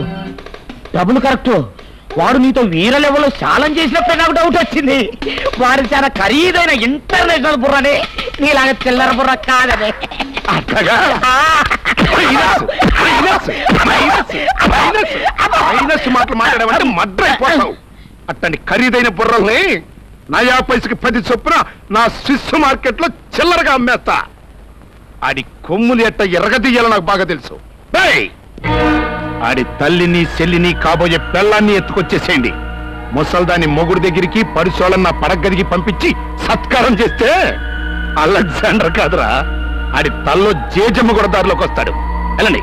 డబుల్ కరెక్ట్ వాడు నీతో వీర లెవెల్లో ఛాలెంజ్ చేసినప్పుడు నాకు డౌట్ వచ్చింది వారి చాలా ఖరీదైన ఇంటర్నేషనల్ బుర్రనే నీలాగా చిల్లర బుర్ర కాదనే అట్లాగా మైనస్ మైనస్ మైనస్ మైనస్ మాటలు మాట్లాడేవంటే మడ్రైపోతావు అట్లాంటి ఖరీదైన బుర్రల్ని నయా పైసకి పది చొప్పున నా స్విస్ మార్కెట్లో చిల్లరగా అమ్మేస్తా आड़ी कोम्मुल एट्ट एरगदीयालो नाकु बागा तेलुसु हेय आड़ी तल्लिनी सेल्लिनी काबोये पेल्लानी एत्तुकोच्चेसेयंडी मुसल्दानी मोगुडु दग्गरिकी परिशोलन्न पडगदिकी पंपिंची सत्कारं चेस्ते अलेक्सांडर कादुरा आड़ी तल्लो जेजम्म गोडदारलोकी वस्ताडु एल्लंडी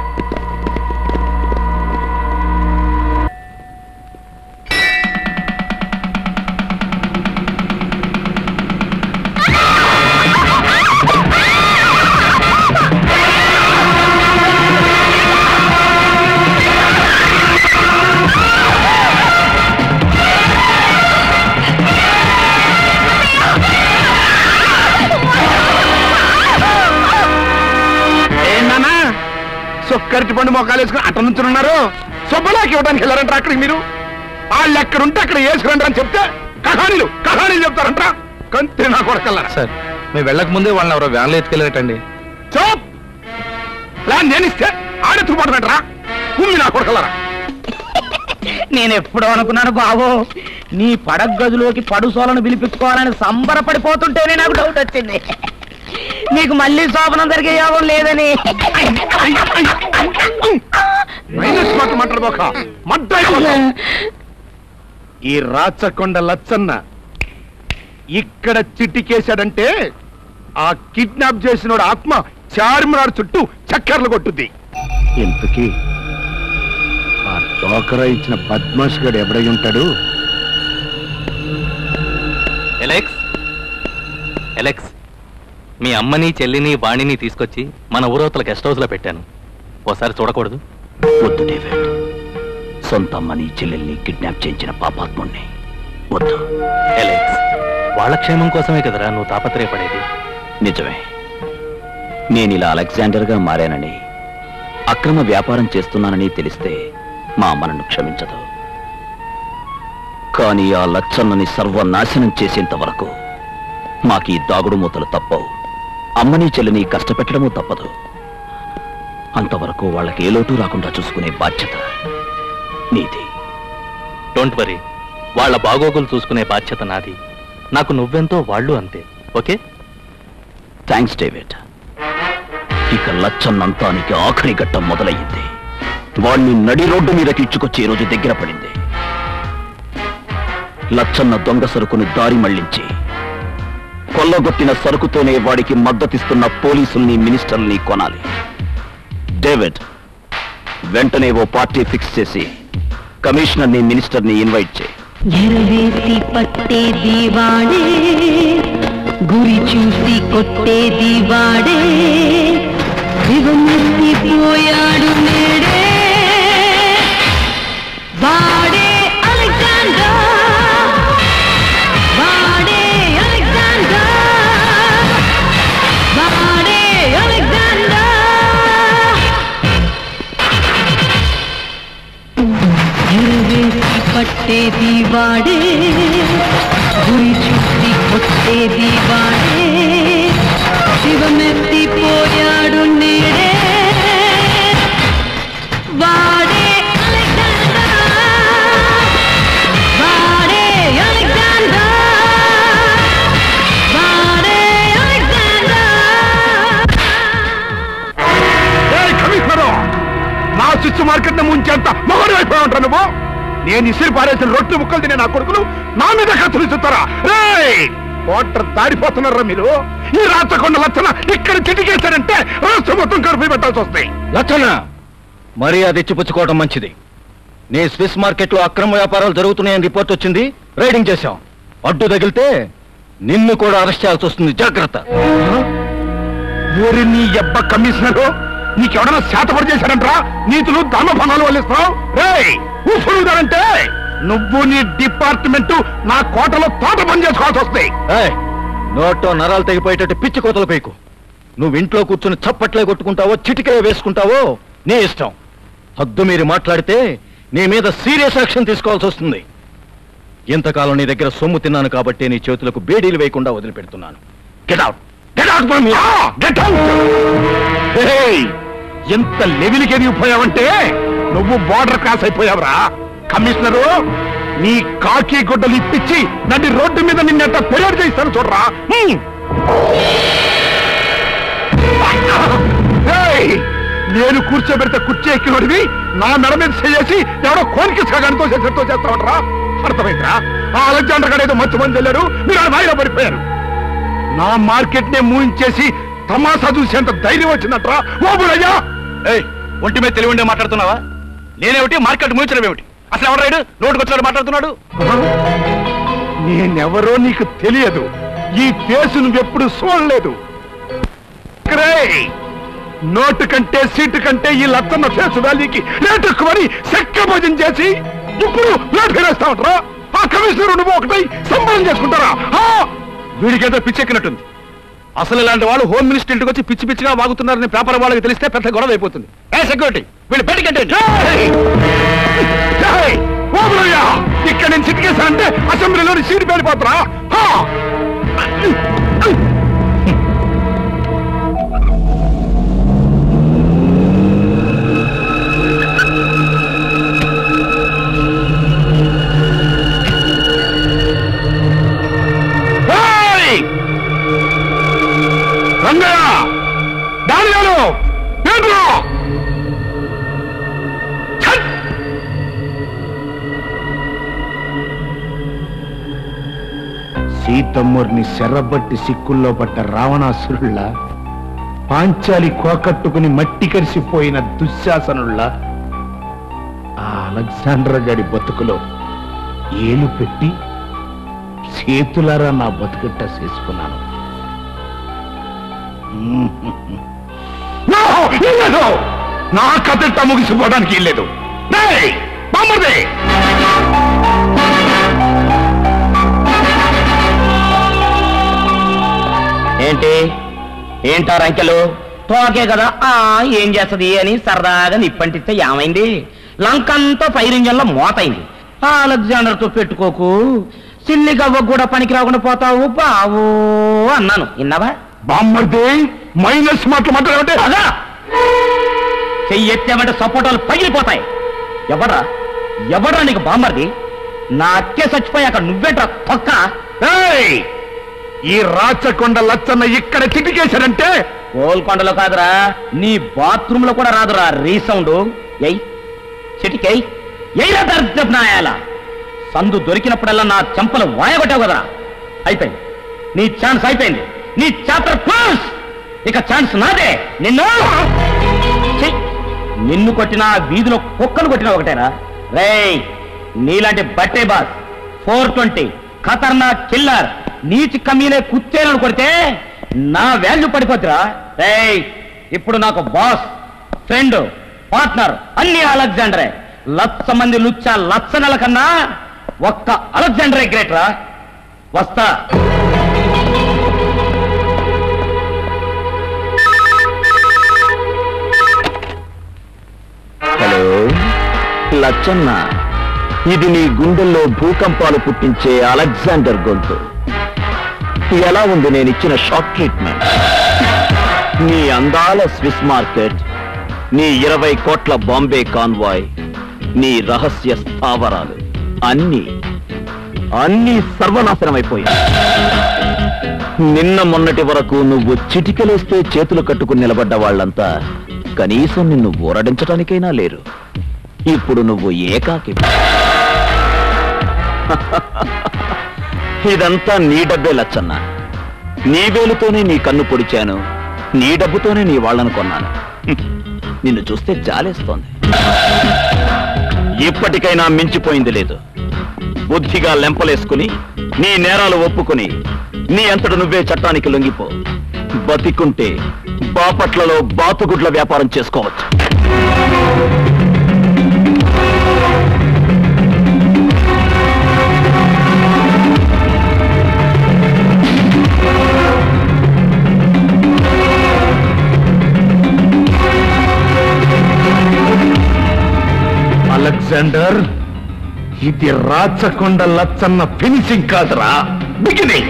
కరెక్ట్ పండు మోకాలేసుకుని అటు నుంచి ఉన్నారు సొబ్బలాకి ఇవ్వడానికి వెళ్ళారంట అక్కడికి మీరు వాళ్ళు ఎక్కడుంటే అక్కడ వేసుకురంట అని చెప్తే కహానీలు కహానీలు చెప్తారంట కంతే నా కొడకల్లారా సార్ మేము వెళ్ళక ముందే వాళ్ళని ఎవరో వ్యాన్లో ఎత్తుకెళ్ళారటండి స్టాప్ ప్లాన్ నేనిస్తే ఆడెత్తుకు పడతారా ఉమ్మి నా కొడకల్లారా నేను ఎప్పుడో అనుకున్నాను బాబు నీ పడగ గదిలోకి పడుసోలను పిలిపించుకోవాలని సంబరపడిపోతుంటేనే నాకు డౌట్ వచ్చింది నీకు మళ్ళీ శోభనం జరిగే యోగం లేదని ఈ రాచకొండ లచ్చన్న ఇక్కడ చిటికేశాడంటే ఆ కిడ్నాప్ చేసినోడు ఆత్మ చార్మినార్ చుట్టూ చక్కర్లు కొట్టుద్ది ఇంతకీ ఆ టోకరా ఇచ్చిన బద్మాష్ గడు ఎవడై ఉంటాడు ఎలెక్స్ ఎలెక్స్ మీ అమ్మని చెల్లిని వాణిని తీసుకొచ్చి మన ఊరోతల గెస్ట్ హౌస్ లో పెట్టాను ఒకసారి చూడకూడదు వద్దు డేవిడ్ సొంత అమ్మని చెల్లెల్ని కిడ్నాప్ చేయించిన పాపాత్ముణ్ణి వద్దు ఎలెక్స్ వాళ్ళ క్షేమం కోసమే కదరా నువ్వు తాపత్రయపడేది నిజమే నేను ఇలా అలెగ్జాండర్గా మారానని అక్రమ వ్యాపారం చేస్తున్నానని తెలిస్తే మా అమ్మ నన్ను క్షమించదు కానీ ఆ లచ్చన్నని సర్వనాశనం చేసేంత వరకు మాకు ఈ దాగుడు మూతలు తప్పవు అమ్మని చెల్లిని కష్టపెట్టడమూ తప్పదు అంతవరకు వాళ్ళకి ఏ లోటు రాకుండా చూసుకునే బాధ్యత నీది డోంట్ వరీ వాళ్ళ బాగోగులు చూసుకునే బాధ్యత నాది నాకు నువ్వెంతో వాళ్ళు అంతే ఓకే థాంక్స్ డేవిడ్ ఇక లచ్చన్నంతానికి ఆఖరి ఘట్టం మొదలయ్యింది వాణ్ణి నడి రోడ్డు మీదకి ఇచ్చుకొచ్చి ఈ రోజు దగ్గర పడింది లచ్చన్న దొంగ సరుకుని దారి మళ్లించి కొల్లగొట్టిన సరుకుతోనే వాడికి మద్దతిస్తున్న పోలీసుల్ని మినిస్టర్ని కొనాలి డేవిడ్ వెంటనే ఓ పార్టీ ఫిక్స్ చేసి కమిషనర్ని మినిస్టర్ని ఇన్వైట్ చేయి ఎరవేసి పట్టే దివాడే గురి చూసి కొట్టే దివాడే వివమతి పోయాడు నేడే వాడే అలెగ్జాండర్ Thank you. पट्टे दीवाने बुरी चुट्टी पट्टे दीवाने शिवमेत्ती पोयाडु नीडे वाडे अलेक्जेंडर वाडे अलेक्जेंडर वाडे अलेक्जेंडर ए कमिश्नर ना सिस्टम मार्केट ने मुंचे अंत मोहन वैपु उंटानु वो నేను ఇసిరి పారేసిన రొట్టె ముక్కలు తినే నా కొడుకులు నా మీద కత్తులుస్తారా? రేయ్ వాటర్ తాడిపోతున్నారా మీరు? ఈ రాచకొండ లచ్చన ఇక్కడ చిటికేశారంటే రాష్ట్రం మొత్తం కర్ఫ్యూ పెట్టాల్సి వస్తాయి. లచ్చన మరి అది ఇచ్చిపుచ్చుకోవడం మంచిది. నీ స్విస్ మార్కెట్లో అక్రమ వ్యాపారాలు జరుగుతున్నాయని రిపోర్ట్ వచ్చింది. రైడింగ్ చేశాం. అడ్డు తగిలితే నిన్ను కూడా అరెస్ట్ చేయాల్సి వస్తుంది. జాగ్రత్త. ఊరి నీ యబ్బ కమిషనరు నీకెవడన్నా శాతపడి చేశారంటరా? నీతులు ధర్మఫలాలు వల్లిస్తావు. రేయ్ ఊసురుదారంటే నువ్వు నీ డిపార్ట్మెంట్ నా కోటలో తోట పని చేసుకోవాల్సి వస్తాయి. నోటో నరాలు తెగిపోయేటట్టు పిచ్చి కోతలు పైకు. నువ్వు ఇంట్లో కూర్చుని చప్పట్లే కొట్టుకుంటావో చిటికలే వేసుకుంటావో నీ ఇష్టం. హద్దు మీరు మాట్లాడితే నీ మీద సీరియస్ యాక్షన్ తీసుకోవాల్సి వస్తుంది. ఇంతకాలం నీ దగ్గర సొమ్ము తిన్నాను కాబట్టి నీ చేతులకు బేడీలు వేయకుండా వదిలిపెడుతున్నాను. Get out, get out from here, get out. ఏయ్ ఎంత లెవెల్కి ఎదిగిపోయావంటే నువ్వు బోర్డర్ క్రాస్ అయిపోయావురా. కమిషనరు నీ కాకి గుడ్డలు ఇప్పించి నన్ను రోడ్డు మీద నిన్నెంత పెరేడ్ చేస్తాను చూడరా. నేను కూర్చోబెడితే కుర్చీ ఎక్కినోడివి నా మెడ మీద చేసి ఎవడో కోరికిస్గా గంటతో చేసేటో చేస్తామంటరా. అర్థమైందిరా ఆ అలెగ్జాండర్ గారు ఏదో మంచి మంది వెళ్ళారు, మీరు ఆ వాయిలో పడిపోయారు. నా మార్కెట్నే మూయించేసి తమాషా చూసేంత ధైర్యం వచ్చిందంటరా. ఓబులయ్యా ఒంటి మీద తెలివిండే మాట్లాడుతున్నావా? నేనేమిటి మార్కెట్ మూయించడం ఏమిటి? అసలు ఎవరు రైడు నోటుకు వచ్చినట్టు మాట్లాడుతున్నాడు. నేనెవరో నీకు తెలియదు, ఈ ఫేసు నువ్వెప్పుడు చూడలేదు. నోటు కంటే సీటు కంటే ఈ లత్తమ్మ ఫేసు వ్యాలీకి లేటుక్కుమని సెక్క భోజనం చేసి ఇప్పుడు నోటు ఫేరేస్తా ఉంటారా? ఆ కమిషనర్ నువ్వు ఒకటై సంబరం చేసుకుంటారా? వీడికేదో పిచ్చెక్కినట్టుంది. అసలు ఇలాంటి వాళ్ళు హోమ్ మినిస్టర్ ఇంటికి వచ్చి పిచ్చి పిచ్చిగా వాగుతున్నారని పేపర్ వాళ్ళకి తెలిస్తే పెద్ద గొడవ అయిపోతుంది. ఏ సెక్యూరిటీ వీళ్ళు బయటకెట్టే. ఇక్కడ నేను చిటికేసా అంటే అసెంబ్లీలో సీటు పేలిపోతురా. సీతమ్మూర్ని శర్రబట్టి సిక్కుల్లో పట్ట రావణాసురుళ్ళ, పాంచాలి కోకట్టుకుని మట్టి కరిసిపోయిన దుశ్శాసనుళ్ళ ఆ అలెగ్జాండర్ గారి బతుకులో ఏలు పెట్టి చేతులారా నా బతుకట్ట చేసుకున్నాను. నా కథట్ట ముగిసిపోవడానికి లేదు. ఏంటి ఏంటా రంకెలు తోకే కదా ఆ ఏం చేస్తది అని సరదాగా నిప్పంటిస్తే ఏమైంది? లంకంతా ఫైర్ ఇంజన్లో మోతైంది. అలెగ్జాండర్తో పెట్టుకోకు, సిల్లి గవ్వ కూడా పనికి రాకుండా పోతావు బావు అన్నాను. ఇన్నావా బామ్మర్ది? మైనస్ మాటలు మాట్లాడే చెయ్యి ఎత్తేమంటే సపోటాలు పగిలిపోతాయి. ఎవడ్రా ఎవడ్రా నీకు బామ్మర్ది? నా అక్కే చచ్చిపోయాక నువ్వేట్రా తొక్క. ఈ రాచకొండ లచ్చన్న ఇక్కడ చిటికేశారంటే గోల్కొండలో కాదురా నీ బాత్రూమ్ లో కూడా రాదురా రీసౌండ్. ఎయ్ చిటికేయ్ ఎయ్రా దర్జనాయాలా. సందు దొరికినప్పుడల్లా నా చెంపలు వాయగొట్టావు కదరా. అయిపోయింది నీ ఛాన్స్, అయిపోయింది నీ చాప్టర్ క్లోజ్. ఇక ఛాన్స్ నాదే. నిన్ను నిన్ను కొట్టినా వీధిలో కుక్కను కొట్టినా ఒకటేరా. రేయ్ నీలాంటి బట్టే బాస్ ఫోర్ ట్వంటీ ఖతర్నాక్ కిల్లర్ నీచి కమీనే కుత్తేలను కొడితే నా వాల్యూ పడిపోతురా. రేయ్ ఇప్పుడు నాకు బాస్, ఫ్రెండ్, పార్ట్నర్ అన్ని అలెగ్జాండరే. లక్ష మంది లుచ్చ లక్షణాల కన్నా ఒక్క అలెగ్జాండరే గ్రేట్ రా. వస్తా. హలో లచ్చన్న ఇది నీ గుండెల్లో భూకంపాలు పుట్టించే అలెగ్జాండర్ గొంతు. ఎలా ఉంది నేను ఇచ్చిన షార్ట్ ట్రీట్మెంట్? నీ అందాల స్విస్ మార్కెట్, నీ ఇరవై కోట్ల బాంబే కాన్వాయ్, నీ రహస్య స్థావరాలు అన్నీ అన్నీ సర్వనాశనమైపోయాయి. నిన్న మొన్నటి వరకు నువ్వు చిటికలేస్తే చేతులు కట్టుకుని నిలబడ్డ వాళ్ళంతా కనీసం నిన్ను ఓరడించడానికైనా లేరు. ఇప్పుడు నువ్వు ఏకాకి. ఇదంతా నీ డబ్బే లచ్చన్న. నీ వేలుతోనే నీ కన్ను పొడిచాను, నీ డబ్బుతోనే నీ వాళ్ళను కొన్నాను. నిన్ను చూస్తే జాలేస్తోంది. ఇప్పటికైనా మించిపోయింది లేదు. బుద్ధిగా లెంపలేసుకుని నీ నేరాలు ఒప్పుకుని నీ అంతట నువ్వే చట్టానికి లొంగిపో. బతికుంటే బాపట్లలో బాతుగుడ్ల వ్యాపారం చేసుకోవచ్చు. అలెగ్జాండర్, ఇది రాచకొండ లచ్చన్న ఫినిషింగ్ కాదురా, బిగినింగ్.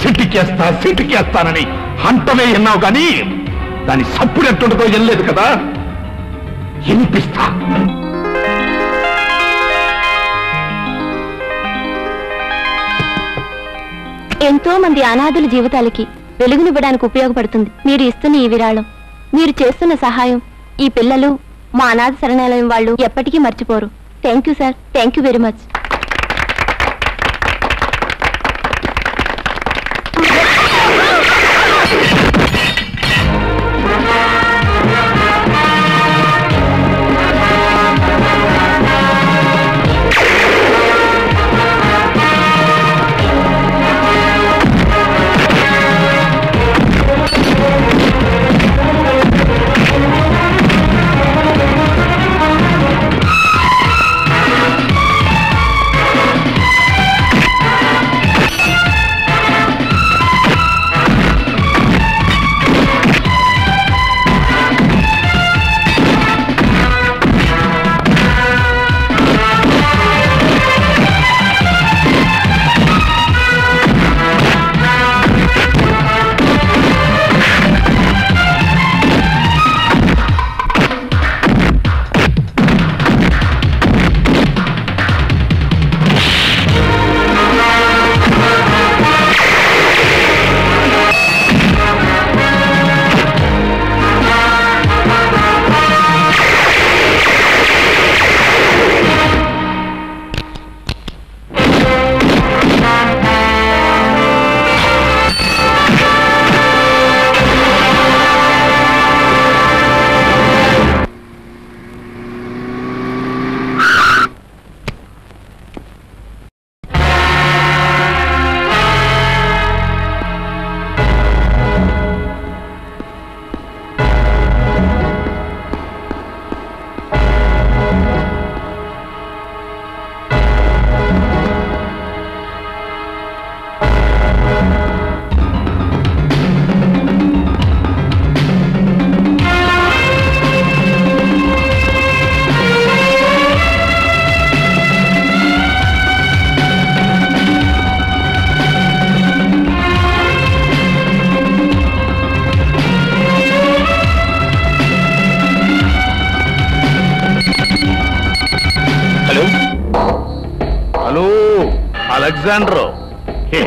సిటికేస్తా సిటికేస్తానని హంటమే విన్నావు కానీ దాని సప్పుడు ఎట్టుండదో వెళ్ళలేదు కదా, వినిపిస్తా. ఎంతో మంది అనాథుల జీవితాలకి వెలుగునివ్వడానికి ఉపయోగపడుతుంది మీరు ఇస్తున్న ఈ విరాళం. మీరు చేస్తున్న సహాయం ఈ పిల్లలు, మా అనాథ శరణాలయం వాళ్ళు ఎప్పటికీ మర్చిపోరు. Thank you sir, thank you very much.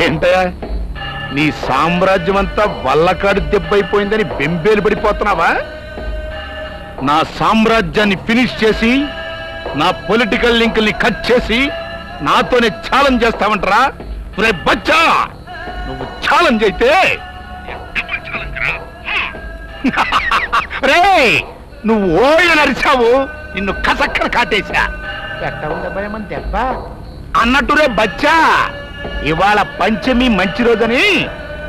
ఏంటయా నీ సామ్రాజ్యం అంతా వల్లకాడు దెబ్బైపోయిందని బెంబేలు పడిపోతున్నావా? నా సామ్రాజ్యాన్ని ఫినిష్ చేసి నా పొలిటికల్ లింకుల్ని కట్ చేసి నాతోనే ఛాలెంజ్ చేస్తావంటరా? రే బచ్చా, నువ్వు ఛాలెంజ్ అయితే రే నువ్వు ఓడి నరిచావు, నిన్ను కసక్కర కాటేశా. అన్నట్టు రే బచ్చా, ఇవాళ పంచమి మంచి రోజని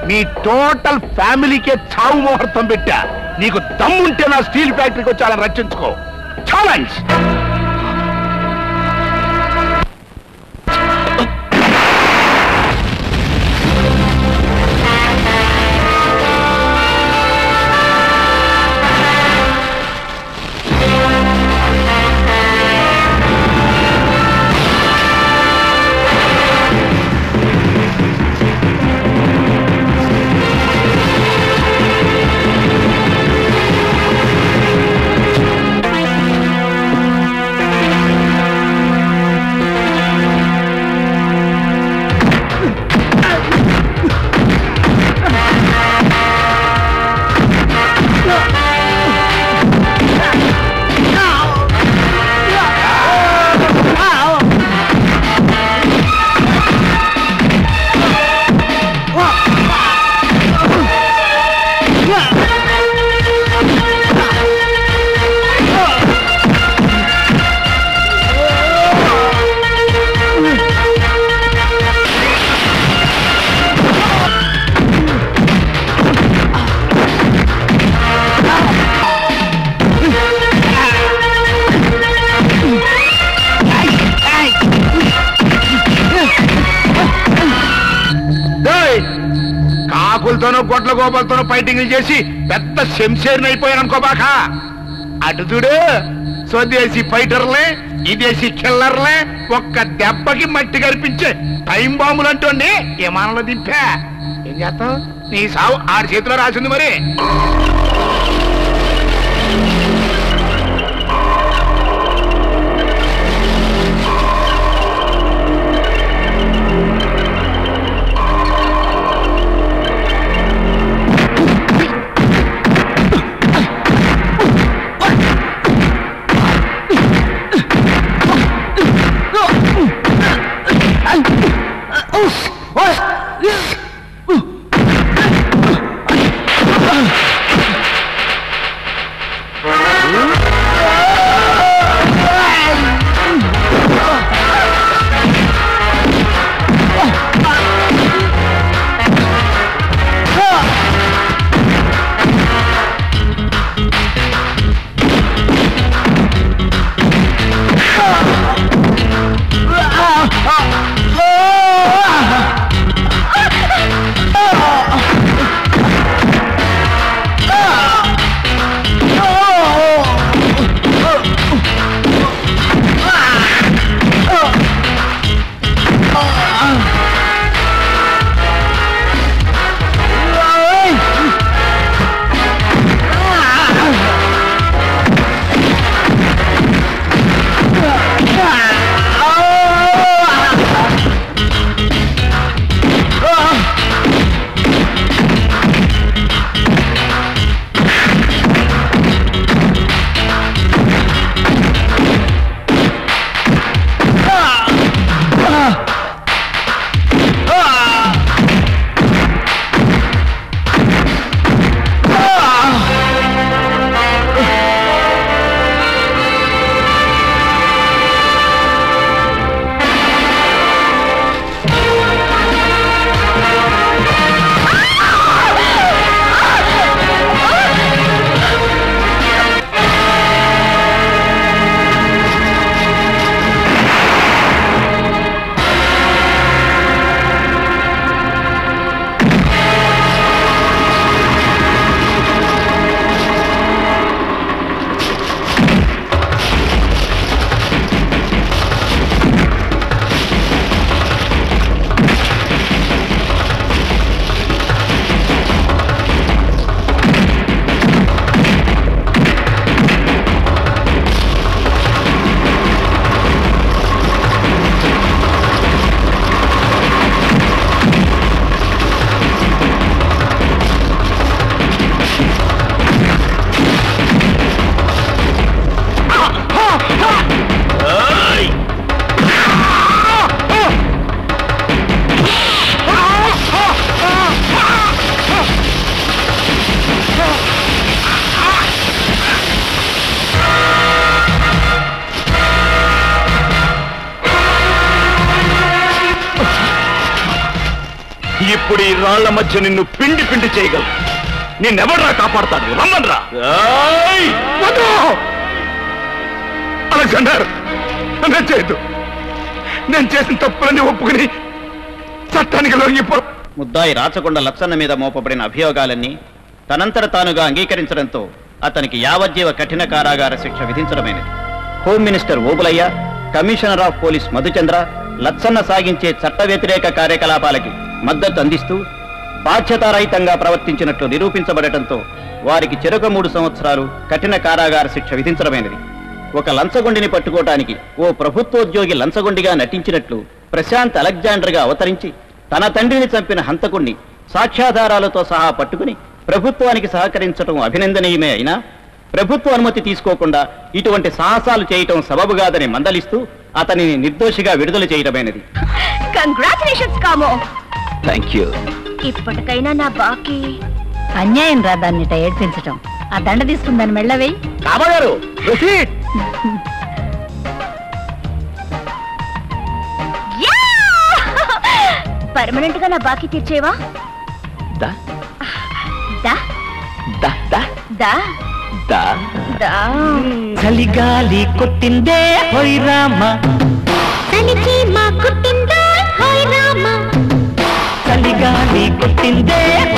మీ టోటల్ ఫ్యామిలీకే చావు ముహూర్తం పెట్టా. నీకు దమ్ముంటే నా స్టీల్ ఫ్యాక్టరీకి వచ్చాలని రక్షించుకో. ఛాలెంజ్. ఎవరితోనో గొడ్ల గోపాలతోనో ఫైటింగ్లు చేసి పెద్ద శంషేర్ని అయిపోయాను అనుకోబాక. అటు చూడు స్వదేశీ ఫైటర్లే ఇదేశీ కిల్లర్లే ఒక్క దెబ్బకి మట్టి కరిపించే టైం బాంబులు అంటోండి విమానంలో దింపా. ఏం చేస్తావు, నీ సావు ఆరు చేతిలో రాసింది. మరి మధ్య నిన్ను పిండి పిండి చేయగల నేనెవడ్రా కాపాడతాను. రమ్మన్రా అలెగ్జాండర్, నేను చేయదు. నేను చేసిన తప్పులని ఒప్పుకుని చట్టానికి లొంగిపో. ముద్దాయి రాచకొండ లచ్చన్న మీద మోపబడిన అభియోగాలన్నీ తనంతట తానుగా అంగీకరించడంతో అతనికి యావజ్జీవ కఠిన కారాగార శిక్ష విధించడమైనది. Home minister Obulayya, commissioner of police Madhuchandra Lachanna సాగించే చట్ట వ్యతిరేక కార్యకలాపాలకి మద్దతు అందిస్తూ బాధ్యతారహితంగా ప్రవర్తించినట్లు నిరూపించబడటంతో వారికి చెరొక మూడు సంవత్సరాలు కఠిన కారాగార శిక్ష విధించడమైనది. ఒక లంచగొండిని పట్టుకోవటానికి ఓ ప్రభుత్వోద్యోగి లంచగొండిగా నటించినట్లు ప్రశాంత్ అలెగ్జాండర్గా అవతరించి తన తండ్రిని చంపిన హంతకుణ్ణి సాక్ష్యాధారాలతో సహా పట్టుకుని ప్రభుత్వానికి సహకరించడం అభినందనీయమే. అయినా ప్రభుత్వ అనుమతి తీసుకోకుండా ఇటువంటి సాహసాలు చేయటం సబబుగాదని మందలిస్తూ అతనిని నిర్దోషిగా విడుదల చేయడమైనది. ఇప్పటికైనా నా బాకీ అన్యాయం రా. దాన్ని ఏడ్పించటం, ఆ దండ తీసుకుందాన్ని మెళ్ళవే. పర్మనెంట్ గా నా బాకీ తీర్చేవా? చలిగాలి కొట్టిందే హోయ్ రామా, చలిగాలి కొట్టిందే